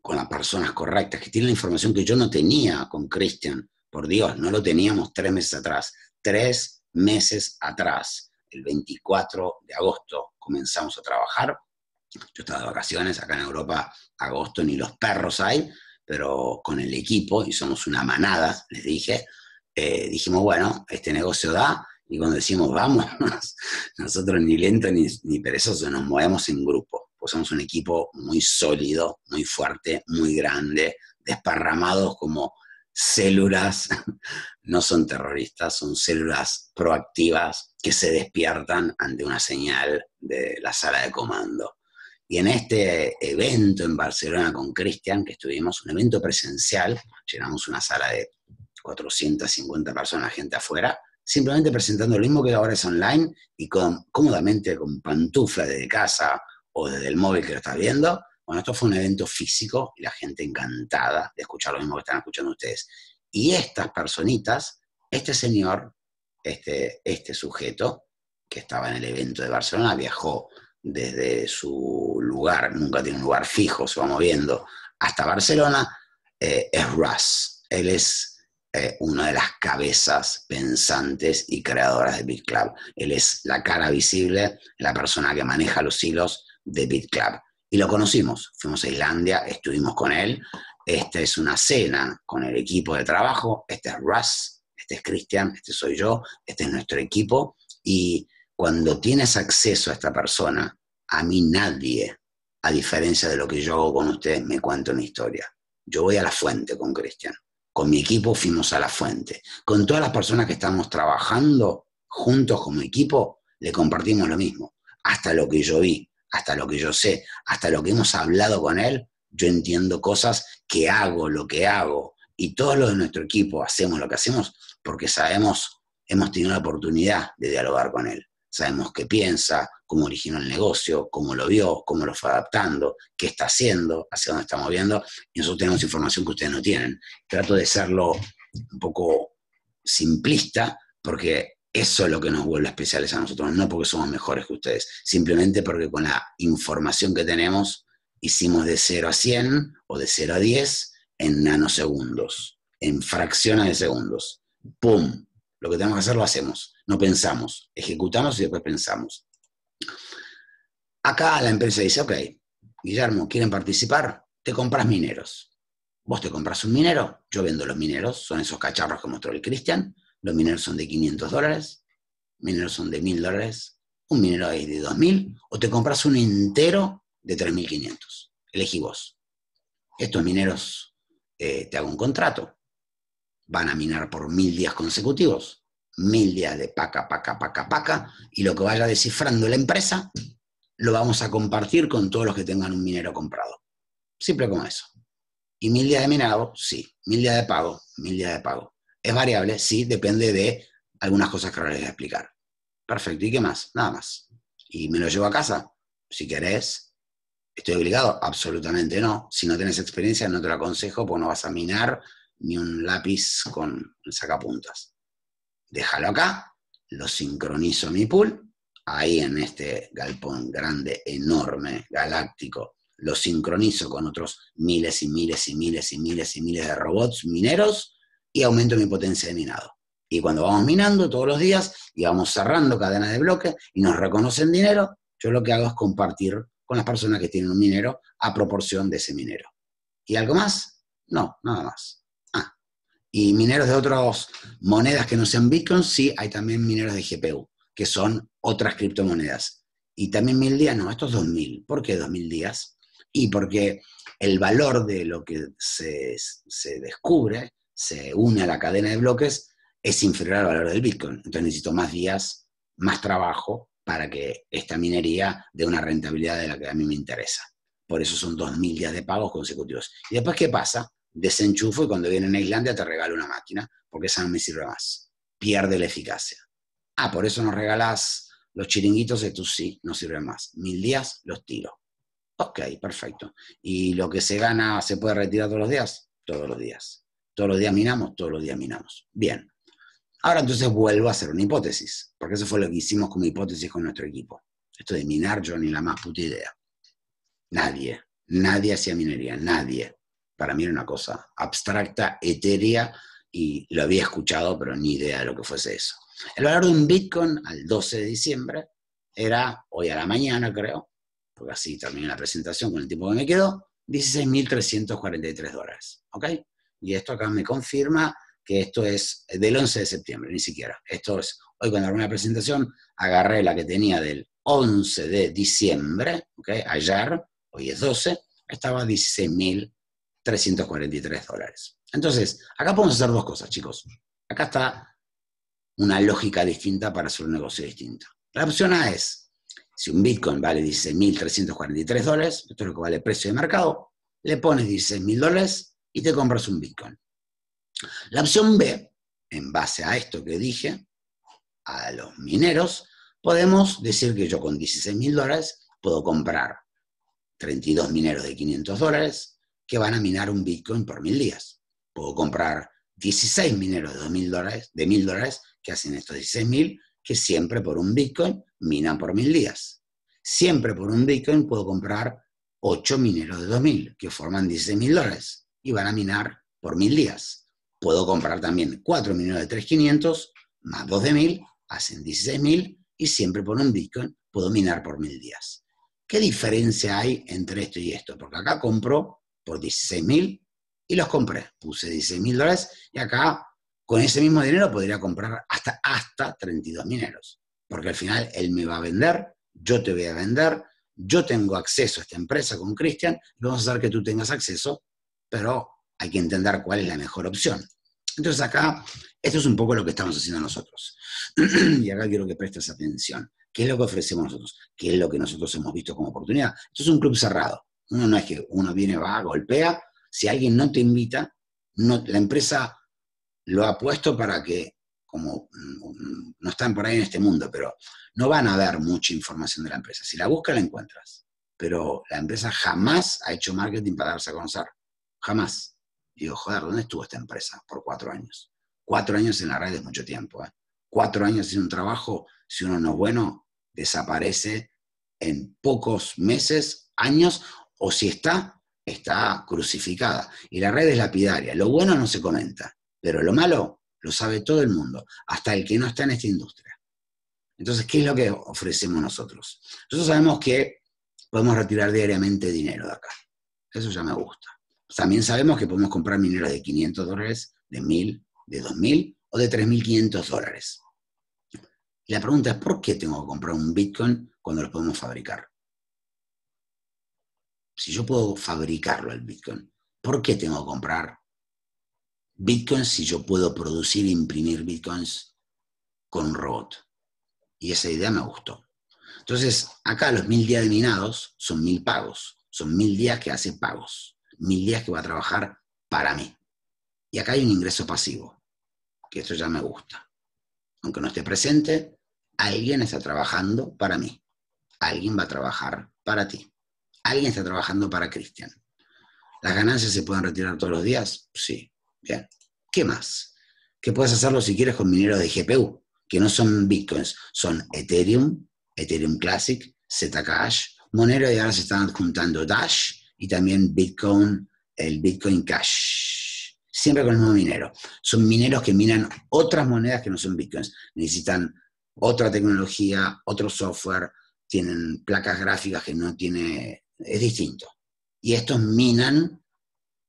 con las personas correctas, que tienen la información que yo no tenía con Cristian, por Dios, no lo teníamos 3 meses atrás. 3 meses atrás, el 24 de agosto, comenzamos a trabajar. Yo estaba de vacaciones, acá en Europa, agosto ni los perros hay, pero con el equipo, y somos una manada, les dije, dijimos, bueno, este negocio da, y cuando decimos vamos, nosotros ni lento ni perezosos nos movemos en grupo, pues somos un equipo muy sólido, muy fuerte, muy grande, desparramados como células, no son terroristas, son células proactivas que se despiertan ante una señal de la sala de comando. Y en este evento en Barcelona con Cristian, que estuvimos, un evento presencial, llenamos una sala de 450 personas, gente afuera, simplemente presentando lo mismo que ahora es online, y cómodamente con pantufla desde casa o desde el móvil que lo estás viendo. Bueno, esto fue un evento físico y la gente encantada de escuchar lo mismo que están escuchando ustedes. Y estas personitas, este señor, este sujeto que estaba en el evento de Barcelona, viajó desde su lugar, nunca tiene un lugar fijo, se va moviendo, hasta Barcelona, es Russ. Él es una de las cabezas pensantes y creadoras de BitClub. Él es la cara visible, la persona que maneja los hilos de BitClub. Y lo conocimos, fuimos a Islandia, estuvimos con él. Esta es una cena con el equipo de trabajo. Este es Russ, este es Cristian, este soy yo, este es nuestro equipo. Y cuando tienes acceso a esta persona, a mí nadie, a diferencia de lo que yo hago con ustedes, me cuenta una historia. Yo voy a la fuente con Cristian. Con mi equipo fuimos a la fuente. Con todas las personas que estamos trabajando juntos como equipo, le compartimos lo mismo. Hasta lo que yo vi, hasta lo que yo sé, hasta lo que hemos hablado con él, yo entiendo cosas que hago, lo que hago. Y todos los de nuestro equipo hacemos lo que hacemos porque sabemos, hemos tenido la oportunidad de dialogar con él. Sabemos qué piensa, cómo originó el negocio, cómo lo vio, cómo lo fue adaptando, qué está haciendo, hacia dónde está moviendo, y nosotros tenemos información que ustedes no tienen. Trato de serlo un poco simplista, porque eso es lo que nos vuelve especiales a nosotros, no porque somos mejores que ustedes, simplemente porque con la información que tenemos hicimos de 0 a 100 o de 0 a 10 en nanosegundos, en fracciones de segundos. ¡Pum! Lo que tenemos que hacer lo hacemos. No pensamos, ejecutamos y después pensamos. Acá la empresa dice, ok, Guillermo, ¿quieren participar? Te compras mineros. Vos te compras un minero, yo vendo los mineros, son esos cacharros que mostró el Cristian, los mineros son de $500, mineros son de $1000, un minero es de $2000, o te compras un entero de $3500. Elegí vos. Estos mineros, te hago un contrato, van a minar por 1000 días consecutivos. 1000 días de paca, paca, paca, paca, y lo que vaya descifrando la empresa lo vamos a compartir con todos los que tengan un minero comprado. Simple como eso. ¿Y 1000 días de minado? Sí. 1000 días de pago, 1000 días de pago. ¿Es variable? Sí, depende de algunas cosas que ahora les voy a explicar. Perfecto, ¿y qué más? Nada más. ¿Y me lo llevo a casa? Si querés. ¿Estoy obligado? Absolutamente no. Si no tenés experiencia no te lo aconsejo porque no vas a minar ni un lápiz con sacapuntas. Déjalo acá, lo sincronizo a mi pool, ahí en este galpón grande, enorme, galáctico, lo sincronizo con otros miles y miles y miles y miles y miles de robots mineros y aumento mi potencia de minado. Y cuando vamos minando todos los días y vamos cerrando cadenas de bloques y nos reconocen dinero, yo lo que hago es compartir con las personas que tienen un minero a proporción de ese minero. ¿Y algo más? No, nada más. Y mineros de otras monedas que no sean Bitcoin, sí, hay también mineros de GPU, que son otras criptomonedas. Y también 1000 días, no, estos 2000. ¿Por qué 2000 días? Y porque el valor de lo que se descubre, se une a la cadena de bloques, es inferior al valor del Bitcoin. Entonces necesito más días, más trabajo, para que esta minería dé una rentabilidad de la que a mí me interesa. Por eso son 2.000 días de pagos consecutivos. Y después, ¿qué pasa? Desenchufo y cuando vienen a Islandia te regalo una máquina, porque esa no me sirve más. Pierde la eficacia. Ah, por eso nos regalás los chiringuitos, estos sí, no sirven más. 1.000 días, los tiro. Ok, perfecto. ¿Y lo que se gana se puede retirar todos los días? Todos los días. Todos los días minamos, todos los días minamos. Bien. Ahora entonces vuelvo a hacer una hipótesis, porque eso fue lo que hicimos como hipótesis con nuestro equipo. Esto de minar, yo ni la más puta idea. Nadie, nadie hacía minería, nadie. Para mí era una cosa abstracta, etérea, y lo había escuchado, pero ni idea de lo que fuese eso. El valor de un Bitcoin al 12 de diciembre era, hoy a la mañana creo, porque así terminé la presentación con el tiempo que me quedó, $16.343, ¿ok? Y esto acá me confirma que esto es del 11 de septiembre, ni siquiera. Esto es, hoy cuando armé la presentación, agarré la que tenía del 11 de diciembre, ¿ok? Ayer, hoy es 12, estaba $16.343. Entonces, acá podemos hacer dos cosas, chicos. Acá está una lógica distinta para hacer un negocio distinto. La opción A es, si un Bitcoin vale $16.343, esto es lo que vale el precio de mercado, le pones $16.000 y te compras un Bitcoin. La opción B, en base a esto que dije, a los mineros, podemos decir que yo con $16.000 puedo comprar 32 mineros de $500 que van a minar un Bitcoin por 1.000 días. Puedo comprar 16 mineros de $1.000 que hacen estos 16.000 que siempre por un Bitcoin minan por 1.000 días. Siempre por un Bitcoin puedo comprar 8 mineros de 2.000 que forman $16.000 y van a minar por 1.000 días. Puedo comprar también 4 mineros de 3.500 más 2 de 1.000, hacen 16.000 y siempre por un Bitcoin puedo minar por 1.000 días. ¿Qué diferencia hay entre esto y esto? Porque acá compro por 16.000 y los compré. Puse $16.000 y acá con ese mismo dinero podría comprar hasta 32 mineros. Porque al final él me va a vender, yo te voy a vender, yo tengo acceso a esta empresa con Cristian, vamos a hacer que tú tengas acceso, pero hay que entender cuál es la mejor opción. Entonces acá, esto es un poco lo que estamos haciendo nosotros. Y acá quiero que prestes atención. ¿Qué es lo que ofrecemos nosotros? ¿Qué es lo que nosotros hemos visto como oportunidad? Esto es un club cerrado. Uno no es que uno viene, va, golpea. Si alguien no te invita, la empresa lo ha puesto para que, como no están por ahí en este mundo, pero no van a ver mucha información de la empresa. Si la buscas, la encuentras. Pero la empresa jamás ha hecho marketing para darse a conocer. Jamás. Digo, joder, ¿dónde estuvo esta empresa por 4 años? 4 años en la red es mucho tiempo, ¿eh? 4 años sin un trabajo, si uno no es bueno, desaparece en pocos meses, años, o si está, está crucificada. Y la red es lapidaria. Lo bueno no se comenta, pero lo malo lo sabe todo el mundo, hasta el que no está en esta industria. Entonces, ¿qué es lo que ofrecemos nosotros? Nosotros sabemos que podemos retirar diariamente dinero de acá. Eso ya me gusta. También sabemos que podemos comprar mineros de $500, de $1.000, de $2.000 o de $3.500. Y la pregunta es, ¿por qué tengo que comprar un Bitcoin cuando lo podemos fabricar? Si yo puedo fabricarlo el Bitcoin, ¿por qué tengo que comprar Bitcoins si yo puedo producir e imprimir Bitcoins con un robot? Y esa idea me gustó. Entonces, acá los 1.000 días de minados son 1.000 pagos. Son 1.000 días que hace pagos. 1.000 días que va a trabajar para mí. Y acá hay un ingreso pasivo, que esto ya me gusta. Aunque no esté presente, alguien está trabajando para mí. Alguien va a trabajar para ti. Alguien está trabajando para Cristian. ¿Las ganancias se pueden retirar todos los días? Sí. Bien. ¿Qué más? ¿Qué puedes hacerlo si quieres con mineros de GPU? Que no son Bitcoins, son Ethereum, Ethereum Classic, Zcash, Monero y ahora se están adjuntando Dash, y también Bitcoin, el Bitcoin Cash. Siempre con el mismo minero. Son mineros que minan otras monedas que no son Bitcoins. Necesitan otra tecnología, otro software, tienen placas gráficas que no tiene... Es distinto. Y estos minan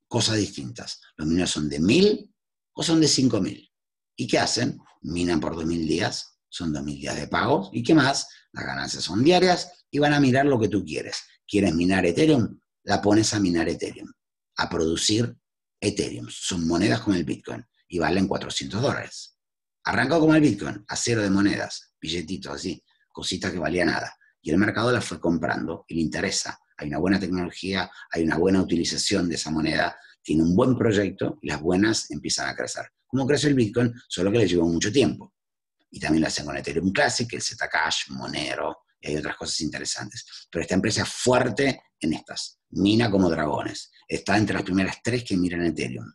cosas distintas. Los mineros son de 1.000 o son de 5.000. ¿Y qué hacen? Minan por 2.000 días. Son 2.000 días de pago. ¿Y qué más? Las ganancias son diarias y van a mirar lo que tú quieres. ¿Quieres minar Ethereum? La pones a minar Ethereum, a producir Ethereum. Son monedas como el Bitcoin y valen $400. Arrancó como el Bitcoin, a cero de monedas, billetitos así, cositas que valía nada. Y el mercado las fue comprando y le interesa hay una buena tecnología, hay una buena utilización de esa moneda, tiene un buen proyecto y las buenas empiezan a crecer. Como creció el Bitcoin, solo que le llevó mucho tiempo. Y también lo hacen con Ethereum Classic, el Zcash, Monero, y hay otras cosas interesantes. Pero esta empresa es fuerte en estas. Mina como dragones. Está entre las primeras tres que miran Ethereum.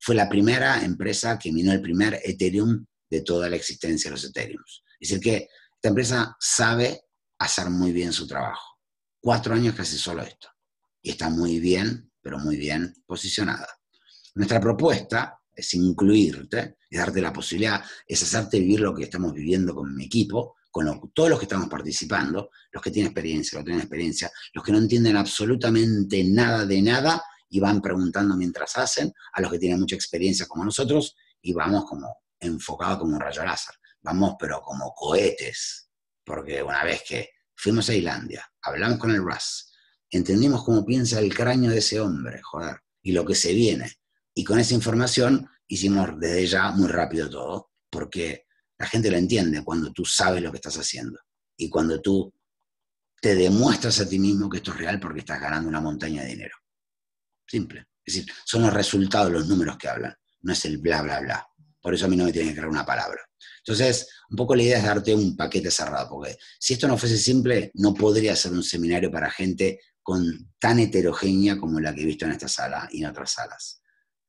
Fue la primera empresa que minó el primer Ethereum de toda la existencia de los Ethereums. Es decir que esta empresa sabe hacer muy bien su trabajo. 4 años que hace solo esto. Y está muy bien, pero muy bien posicionada. Nuestra propuesta es incluirte, es darte la posibilidad, es hacerte vivir lo que estamos viviendo con mi equipo, con todos los que estamos participando, los que tienen experiencia, los que no tienen experiencia, los que no entienden absolutamente nada de nada y van preguntando mientras hacen, a los que tienen mucha experiencia como nosotros, y vamos como enfocados como un rayo láser. Vamos pero como cohetes, porque una vez que fuimos a Islandia, hablamos con el Russ, entendimos cómo piensa el cráneo de ese hombre, joder, y lo que se viene. Y con esa información hicimos desde ya muy rápido todo, porque la gente lo entiende cuando tú sabes lo que estás haciendo y cuando tú te demuestras a ti mismo que esto es real porque estás ganando una montaña de dinero. Simple. Es decir, son los resultados, los números que hablan, no es el bla, bla, bla. Por eso a mí no me tienen que crear una palabra. Entonces, un poco la idea es darte un paquete cerrado, porque si esto no fuese simple, no podría ser un seminario para gente tan heterogénea como la que he visto en esta sala y en otras salas.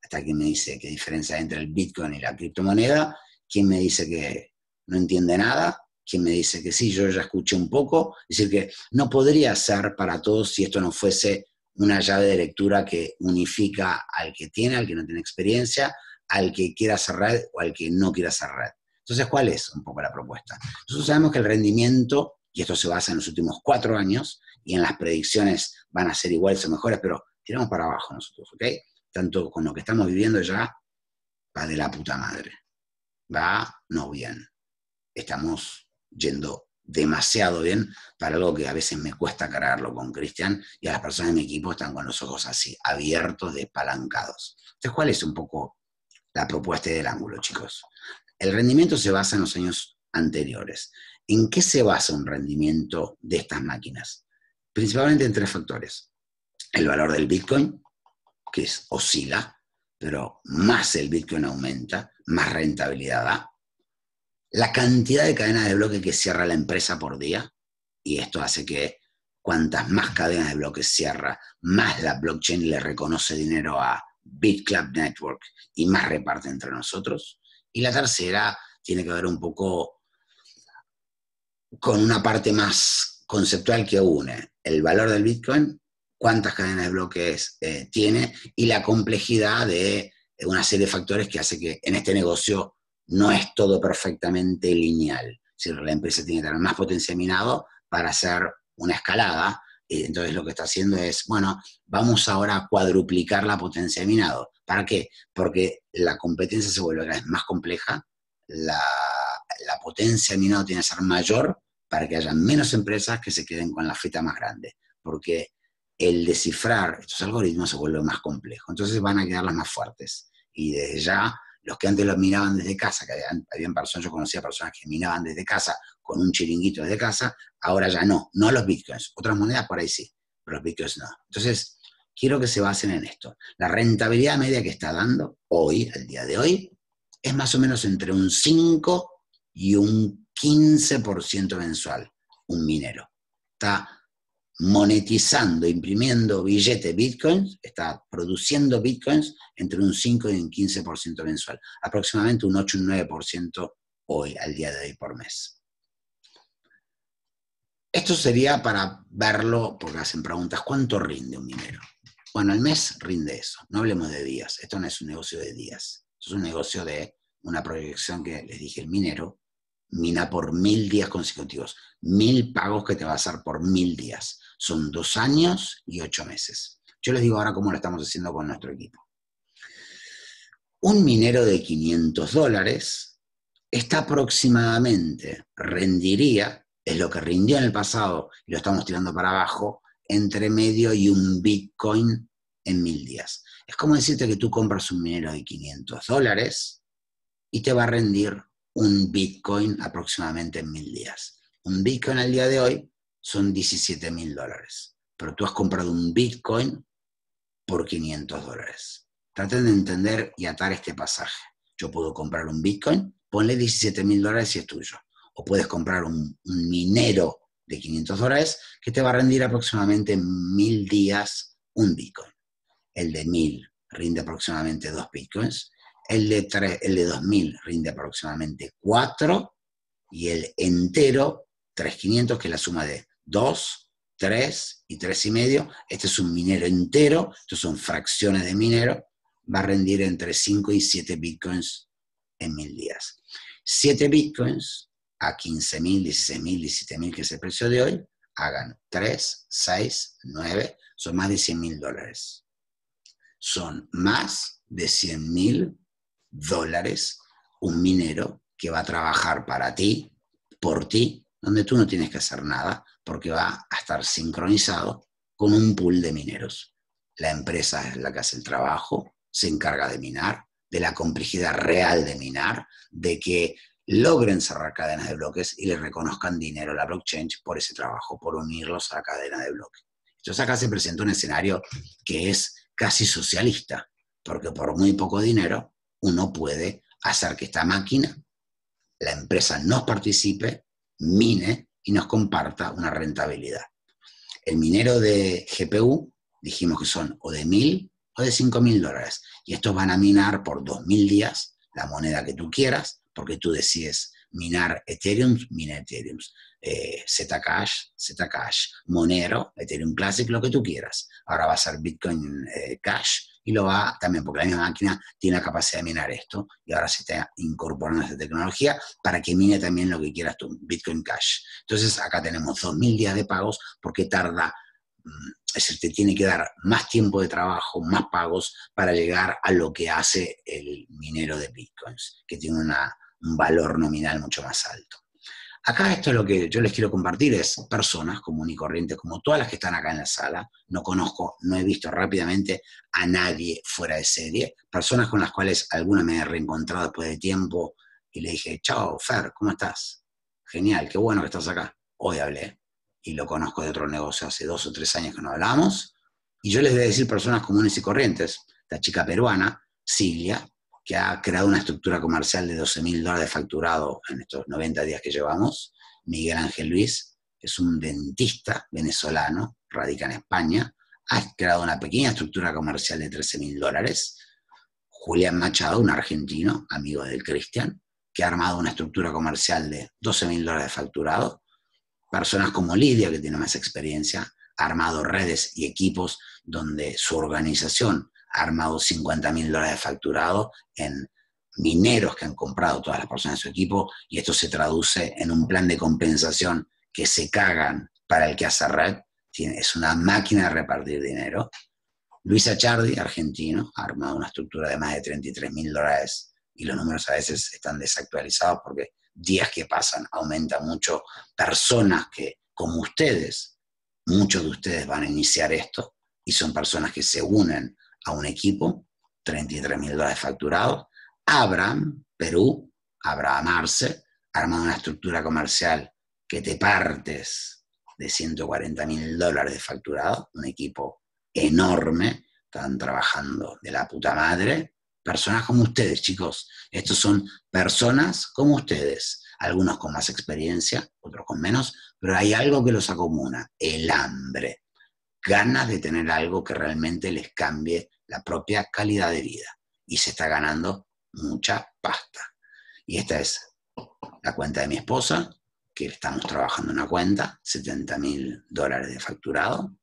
Hasta que me dice qué diferencia hay entre el Bitcoin y la criptomoneda, quién me dice que no entiende nada, quién me dice que sí, yo ya escuché un poco. Es decir, que no podría ser para todos si esto no fuese una llave de lectura que unifica al que tiene, al que no tiene experiencia, al que quiera hacer red o al que no quiera hacer red. Entonces, ¿cuál es un poco la propuesta? Nosotros sabemos que el rendimiento, y esto se basa en los últimos 4 años, y en las predicciones van a ser iguales o mejores, pero tiramos para abajo nosotros, ¿ok? Tanto con lo que estamos viviendo ya, va de la puta madre. Va no bien. Estamos yendo demasiado bien para algo que a veces me cuesta cargarlo con Cristian, y a las personas de mi equipo están con los ojos así, abiertos, despalancados. Entonces, ¿cuál es un poco la propuesta del ángulo, chicos? El rendimiento se basa en los años anteriores. ¿En qué se basa un rendimiento de estas máquinas? Principalmente en 3 factores. El valor del Bitcoin, que oscila, pero más el Bitcoin aumenta, más rentabilidad da. La cantidad de cadenas de bloque que cierra la empresa por día, y esto hace que cuantas más cadenas de bloque cierra, más la blockchain le reconoce dinero a BitClub Network y más reparte entre nosotros. Y la tercera tiene que ver un poco con una parte más conceptual que une el valor del Bitcoin, cuántas cadenas de bloques tiene y la complejidad de una serie de factores que hace que en este negocio no es todo perfectamente lineal. Si la empresa tiene que tener más potencial minado para hacer una escalada, entonces lo que está haciendo es, bueno, vamos ahora a cuadruplicar la potencia de minado. ¿Para qué? Porque la competencia se vuelve cada vez más compleja, la potencia de minado tiene que ser mayor para que haya menos empresas que se queden con la feta más grande. Porque el descifrar estos algoritmos se vuelve más complejo. Entonces van a quedar las más fuertes. Y desde ya, los que antes los minaban desde casa, que habían personas, yo conocía personas que minaban desde casa, con un chiringuito desde casa, ahora ya no. No los bitcoins. Otras monedas por ahí sí, pero los bitcoins no. Entonces, quiero que se basen en esto. La rentabilidad media que está dando hoy, al día de hoy, es más o menos entre un 5 y un 15% mensual. Un minero. Está monetizando, imprimiendo billetes bitcoins, está produciendo bitcoins entre un 5 y un 15% mensual. Aproximadamente un 8 y un 9% hoy, al día de hoy, por mes. Esto sería para verlo, porque hacen preguntas, ¿cuánto rinde un minero? Bueno, al mes rinde eso. No hablemos de días. Esto no es un negocio de días. Esto es un negocio de una proyección que les dije, el minero mina por 1000 días consecutivos, 1000 pagos que te va a hacer por 1000 días. Son 2 años y 8 meses. Yo les digo ahora cómo lo estamos haciendo con nuestro equipo. Un minero de $500 está aproximadamente, rendiría, es lo que rindió en el pasado, y lo estamos tirando para abajo, entre medio y un Bitcoin en 1000 días. Es como decirte que tú compras un minero de $500 y te va a rendir un Bitcoin aproximadamente en 1000 días. Un Bitcoin al día de hoy son $17.000. pero tú has comprado un Bitcoin por $500. Traten de entender y atar este pasaje. Yo puedo comprar un Bitcoin, ponle $17.000 si es tuyo. O puedes comprar un minero de $500 que te va a rendir aproximadamente 1.000 días un Bitcoin. El de 1.000 rinde aproximadamente 2 Bitcoins. El de 2.000 rinde aproximadamente 4. Y el entero, 3.500, que es la suma de 2, 3 y 3,5. Este es un minero entero. Estos son fracciones de minero. Va a rendir entre 5 y 7 Bitcoins en 1.000 días. 7 Bitcoins a 15.000, 16.000, 17.000, que es el precio de hoy, hagan 3, 6, 9, son más de $100.000. Son más de $100.000 un minero que va a trabajar para ti, por ti, donde tú no tienes que hacer nada, porque va a estar sincronizado con un pool de mineros. La empresa es la que hace el trabajo, se encarga de minar, de la complejidad real de minar, de que logren cerrar cadenas de bloques y le reconozcan dinero a la blockchain por ese trabajo, por unirlos a la cadena de bloques. Entonces acá se presenta un escenario que es casi socialista, porque por muy poco dinero uno puede hacer que esta máquina, la empresa nos participe, mine y nos comparta una rentabilidad. El minero de GPU, dijimos que son o de 1.000 o de $5.000, y estos van a minar por 2.000 días la moneda que tú quieras, porque tú decides minar Ethereum, mina Ethereum, Zcash, Zcash, Monero, Ethereum Classic, lo que tú quieras. Ahora va a ser Bitcoin Cash y lo va también, porque la misma máquina tiene la capacidad de minar esto y ahora se está incorporando esta tecnología para que mine también lo que quieras tú, Bitcoin Cash. Entonces acá tenemos 2.000 días de pagos porque tarda, es decir, te tiene que dar más tiempo de trabajo, más pagos para llegar a lo que hace el minero de Bitcoins, que tiene un valor nominal mucho más alto. Acá esto es lo que yo les quiero compartir, es personas común y corriente, como todas las que están acá en la sala. No conozco, no he visto rápidamente a nadie fuera de serie. Personas con las cuales alguna me he reencontrado después de tiempo y le dije, chao Fer, ¿cómo estás? Genial, qué bueno que estás acá. Hoy hablé y lo conozco de otro negocio hace 2 o 3 años que no hablamos. Y yo les voy a decir personas comunes y corrientes. La chica peruana, Silvia, que ha creado una estructura comercial de $12.000 de facturado en estos 90 días que llevamos. Miguel Ángel Luis es un dentista venezolano, radica en España, ha creado una pequeña estructura comercial de $13.000. Julián Machado, un argentino, amigo del Cristian, que ha armado una estructura comercial de $12.000 de facturado. Personas como Lidia, que tiene más experiencia, ha armado redes y equipos donde su organización ha armado $50.000 de facturado en mineros que han comprado todas las personas de su equipo, y esto se traduce en un plan de compensación que se cagan para el que hace red. Es una máquina de repartir dinero. Luis Achardi, argentino, ha armado una estructura de más de $33.000, y los números a veces están desactualizados porque días que pasan aumenta mucho. Personas que, como ustedes, muchos de ustedes van a iniciar esto, y son personas que se unen a un equipo, $33.000 facturados. Abraham, Perú, Abraham Arce, armado una estructura comercial que te partes de $140.000 de facturado, un equipo enorme, están trabajando de la puta madre. Personas como ustedes, chicos, estos son personas como ustedes, algunos con más experiencia, otros con menos, pero hay algo que los acomuna, el hambre, ganas de tener algo que realmente les cambie la propia calidad de vida. Y se está ganando mucha pasta. Y esta es la cuenta de mi esposa, que estamos trabajando una cuenta, $70.000 de facturado.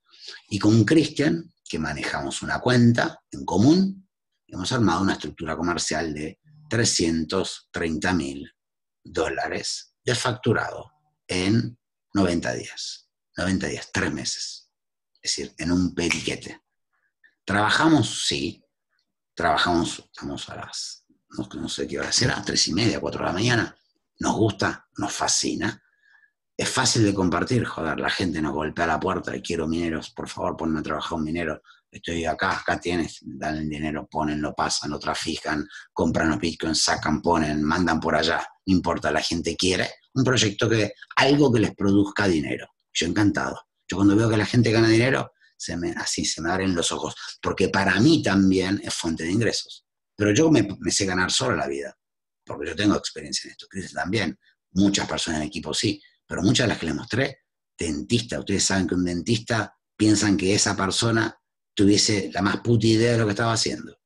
Y con Cristian, que manejamos una cuenta en común, hemos armado una estructura comercial de $330.000 de facturado en 90 días. 90 días, 3 meses. Es decir, en un periquete. Trabajamos, sí, trabajamos, estamos a las, no sé qué hora será, 3:30, 4 de la mañana. Nos gusta, nos fascina. Es fácil de compartir, joder, la gente nos golpea la puerta y quiero mineros, por favor, ponme a trabajar un minero. Estoy acá, acá tienes, dan el dinero, ponen, lo pasan, lo trafican, compran los bitcoins, sacan, ponen, mandan por allá. No importa, la gente quiere un proyecto que, algo que les produzca dinero. Yo encantado. Yo cuando veo que la gente gana dinero, se me abren los ojos. Porque para mí también es fuente de ingresos. Pero yo me sé ganar solo la vida. Porque yo tengo experiencia en esto. Cristian también. Muchas personas en el equipo sí. Pero muchas de las que les mostré, dentista. Ustedes saben que un dentista piensan que esa persona tuviese la más puta idea de lo que estaba haciendo.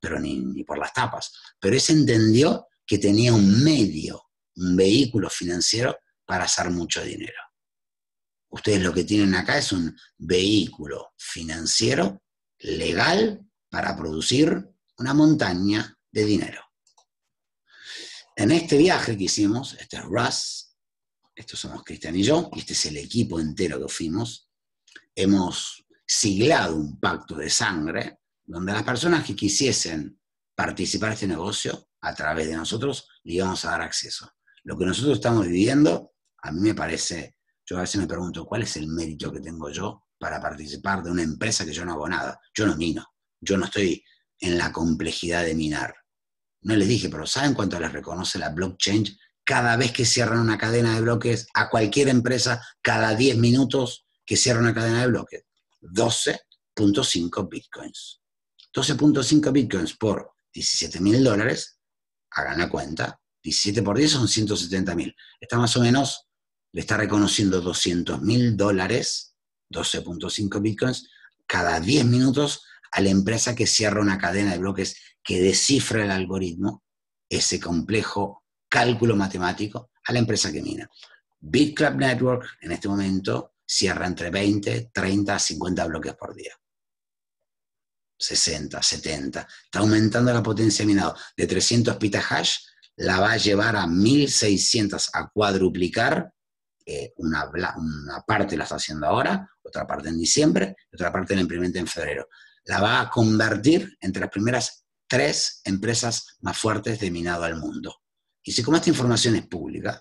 Pero ni por las tapas. Pero ese entendió que tenía un medio, un vehículo financiero para hacer mucho dinero. Ustedes lo que tienen acá es un vehículo financiero legal para producir una montaña de dinero. En este viaje que hicimos, este es Russ, estos somos Cristian y yo, y este es el equipo entero que fuimos, hemos siglado un pacto de sangre donde las personas que quisiesen participar en este negocio, a través de nosotros, le íbamos a dar acceso. Lo que nosotros estamos viviendo, a mí me parece... Yo a veces me pregunto, ¿cuál es el mérito que tengo yo para participar de una empresa que yo no hago nada? Yo no mino, yo no estoy en la complejidad de minar. No les dije, pero ¿saben cuánto les reconoce la blockchain? Cada vez que cierran una cadena de bloques, a cualquier empresa, cada 10 minutos que cierran una cadena de bloques, 12.5 bitcoins. 12.5 bitcoins por $17.000, hagan la cuenta, 17 por 10 son 170.000. Está más o menos... le está reconociendo $200.000, 12.5 bitcoins, cada 10 minutos a la empresa que cierra una cadena de bloques que descifra el algoritmo, ese complejo cálculo matemático, a la empresa que mina. BitClub Network, en este momento, cierra entre 20, 30, 50 bloques por día. 60, 70. Está aumentando la potencia de minado. De 300 petahash, la va a llevar a 1.600, a cuadruplicar. Una parte la está haciendo ahora, otra parte en diciembre, otra parte la implementa en febrero. La va a convertir entre las primeras 3 empresas más fuertes de minado al mundo. Y si como esta información es pública,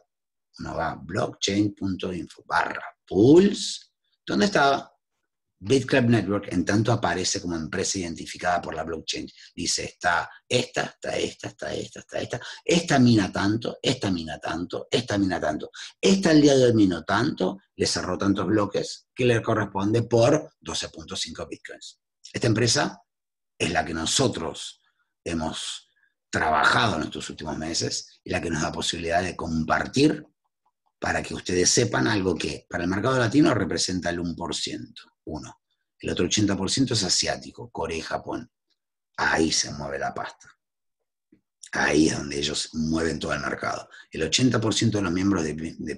uno va a blockchain.info/pools, donde está BitClub Network, en tanto aparece como empresa identificada por la blockchain. Dice, está esta, está esta, está esta, está esta. Esta mina tanto, esta mina tanto, esta mina tanto. Esta al día de hoy minó tanto, le cerró tantos bloques que le corresponde por 12.5 bitcoins. Esta empresa es la que nosotros hemos trabajado en estos últimos meses y la que nos da posibilidad de compartir para que ustedes sepan algo que para el mercado latino representa el 1%. Uno. El otro 80% es asiático, Corea y Japón. Ahí se mueve la pasta. Ahí es donde ellos mueven todo el mercado. El 80% de los miembros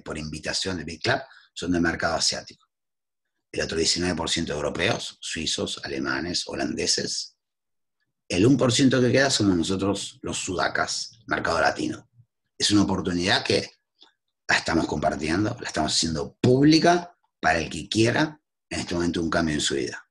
por invitación de BitClub son del mercado asiático. El otro 19% europeos, suizos, alemanes, holandeses. El 1% que queda somos nosotros los sudacas, mercado latino. Es una oportunidad que la estamos compartiendo, la estamos haciendo pública para el que quiera en este momento un cambio en su vida.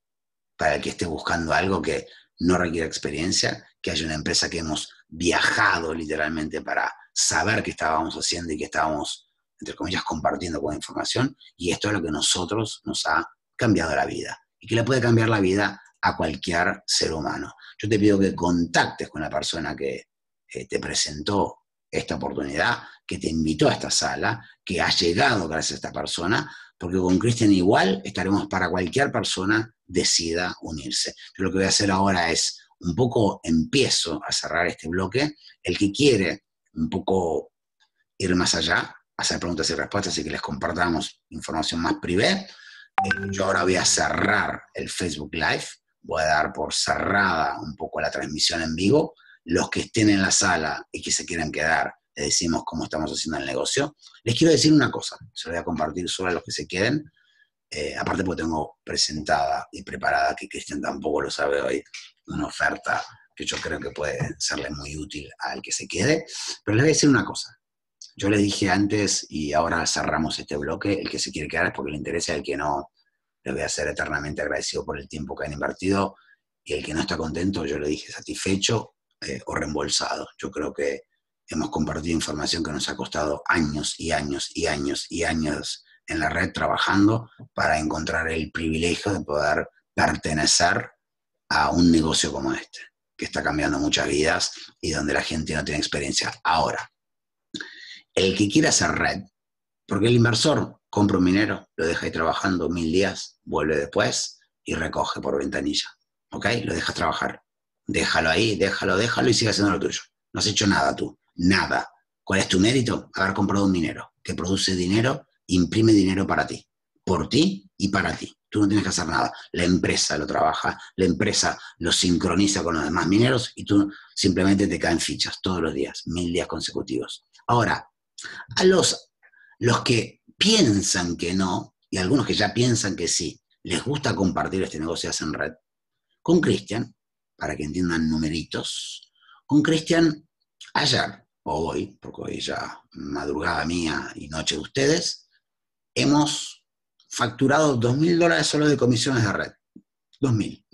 Para el que esté buscando algo que no requiera experiencia, que haya una empresa que hemos viajado literalmente para saber qué estábamos haciendo y qué estábamos, entre comillas, compartiendo con información, y esto es lo que nosotros nos ha cambiado la vida, y que le puede cambiar la vida a cualquier ser humano. Yo te pido que contactes con la persona que te presentó esta oportunidad, que te invitó a esta sala, que has llegado gracias a esta persona, porque con Cristian igual estaremos para cualquier persona decida unirse. Yo lo que voy a hacer ahora es, un poco empiezo a cerrar este bloque. El que quiere un poco ir más allá, hacer preguntas y respuestas y que les compartamos información más privada, yo ahora voy a cerrar el Facebook Live, voy a dar por cerrada un poco la transmisión en vivo. Los que estén en la sala y que se quieran quedar, les decimos cómo estamos haciendo el negocio. Les quiero decir una cosa, se lo voy a compartir solo a los que se queden, aparte porque tengo presentada y preparada, que Cristian tampoco lo sabe hoy, una oferta que yo creo que puede serle muy útil al que se quede. Pero les voy a decir una cosa, yo les dije antes y ahora cerramos este bloque, el que se quiere quedar es porque le interesa, el que no, les voy a ser eternamente agradecido por el tiempo que han invertido, y el que no está contento, yo le dije satisfecho o reembolsado. Yo creo que hemos compartido información que nos ha costado años y años y años y años en la red trabajando para encontrar el privilegio de poder pertenecer a un negocio como este, que está cambiando muchas vidas y donde la gente no tiene experiencia. Ahora, el que quiera hacer red, Porque el inversor compra un minero, lo deja ahí trabajando 1000 días, vuelve después y recoge por ventanilla. ¿Ok? Lo dejas trabajar. Déjalo ahí, déjalo y sigue haciendo lo tuyo. No has hecho nada tú. Nada. ¿Cuál es tu mérito? Haber comprado un minero que produce dinero, imprime dinero para ti. Por ti y para ti. Tú no tienes que hacer nada. La empresa lo trabaja, la empresa lo sincroniza con los demás mineros y tú simplemente te caen fichas todos los días, 1000 días consecutivos. Ahora, a los que piensan que no, y algunos que ya piensan que sí, les gusta compartir este negocio en red, con Cristian, para que entiendan numeritos, con Cristian ayer, o hoy, porque hoy ya madrugada mía y noche de ustedes, hemos facturado $2000 solo de comisiones de red. 2000.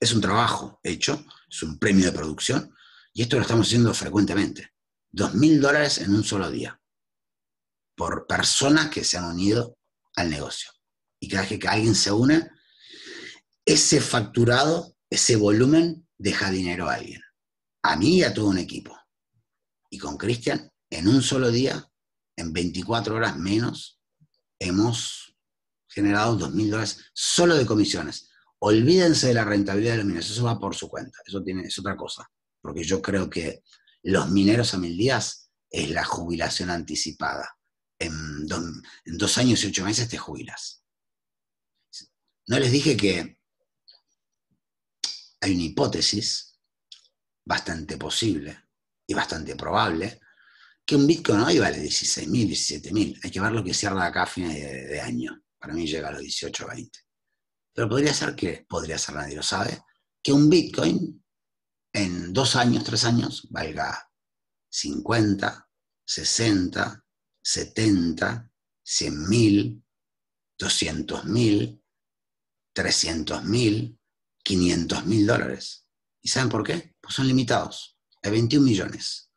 Es un trabajo hecho, es un premio de producción, y esto lo estamos haciendo frecuentemente. $2000 en un solo día. Por personas que se han unido al negocio. Y cada vez que alguien se une, ese facturado, ese volumen, deja dinero a alguien. A mí y a todo un equipo. Y con Cristian, en un solo día, en 24 horas menos, hemos generado $2000 solo de comisiones. Olvídense de la rentabilidad de los mineros. Eso va por su cuenta. Eso tiene, es otra cosa. Porque yo creo que los mineros a 1000 días es la jubilación anticipada. En 2 años y 8 meses te jubilas. No les dije que hay una hipótesis bastante posible y bastante probable que un Bitcoin hoy vale 16.000, 17.000. Hay que ver lo que cierra acá a fines de año. Para mí llega a los 18 o 20. Pero podría ser que, nadie lo sabe, que un Bitcoin en 2 años, 3 años, valga 50, 60, 70, 100.000, 200.000, 300.000, $500.000. ¿Y saben por qué? Pues son limitados. Hay 21 millones.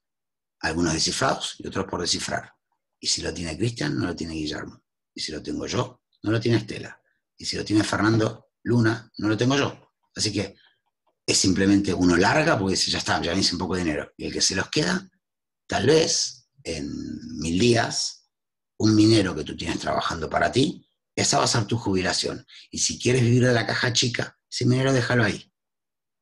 Algunos descifrados y otros por descifrar. Y si lo tiene Cristian, no lo tiene Guillermo. Y si lo tengo yo, no lo tiene Estela. Y si lo tiene Fernando Luna, no lo tengo yo. Así que es simplemente uno larga porque dice, ya está, ya me hice un poco de dinero. Y el que se los queda, tal vez en 1000 días, un minero que tú tienes trabajando para ti, esa va a ser tu jubilación. Y si quieres vivir de la caja chica, ese minero déjalo ahí.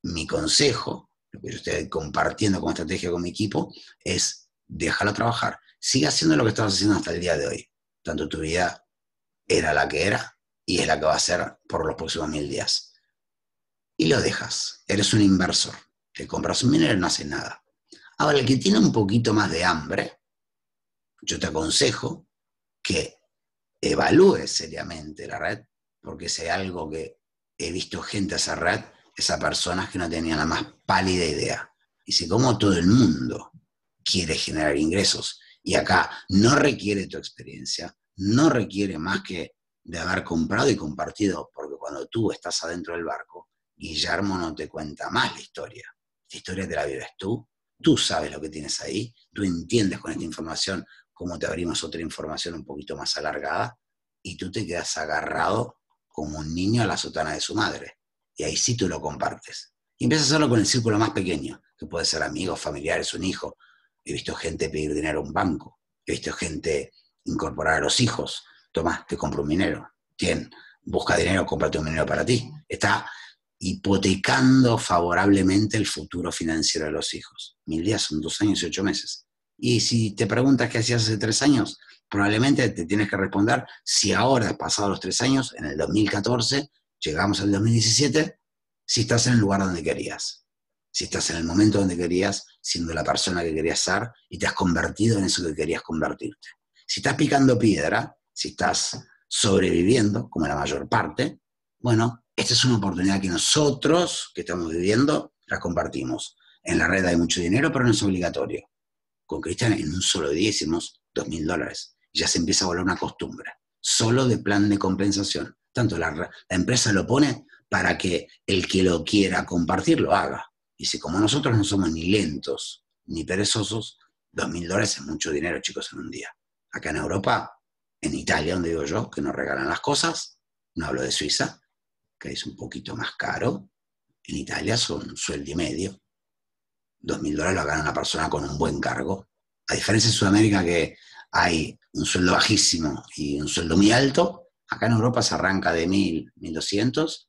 Mi consejo, lo que yo estoy compartiendo como estrategia con mi equipo, es déjalo trabajar. Sigue haciendo lo que estabas haciendo hasta el día de hoy. Tanto tu vida era la que era y es la que va a ser por los próximos 1000 días. Y lo dejas. Eres un inversor. Te compras un minero y no haces nada. Ahora, el que tiene un poquito más de hambre, yo te aconsejo que evalúes seriamente la red, porque si hay algo que he visto gente hacer red, esas personas que no tenían la más pálida idea. Y si como todo el mundo quiere generar ingresos, y acá no requiere tu experiencia, no requiere más que de haber comprado y compartido, porque cuando tú estás adentro del barco, Guillermo no te cuenta más la historia. La historia te la vives tú, tú sabes lo que tienes ahí, tú entiendes con esta información cómo te abrimos otra información un poquito más alargada, y tú te quedas agarrado como un niño a la sotana de su madre. Y ahí sí tú lo compartes. Y empiezas a hacerlo con el círculo más pequeño, que puede ser amigos, familiares, un hijo. He visto gente pedir dinero a un banco, he visto gente incorporar a los hijos. Tomás, te compro un minero. Tien, busca dinero, cómprate un minero para ti. Está hipotecando favorablemente el futuro financiero de los hijos. 1000 días son 2 años y 8 meses. Y si te preguntas qué hacías hace 3 años, probablemente te tienes que responder si ahora, pasados los 3 años, en el 2014, llegamos al 2017, si estás en el lugar donde querías. Si estás en el momento donde querías, siendo la persona que querías ser, y te has convertido en eso que querías convertirte. Si estás picando piedra, si estás sobreviviendo, como la mayor parte, bueno, esta es una oportunidad que nosotros, que estamos viviendo, la compartimos. En la red hay mucho dinero, pero no es obligatorio. Con Cristian en un solo día hicimos $2000. Ya se empieza a volver una costumbre. Solo de plan de compensación. Tanto la empresa lo pone para que el que lo quiera compartir lo haga. Y si como nosotros no somos ni lentos ni perezosos, $2000 es mucho dinero, chicos, en un día. Acá en Europa, en Italia, donde digo yo, que nos regalan las cosas, no hablo de Suiza, que es un poquito más caro, en Italia son sueldo y medio. $2000 lo gana una persona con un buen cargo. A diferencia de Sudamérica, que hay un sueldo bajísimo y un sueldo muy alto. Acá en Europa se arranca de 1.000, 1.200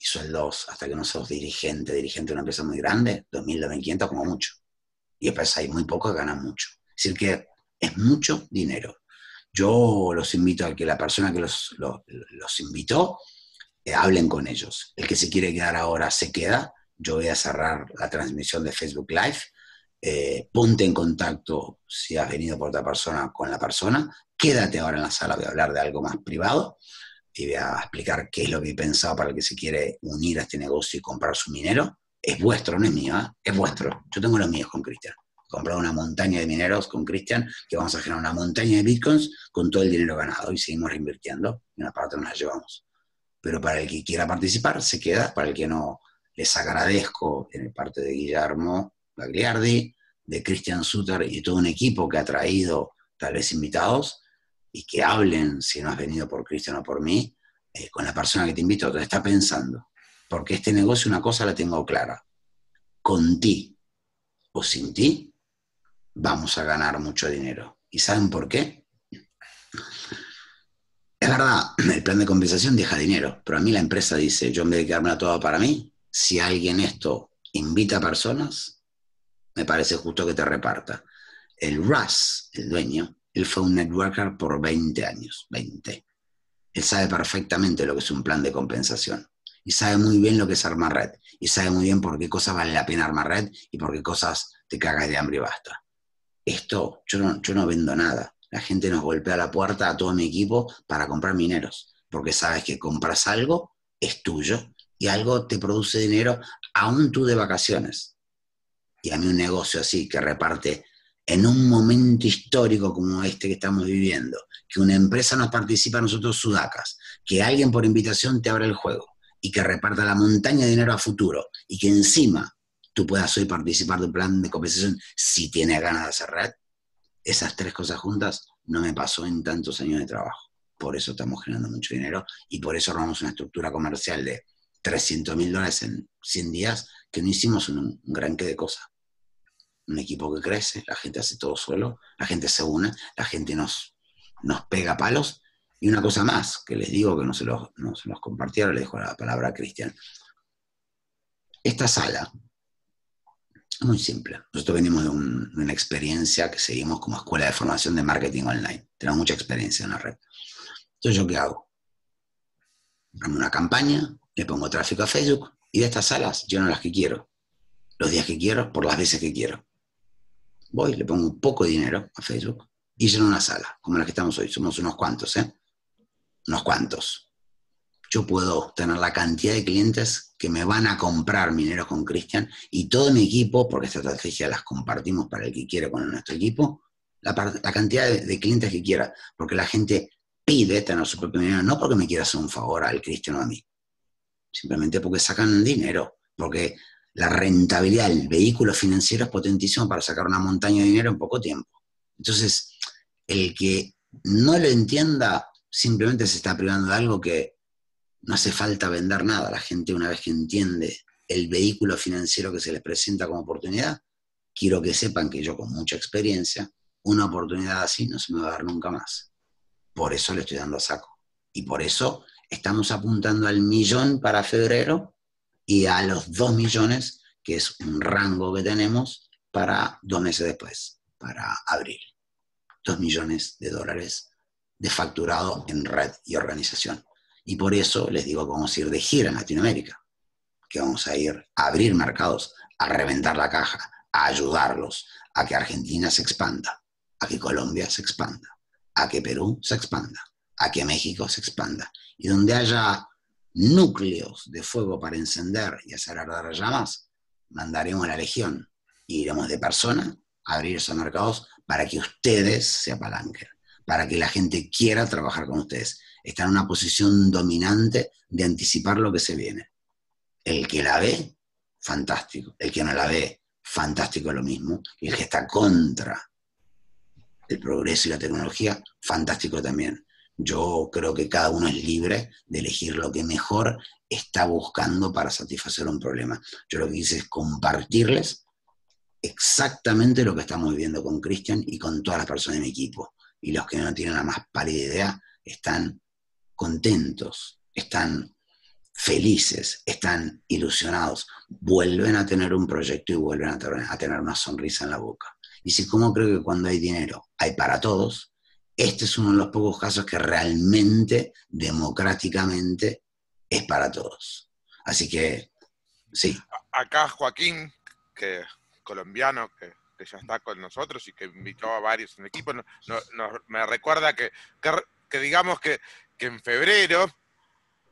y sueldos, hasta que no sos dirigente de una empresa muy grande, 2.000, 2.500 como mucho. Y después hay muy pocos que ganan mucho. Es decir que es mucho dinero. Yo los invito a que la persona que los invitó, hablen con ellos. El que se quiere quedar ahora se queda. Yo voy a cerrar la transmisión de Facebook Live. Ponte en contacto, si has venido por otra persona, con la persona. Quédate ahora en la sala, voy a hablar de algo más privado y voy a explicar qué es lo que he pensado para el que se quiere unir a este negocio y comprar su minero. Es vuestro, no es mío, ¿eh? Es vuestro. Yo tengo los míos con Cristian. He comprado una montaña de mineros con Cristian, que vamos a generar una montaña de bitcoins con todo el dinero ganado y seguimos reinvirtiendo. Y una parte nos la llevamos. Pero para el que quiera participar, se queda. Para el que no, les agradezco en parte de Guillermo Gagliardi, de Cristian Suter y todo un equipo que ha traído tal vez invitados, y que hablen, si no has venido por Cristian o por mí, con la persona que te invitó, te está pensando. Porque este negocio, una cosa la tengo clara, con ti o sin ti, vamos a ganar mucho dinero. ¿Y saben por qué? Es verdad, el plan de compensación deja dinero, pero a mí la empresa dice, yo en vez de quedármela toda para mí, si alguien esto invita a personas, me parece justo que te reparta. El Russ, el dueño, él fue un networker por 20 años, 20. Él sabe perfectamente lo que es un plan de compensación. Y sabe muy bien lo que es armar red. Y sabe muy bien por qué cosas vale la pena armar red y por qué cosas te cagas de hambre y basta. Esto, yo no vendo nada. La gente nos golpea la puerta a todo mi equipo para comprar mineros. Porque sabes que compras algo, es tuyo, y algo te produce dinero, aún tú de vacaciones. Y a mí un negocio así que reparte en un momento histórico como este que estamos viviendo, que una empresa nos participa a nosotros sudacas, que alguien por invitación te abra el juego y que reparta la montaña de dinero a futuro y que encima tú puedas hoy participar de un plan de compensación si tienes ganas de hacer red, esas tres cosas juntas no me pasó en tantos años de trabajo. Por eso estamos generando mucho dinero y por eso armamos una estructura comercial de $300.000 en 100 días que no hicimos un gran qué de cosas. Un equipo que crece, la gente hace todo solo, la gente se une, la gente nos pega palos. Y una cosa más, que les digo que no se los compartieron, le dejo la palabra a Cristian. Esta sala es muy simple. Nosotros venimos de una experiencia que seguimos como escuela de formación de marketing online. Tenemos mucha experiencia en la red. Entonces, ¿yo qué hago? Hago una campaña, le pongo tráfico a Facebook, y de estas salas lleno las que quiero. Los días que quiero, por las veces que quiero. Voy, le pongo un poco de dinero a Facebook, y lleno una sala, como la que estamos hoy. Somos unos cuantos, ¿eh? Unos cuantos. Yo puedo tener la cantidad de clientes que me van a comprar mineros con Cristian y todo mi equipo, porque esta estrategia las compartimos para el que quiere con nuestro equipo, la cantidad de clientes que quiera, porque la gente pide tener su propio dinero, no porque me quiera hacer un favor al Cristian o a mí, simplemente porque sacan dinero, porque la rentabilidad del vehículo financiero es potentísimo para sacar una montaña de dinero en poco tiempo. Entonces, el que no lo entienda, simplemente se está privando de algo que no hace falta vender nada. La gente, una vez que entiende el vehículo financiero que se les presenta como oportunidad, quiero que sepan que yo, con mucha experiencia, una oportunidad así no se me va a dar nunca más. Por eso le estoy dando a saco. Y por eso estamos apuntando al 1.000.000 para febrero y a los 2.000.000, que es un rango que tenemos, para 2 meses después, para abril. $2 millones de facturado en red y organización. Y por eso les digo que vamos a ir de gira en Latinoamérica, que vamos a ir a abrir mercados, a reventar la caja, a ayudarlos, a que Argentina se expanda, a que Colombia se expanda, a que Perú se expanda, a que México se expanda. Y donde haya núcleos de fuego para encender y hacer arder llamas, mandaremos la legión y iremos de persona a abrir esos mercados para que ustedes se apalanquen, para que la gente quiera trabajar con ustedes. Está en una posición dominante de anticipar lo que se viene. El que la ve, fantástico. El que no la ve, fantástico lo mismo. Y el que está contra el progreso y la tecnología, fantástico también. Yo creo que cada uno es libre de elegir lo que mejor está buscando para satisfacer un problema. Yo lo que hice es compartirles exactamente lo que estamos viviendo con Cristian y con todas las personas de mi equipo. y los que no tienen la más pálida idea están contentos, están felices, están ilusionados, vuelven a tener un proyecto y vuelven a tener una sonrisa en la boca. Y si como creo que cuando hay dinero hay para todos, este es uno de los pocos casos que realmente, democráticamente, es para todos. Así que, sí. Acá Joaquín, que colombiano, que ya está con nosotros y que invitó a varios en el equipo, me recuerda que digamos que en febrero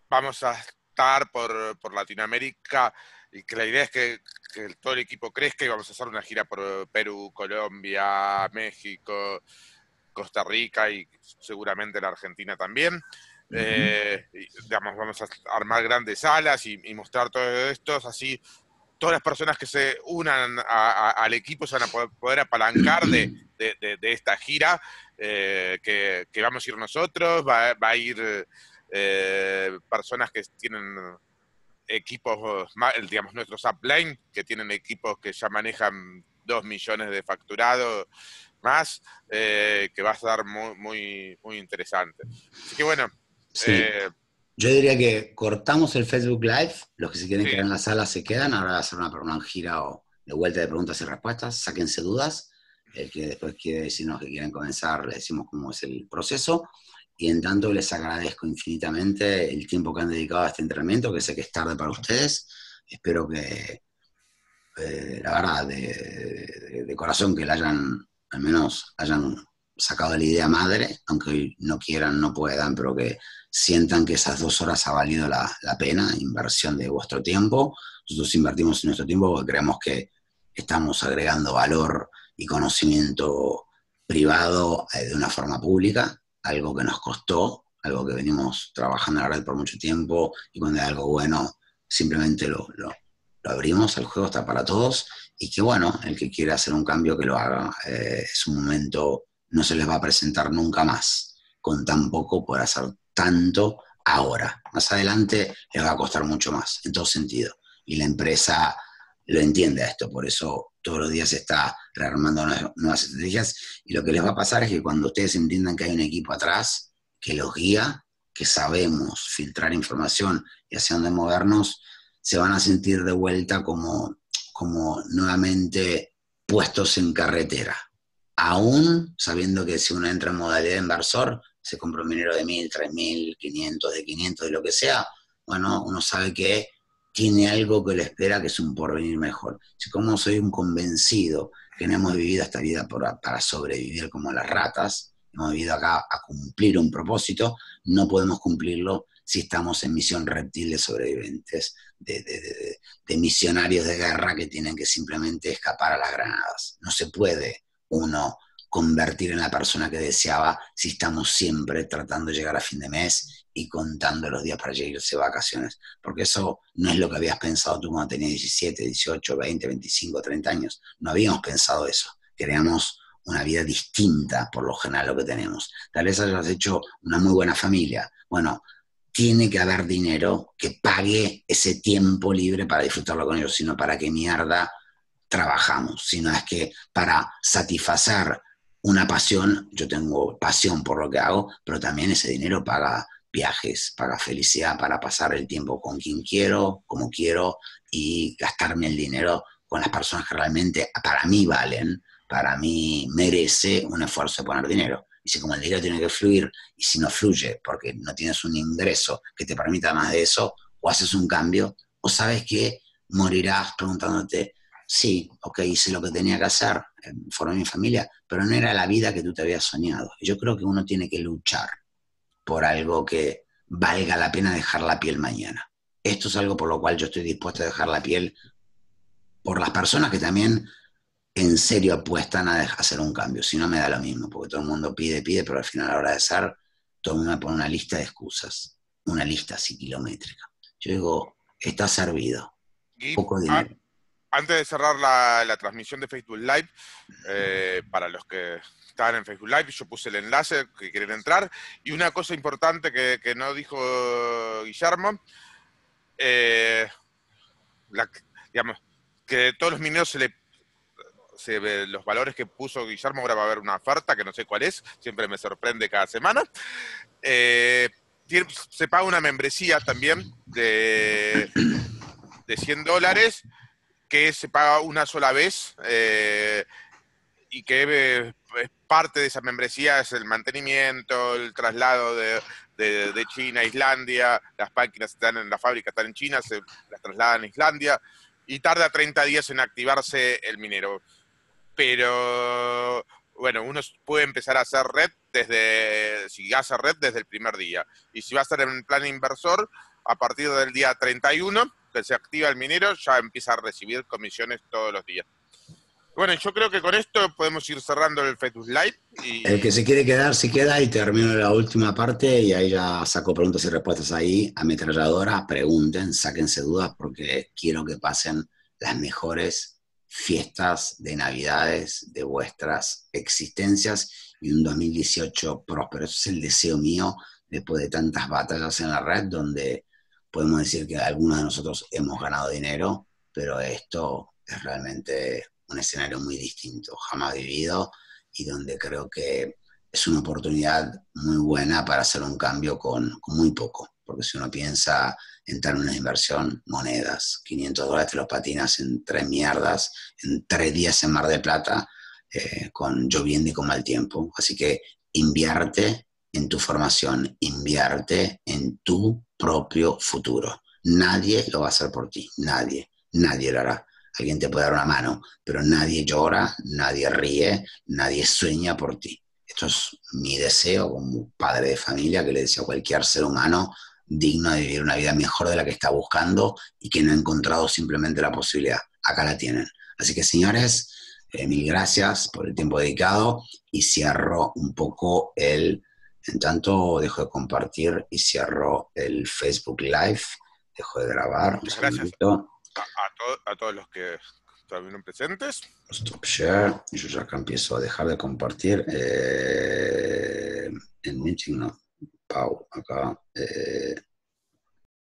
vamos a estar por Latinoamérica y que la idea es que todo el equipo crezca y vamos a hacer una gira por Perú, Colombia, México, Costa Rica y seguramente la Argentina también. Uh-huh. Digamos, vamos a armar grandes salas y mostrar todo esto, así todas las personas que se unan al equipo se van a poder apalancar de esta gira que vamos a ir nosotros, va a ir personas que tienen equipos, digamos nuestros upline, que tienen equipos que ya manejan 2 millones de facturado más, que va a estar muy interesante. Así que bueno. Sí. Yo diría que cortamos el Facebook Live, los que se quieren quedar en la sala se quedan, ahora va a ser una gira o de vuelta de preguntas y respuestas, sáquense dudas, el que después quiere decirnos que quieren comenzar, le decimos cómo es el proceso, y en tanto les agradezco infinitamente el tiempo que han dedicado a este entrenamiento, que sé que es tarde para ustedes, espero que, la verdad, de corazón que la hayan, al menos hayan sacado la idea madre, aunque hoy no quieran, no puedan, pero que sientan que esas 2 horas ha valido la pena, inversión de vuestro tiempo. Nosotros invertimos en nuestro tiempo porque creemos que estamos agregando valor y conocimiento privado de una forma pública, algo que nos costó, algo que venimos trabajando en la red por mucho tiempo, y cuando hay algo bueno simplemente lo abrimos, el juego está para todos, y que bueno, el que quiera hacer un cambio que lo haga, es un momento, no se les va a presentar nunca más, con tan poco por hacer tanto ahora. Más adelante les va a costar mucho más, en todo sentido. Y la empresa lo entiende a esto, por eso todos los días se está rearmando nuevas estrategias. Y lo que les va a pasar es que cuando ustedes entiendan que hay un equipo atrás, que los guía, que sabemos filtrar información y hacia dónde movernos, se van a sentir de vuelta como nuevamente puestos en carretera. Aún sabiendo que si uno entra en modalidad de inversor, se compra un minero de 1.000, 3.000, 500, de 500, de lo que sea, bueno, uno sabe que tiene algo que le espera, que es un porvenir mejor. Si como soy un convencido que no hemos vivido esta vida para sobrevivir como las ratas, hemos vivido acá a cumplir un propósito, no podemos cumplirlo si estamos en misión reptil de sobrevivientes, de misionarios de guerra que tienen que simplemente escapar a las granadas. No se puede uno convertir en la persona que deseaba si estamos siempre tratando de llegar a fin de mes y contando los días para irse de vacaciones, porque eso no es lo que habías pensado tú cuando tenías 17, 18, 20, 25, 30 años, no habíamos pensado eso, queríamos una vida distinta por lo general lo que tenemos, tal vez hayas hecho una muy buena familia, bueno, tiene que haber dinero que pague ese tiempo libre para disfrutarlo con ellos, sino para qué mierda trabajamos, sino es que para satisfacer una pasión, yo tengo pasión por lo que hago, pero también ese dinero paga viajes, paga felicidad, para pasar el tiempo con quien quiero, como quiero, y gastarme el dinero con las personas que realmente para mí valen, para mí merece un esfuerzo de poner dinero. Y si como el dinero tiene que fluir, y si no fluye porque no tienes un ingreso que te permita más de eso, o haces un cambio, o sabes que morirás preguntándote, sí, ok, hice lo que tenía que hacer, formé mi familia, pero no era la vida que tú te habías soñado. Yo creo que uno tiene que luchar por algo que valga la pena dejar la piel mañana. Esto es algo por lo cual yo estoy dispuesto a dejar la piel por las personas que también en serio apuestan a hacer un cambio. Si no, me da lo mismo, porque todo el mundo pide, pero al final a la hora de hacer, todo el mundo me pone una lista de excusas, una lista así kilométrica. Yo digo, está servido, poco dinero. Antes de cerrar la transmisión de Facebook Live, para los que están en Facebook Live, yo puse el enlace que quieren entrar. Y una cosa importante que no dijo Guillermo, digamos, que todos los mineros los valores que puso Guillermo, ahora va a haber una oferta que no sé cuál es, siempre me sorprende cada semana. Se paga una membresía también de $100 que se paga una sola vez y que es parte de esa membresía, es el mantenimiento, el traslado de China a Islandia, las máquinas están en la fábrica, están en China, se las trasladan a Islandia y tarda 30 días en activarse el minero. Pero bueno, uno puede empezar a hacer red desde, si hace red, desde el primer día. Y si va a estar en plan inversor, a partir del día 31, que se activa el minero, ya empieza a recibir comisiones todos los días. Bueno, yo creo que con esto podemos ir cerrando el Facebook Live. Y... el que se quiere quedar, se queda, y termino la última parte y ahí ya saco preguntas y respuestas ahí, ametralladoras, pregunten, sáquense dudas, porque quiero que pasen las mejores fiestas de Navidades de vuestras existencias y un 2018 próspero. Eso es el deseo mío después de tantas batallas en la red, donde podemos decir que algunos de nosotros hemos ganado dinero, pero esto es realmente... un escenario muy distinto, jamás vivido, y donde creo que es una oportunidad muy buena para hacer un cambio con muy poco. Porque si uno piensa en términos de inversión, monedas, $500 te los patinas en 3 mierdas, en 3 días en Mar del Plata, con lloviendo y con mal tiempo. Así que invierte en tu formación, invierte en tu propio futuro. Nadie lo va a hacer por ti, nadie, nadie lo hará. Alguien te puede dar una mano, pero nadie llora, nadie ríe, nadie sueña por ti. Esto es mi deseo como padre de familia, que le deseo a cualquier ser humano digno de vivir una vida mejor de la que está buscando y que no ha encontrado simplemente la posibilidad. Acá la tienen. Así que, señores, mil gracias por el tiempo dedicado, y cierro un poco el... en tanto, dejo de compartir y cierro el Facebook Live. Dejo de grabar. Muchas gracias. A todos los que estuvieron presentes. Stop share. Yo ya acá empiezo a dejar de compartir. En meeting no. Pau, acá.